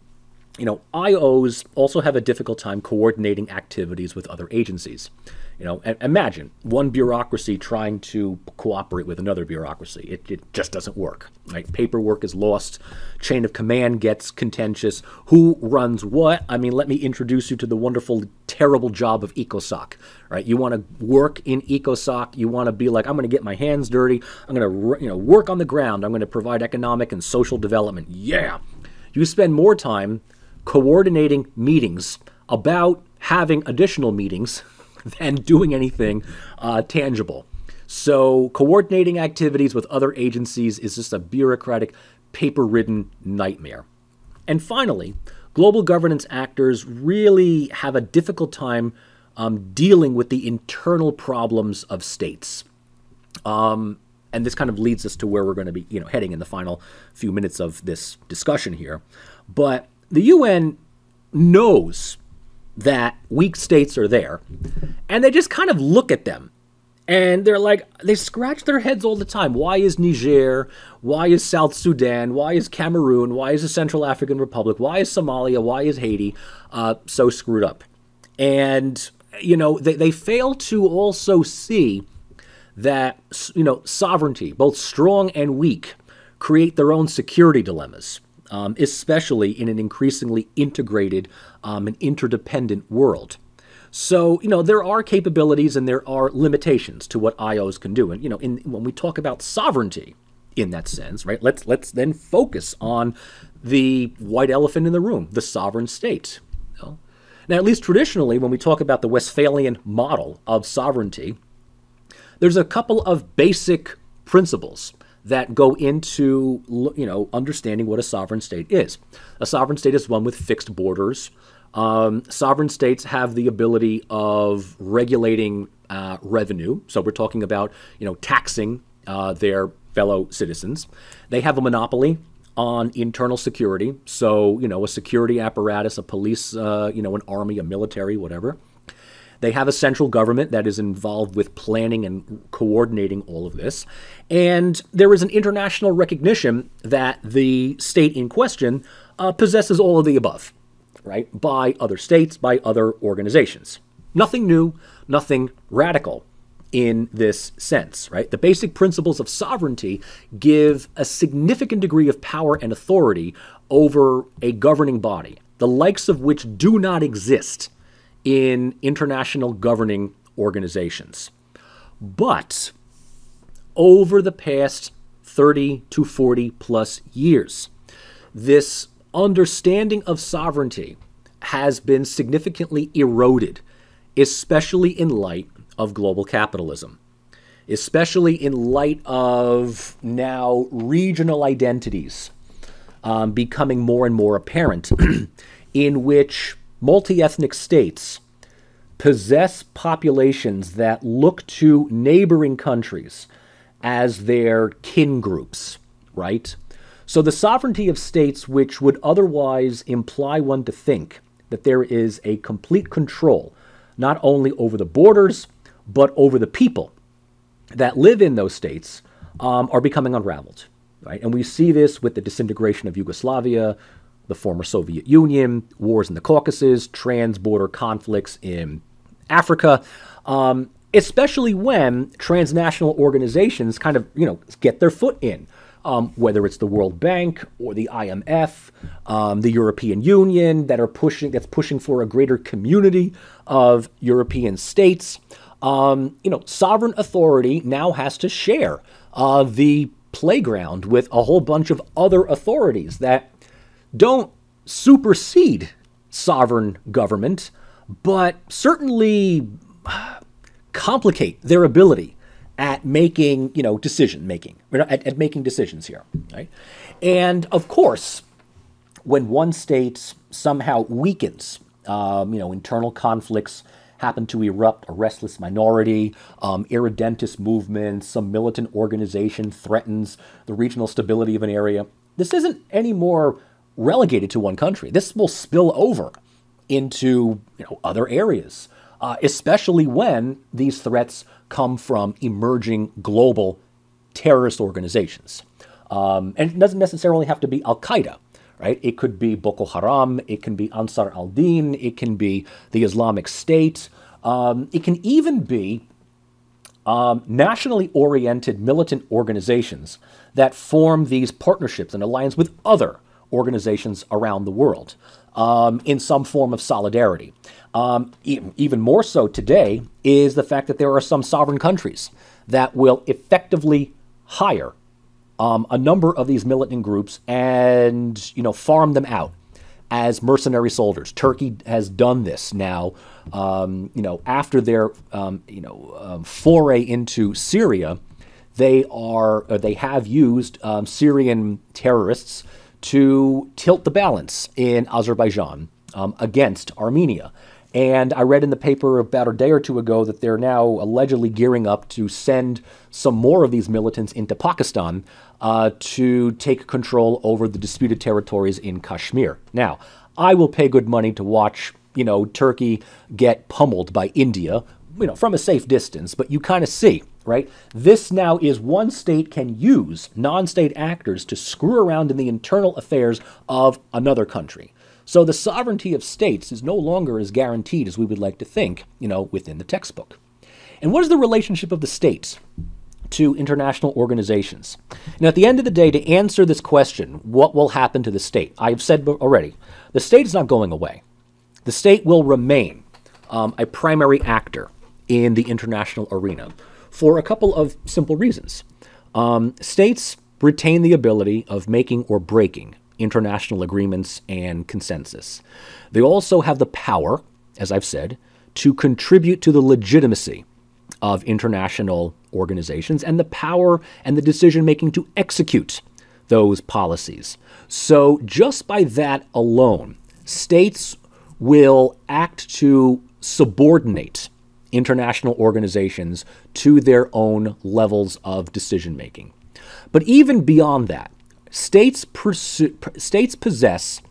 you know, I Os also have a difficult time coordinating activities with other agencies. You know, imagine one bureaucracy trying to cooperate with another bureaucracy. It, it just doesn't work, right? Paperwork is lost. Chain of command gets contentious. Who runs what? I mean, let me introduce you to the wonderful, terrible job of ECOSOC, right? You want to work in ECOSOC. You want to be like, I'm going to get my hands dirty. I'm going to, you know, work on the ground. I'm going to provide economic and social development. Yeah. You spend more time coordinating meetings about having additional meetings than doing anything uh, tangible. So coordinating activities with other agencies is just a bureaucratic, paper-ridden nightmare. And finally, global governance actors really have a difficult time um, dealing with the internal problems of states. Um, and this kind of leads us to where we're going to be, you know, heading in the final few minutes of this discussion here. But the U N knows that weak states are there, and they just kind of look at them, and they're like, they scratch their heads all the time. Why is Niger? Why is South Sudan? Why is Cameroon? Why is the Central African Republic? Why is Somalia? Why is Haiti uh, so screwed up? And, you know, they, they fail to also see that, you know, sovereignty, both strong and weak, create their own security dilemmas. Um, especially in an increasingly integrated um, and interdependent world. So, you know, there are capabilities and there are limitations to what I Os can do. And, you know, in, when we talk about sovereignty in that sense, right, let's, let's then focus on the white elephant in the room, the sovereign state. You know? Now, at least traditionally, when we talk about the Westphalian model of sovereignty, there's a couple of basic principles that go into, you know, understanding what a sovereign state is. A sovereign state is one with fixed borders. Um, sovereign states have the ability of regulating uh, revenue. So we're talking about, you know, taxing uh, their fellow citizens. They have a monopoly on internal security. So, you know, a security apparatus, a police, uh, you know, an army, a military, whatever. They have a central government that is involved with planning and coordinating all of this. And there is an international recognition that the state in question uh, possesses all of the above, right? By other states, by other organizations. Nothing new, nothing radical in this sense, right? The basic principles of sovereignty give a significant degree of power and authority over a governing body, the likes of which do not exist in international governing organizations. But over the past thirty to forty plus years, this understanding of sovereignty has been significantly eroded, especially in light of global capitalism, especially in light of now regional identities um, becoming more and more apparent, in which multi-ethnic states possess populations that look to neighboring countries as their kin groups, right? So the sovereignty of states, which would otherwise imply one to think that there is a complete control, not only over the borders, but over the people that live in those states, um, are becoming unraveled, right? And we see this with the disintegration of Yugoslavia, the former Soviet Union, wars in the Caucasus, trans-border conflicts in Africa, um, especially when transnational organizations kind of, you know, get their foot in, um, whether it's the World Bank or the I M F, um, the European Union, that are pushing, that's pushing for a greater community of European states. Um, you know, sovereign authority now has to share uh, the playground with a whole bunch of other authorities that don't supersede sovereign government, but certainly complicate their ability at making, you know, decision making, at, at making decisions here, right? And of course, when one state somehow weakens, um, you know, internal conflicts happen to erupt, a restless minority, um, irredentist movement, some militant organization threatens the regional stability of an area. This isn't any more relegated to one country. This will spill over into, you know, other areas, uh, especially when these threats come from emerging global terrorist organizations. Um, and it doesn't necessarily have to be Al-Qaeda, right? It could be Boko Haram, it can be Ansar al-Din, it can be the Islamic State, um, it can even be Um, nationally oriented militant organizations that form these partnerships and alliance with other organizations around the world um, in some form of solidarity. Um, e even more so today is the fact that there are some sovereign countries that will effectively hire um, a number of these militant groups and, you know, farm them out as mercenary soldiers. Turkey has done this now, um, you know, after their, um, you know, um, foray into Syria, they are, uh, they have used um, Syrian terrorists to tilt the balance in Azerbaijan um, against Armenia. And I read in the paper about a day or two ago that they're now allegedly gearing up to send some more of these militants into Pakistan uh, to take control over the disputed territories in Kashmir. Now, I will pay good money to watch, you know, Turkey get pummeled by India, you know, from a safe distance, but you kind of see, right? This now is one state can use non-state actors to screw around in the internal affairs of another country. So the sovereignty of states is no longer as guaranteed as we would like to think, you know, within the textbook. And what is the relationship of the states to international organizations? Now, at the end of the day, to answer this question, what will happen to the state? I have said already, the state is not going away. The state will remain um, a primary actor in the international arena for a couple of simple reasons. Um, states retain the ability of making or breaking international agreements and consensus. They also have the power, as I've said, to contribute to the legitimacy of international organizations and the power and the decision-making to execute those policies. So just by that alone, states will act to subordinate international organizations to their own levels of decision-making. But even beyond that, states pursue, states possess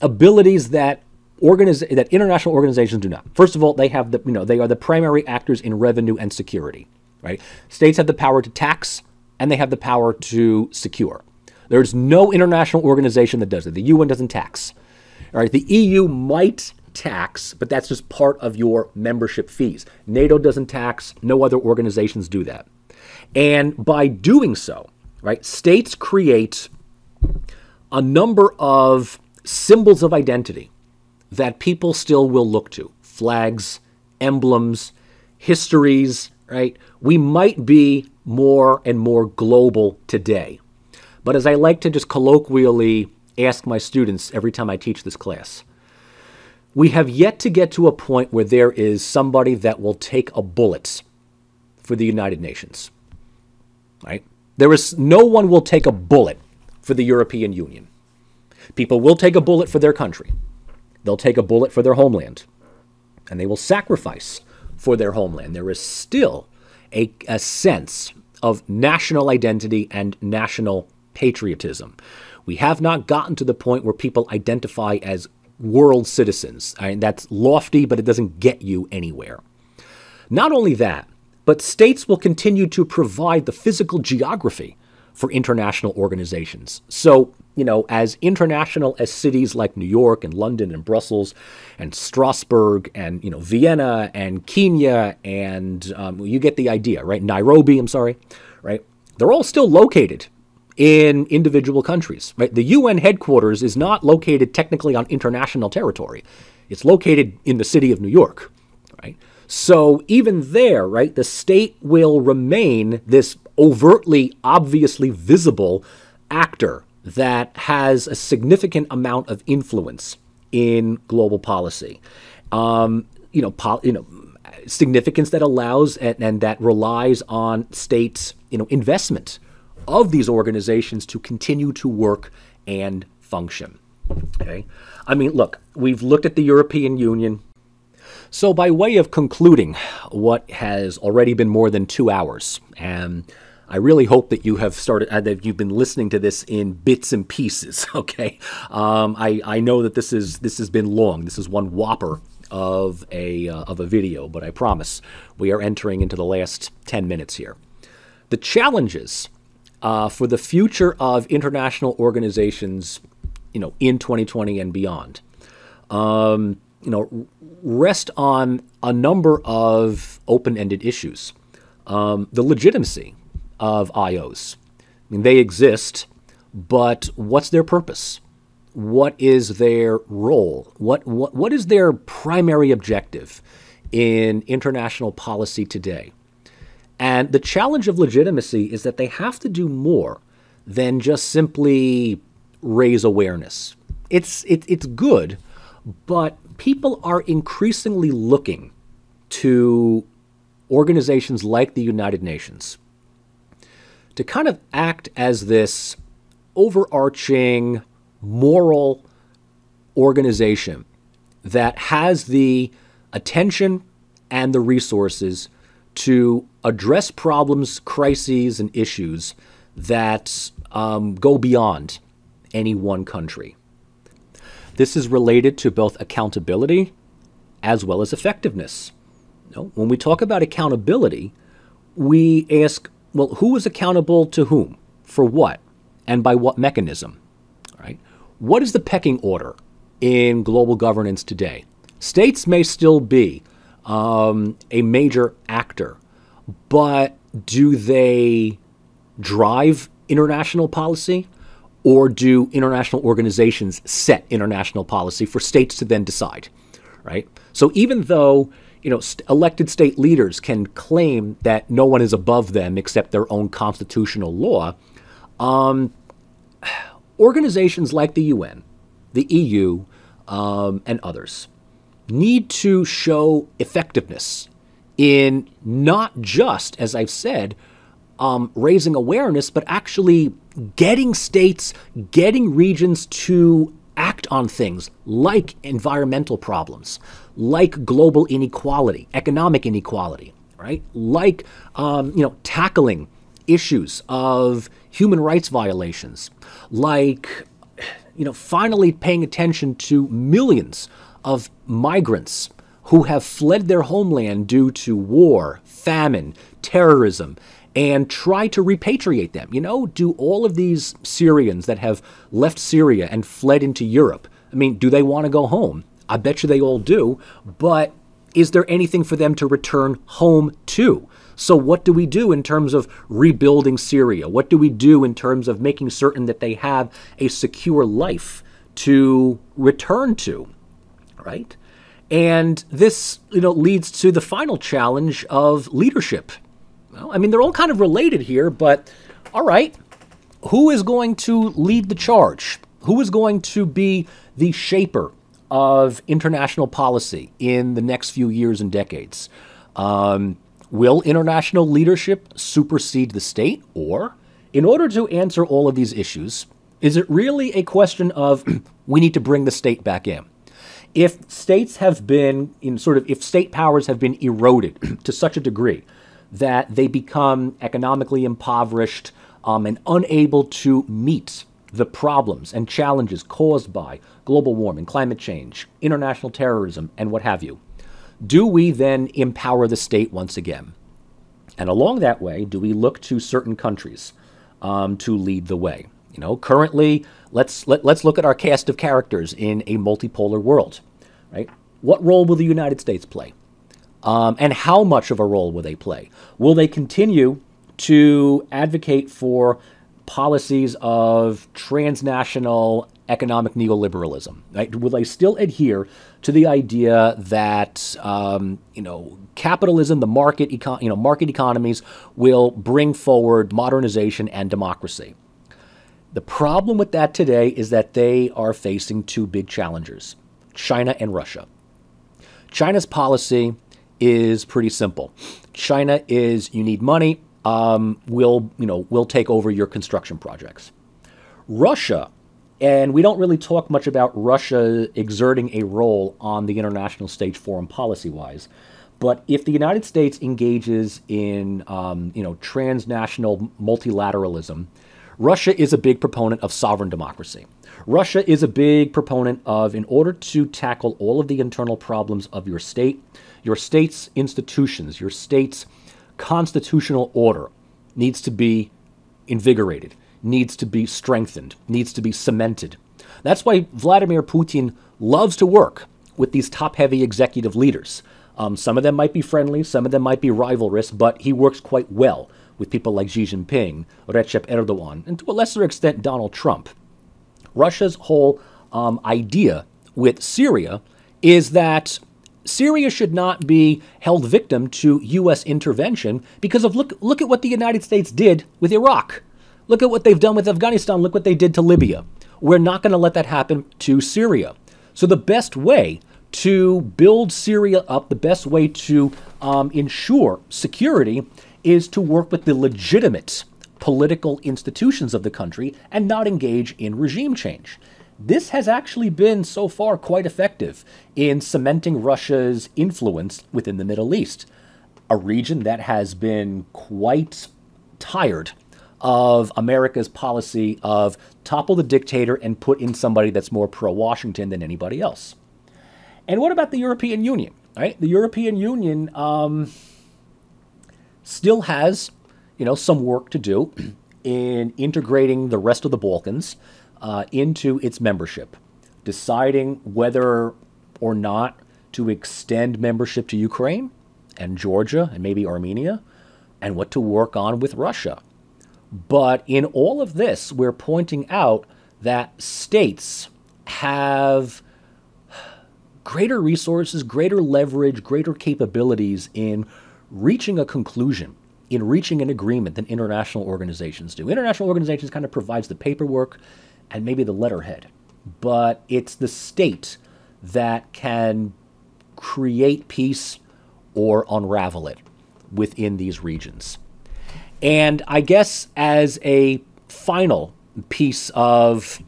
abilities that organiz- that international organizations do not. First of all, they have the you know they are the primary actors in revenue and security. Right? States have the power to tax, and they have the power to secure. There is no international organization that does it. The U N doesn't tax. All right, the E U might tax, but that's just part of your membership fees. NATO doesn't tax. No other organizations do that. And by doing so, right, states create a number of symbols of identity that people still will look to. Flags, emblems, histories, right? We might be more and more global today. But as I like to just colloquially ask my students every time I teach this class, we have yet to get to a point where there is somebody that will take a bullet for the United Nations, right? There is no one will take a bullet for the European Union. People will take a bullet for their country. They'll take a bullet for their homeland, and they will sacrifice for their homeland. There is still a, a sense of national identity and national patriotism. We have not gotten to the point where people identify as world citizens. I mean, that's lofty, but it doesn't get you anywhere. Not only that, but states will continue to provide the physical geography for international organizations. So, you know, as international as cities like New York and London and Brussels and Strasbourg and, you know, Vienna and Kenya and um, you get the idea, right? Nairobi, I'm sorry, right? They're all still located in individual countries, right? The U N headquarters is not located technically on international territory. It's located in the city of New York, right? So even there, right, the state will remain this overtly, obviously visible actor that has a significant amount of influence in global policy, um, you know, pol you know, significance that allows and, and that relies on states, you know, investment of these organizations to continue to work and function. Okay, I mean, look, we've looked at the European Union. So by way of concluding what has already been more than two hours, and I really hope that you have started, uh, that you've been listening to this in bits and pieces. Okay, um, I I know that this is this has been long. This is one whopper of a uh, of a video, but I promise we are entering into the last ten minutes here. The challenges uh, for the future of international organizations, you know, in twenty twenty and beyond. Um, you know, rest on a number of open-ended issues. Um, the legitimacy of I Os. I mean, they exist, but what's their purpose? What is their role? What, what, what is their primary objective in international policy today? And the challenge of legitimacy is that they have to do more than just simply raise awareness. It's, it, it's good, but people are increasingly looking to organizations like the United Nations to kind of act as this overarching moral organization that has the attention and the resources to address problems, crises, and issues that um, go beyond any one country. This is related to both accountability as well as effectiveness. You know, when we talk about accountability, we ask, well, who is accountable to whom, for what, and by what mechanism? All right? What is the pecking order in global governance today? States may still be um, a major actor, but do they drive international policy? Or do international organizations set international policy for states to then decide, right? So even though, you know, st- elected state leaders can claim that no one is above them except their own constitutional law, um, organizations like the U N, the E U, um, and others need to show effectiveness in not just, as I've said, Um, raising awareness, but actually getting states, getting regions to act on things like environmental problems, like global inequality, economic inequality, right? Like, um, you know, tackling issues of human rights violations, like, you know, finally paying attention to millions of migrants who have fled their homeland due to war, famine, terrorism, and try to repatriate them. You know, do all of these Syrians that have left Syria and fled into Europe, I mean, do they want to go home? I bet you they all do, but is there anything for them to return home to? So what do we do in terms of rebuilding Syria? What do we do in terms of making certain that they have a secure life to return to, right? And this, you know, leads to the final challenge of leadership. Well, I mean, they're all kind of related here, but all right, who is going to lead the charge? Who is going to be the shaper of international policy in the next few years and decades? Um, will international leadership supersede the state? Or, in order to answer all of these issues, is it really a question of we need to bring the state back in? If states have been in sort of, if state powers have been eroded to such a degree that they become economically impoverished um, and unable to meet the problems and challenges caused by global warming, climate change, international terrorism, and what have you, do we then empower the state once again? And along that way, do we look to certain countries um, to lead the way? You know, currently, let's, let, let's look at our cast of characters in a multipolar world, right? What role will the United States play? Um, and how much of a role will they play? Will they continue to advocate for policies of transnational economic neoliberalism, right? Will they still adhere to the idea that um, you know, capitalism, the market, econ you know, market economies will bring forward modernization and democracy? The problem with that today is that they are facing two big challengers: China and Russia. China's policy is pretty simple. China is, you need money, um, we'll, you know, we'll take over your construction projects. Russia, and we don't really talk much about Russia exerting a role on the international stage foreign policy-wise, but if the United States engages in, um, you know, transnational multilateralism, Russia is a big proponent of sovereign democracy. Russia is a big proponent of, in order to tackle all of the internal problems of your state, your state's institutions, your state's constitutional order needs to be invigorated, needs to be strengthened, needs to be cemented. That's why Vladimir Putin loves to work with these top-heavy executive leaders. Um, some of them might be friendly, some of them might be rivalrous, but he works quite well with people like Xi Jinping, Recep Erdogan, and to a lesser extent, Donald Trump. Russia's whole um, idea with Syria is that Syria should not be held victim to U S intervention because of, look, look at what the United States did with Iraq. Look at what they've done with Afghanistan. Look what they did to Libya. We're not going to let that happen to Syria. So the best way to build Syria up, the best way to um, ensure security is to work with the legitimate political institutions of the country and not engage in regime change. This has actually been so far quite effective in cementing Russia's influence within the Middle East, a region that has been quite tired of America's policy of topple the dictator and put in somebody that's more pro-Washington than anybody else. And what about the European Union, right? The European Union um, still has, you know, some work to do in integrating the rest of the Balkans uh, into its membership, deciding whether or not to extend membership to Ukraine and Georgia and maybe Armenia, and what to work on with Russia. But in all of this, we're pointing out that states have greater resources, greater leverage, greater capabilities in reaching a conclusion, in reaching an agreement than international organizations do. International organizations kind of provides the paperwork and maybe the letterhead, but it's the state that can create peace or unravel it within these regions. And I guess as a final piece of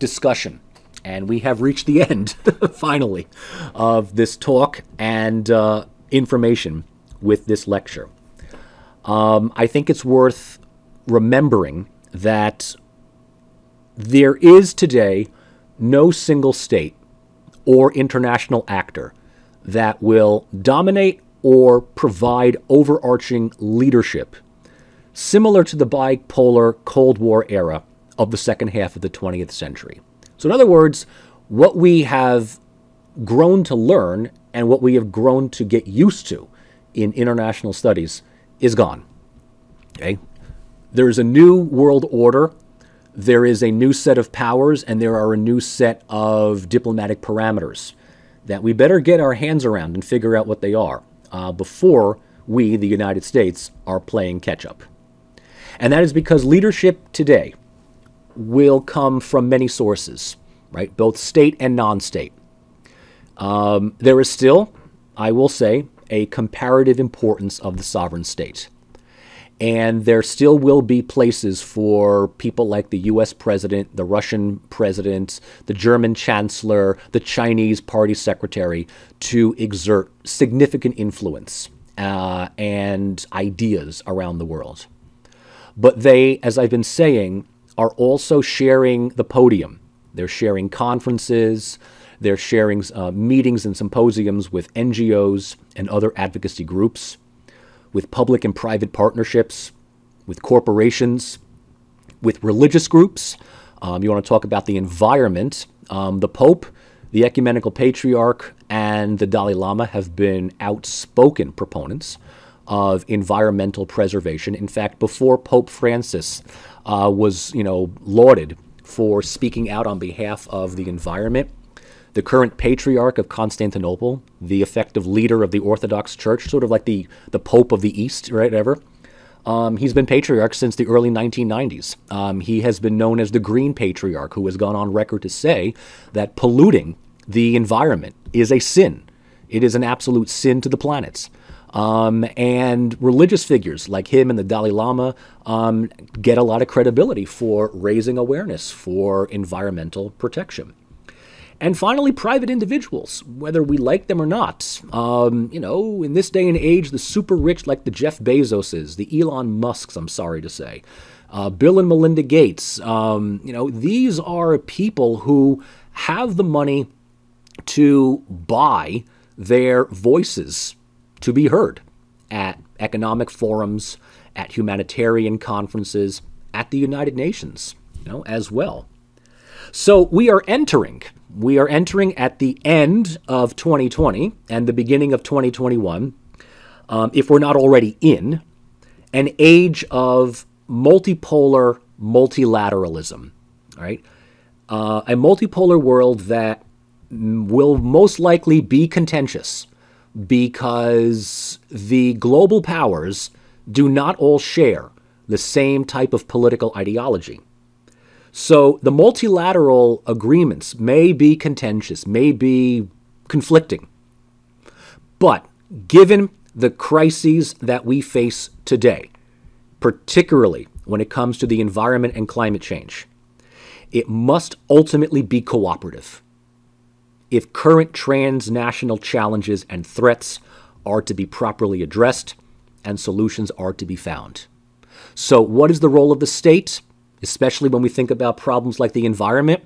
discussion, and we have reached the end, finally, of this talk and uh, information with this lecture. Um, I think it's worth remembering that there is today no single state or international actor that will dominate or provide overarching leadership similar to the bipolar Cold War era of the second half of the twentieth century. So in other words, what we have grown to learn and what we have grown to get used to in international studies is gone. Okay? There is a new world order. There is a new set of powers, and there are a new set of diplomatic parameters that we better get our hands around and figure out what they are uh, before we, the United States, are playing catch-up. And that is because leadership today will come from many sources, right? Both state and non-state. Um, there is still, I will say, a comparative importance of the sovereign state. And there still will be places for people like the U S president, the Russian president, the German chancellor, the Chinese party secretary to exert significant influence uh, and ideas around the world. But they, as I've been saying, are also sharing the podium. They're sharing conferences. They're sharing uh, meetings and symposiums with N G Os and other advocacy groups, with public and private partnerships, with corporations, with religious groups. Um, you want to talk about the environment. Um, the Pope, the Ecumenical Patriarch, and the Dalai Lama have been outspoken proponents of environmental preservation. In fact, before Pope Francis uh, was, you know, lauded for speaking out on behalf of the environment, the current patriarch of Constantinople, the effective leader of the Orthodox Church, sort of like the, the Pope of the East, right, ever. Um, he's been patriarch since the early nineteen nineties. Um, he has been known as the Green Patriarch, who has gone on record to say that polluting the environment is a sin. It is an absolute sin to the planet. Um, and religious figures like him and the Dalai Lama um, get a lot of credibility for raising awareness for environmental protection. And finally, private individuals, whether we like them or not. Um, you know, in this day and age, the super rich like the Jeff Bezoses, the Elon Musks, I'm sorry to say, uh, Bill and Melinda Gates, um, you know, these are people who have the money to buy their voices to be heard at economic forums, at humanitarian conferences, at the United Nations, you know, as well. So we are entering... We are entering at the end of twenty twenty and the beginning of twenty twenty-one, um, if we're not already in, an age of multipolar multilateralism, right? Uh, a multipolar world that will most likely be contentious because the global powers do not all share the same type of political ideology. So the multilateral agreements may be contentious, may be conflicting. But given the crises that we face today, particularly when it comes to the environment and climate change, it must ultimately be cooperative if current transnational challenges and threats are to be properly addressed and solutions are to be found. So what is the role of the state? Especially when we think about problems like the environment,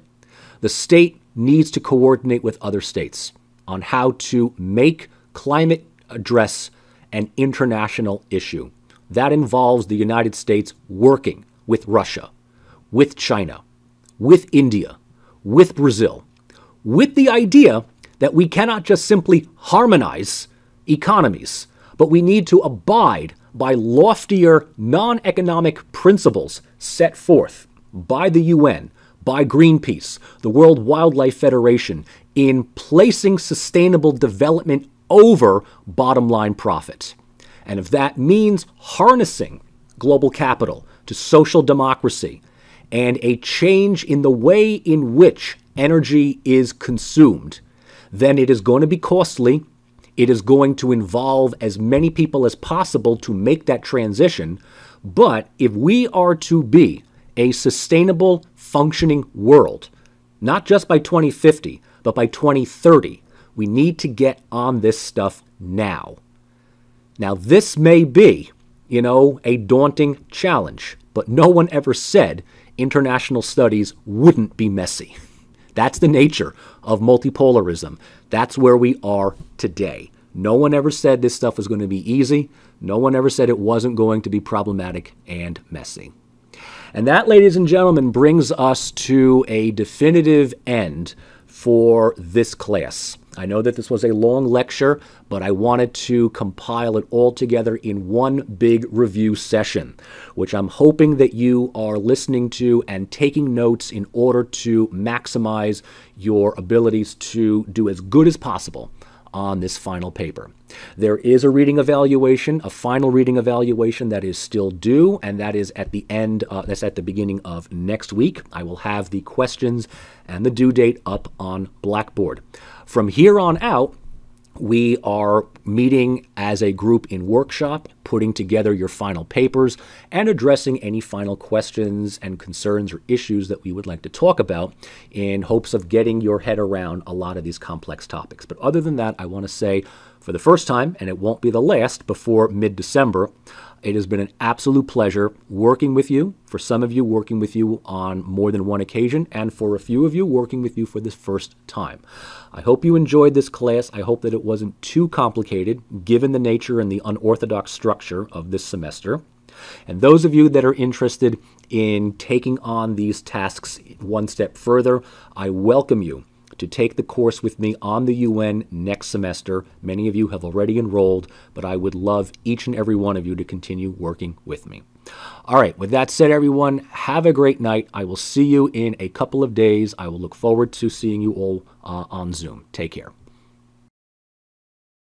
the state needs to coordinate with other states on how to make climate address an international issue. That involves the United States working with Russia, with China, with India, with Brazil, with the idea that we cannot just simply harmonize economies, but we need to abide by loftier non-economic principles set forth by the U N, by Greenpeace, the World Wildlife Federation, in placing sustainable development over bottom-line profit. And if that means harnessing global capital to social democracy and a change in the way in which energy is consumed, then it is going to be costly. It is going to involve as many people as possible to make that transition. But if we are to be a sustainable, functioning world, not just by twenty fifty, but by twenty thirty, we need to get on this stuff now. Now, this may be, you know, a daunting challenge But no one ever said international studies wouldn't be messy. That's the nature of multipolarism. That's where we are today. No one ever said this stuff was going to be easy. No one ever said it wasn't going to be problematic and messy. And that, ladies and gentlemen, brings us to a definitive end for this class. I know that this was a long lecture, but I wanted to compile it all together in one big review session, which I'm hoping that you are listening to and taking notes in order to maximize your abilities to do as good as possible on this final paper. There is a reading evaluation, a final reading evaluation that is still due, and that is at the end, uh, that's at the beginning of next week. I will have the questions and the due date up on Blackboard. From here on out, we are meeting as a group in workshop, putting together your final papers and addressing any final questions and concerns or issues that we would like to talk about in hopes of getting your head around a lot of these complex topics. But other than that, I want to say for the first time, and it won't be the last before mid-December, it has been an absolute pleasure working with you, for some of you working with you on more than one occasion, and for a few of you working with you for the first time. I hope you enjoyed this class. I hope that it wasn't too complicated, given the nature and the unorthodox structure of this semester. And those of you that are interested in taking on these tasks one step further, I welcome you to take the course with me on the U N next semester. Many of you have already enrolled, but I would love each and every one of you to continue working with me. All right, with that said, everyone, have a great night. I will see you in a couple of days. I will look forward to seeing you all uh, on Zoom. Take care.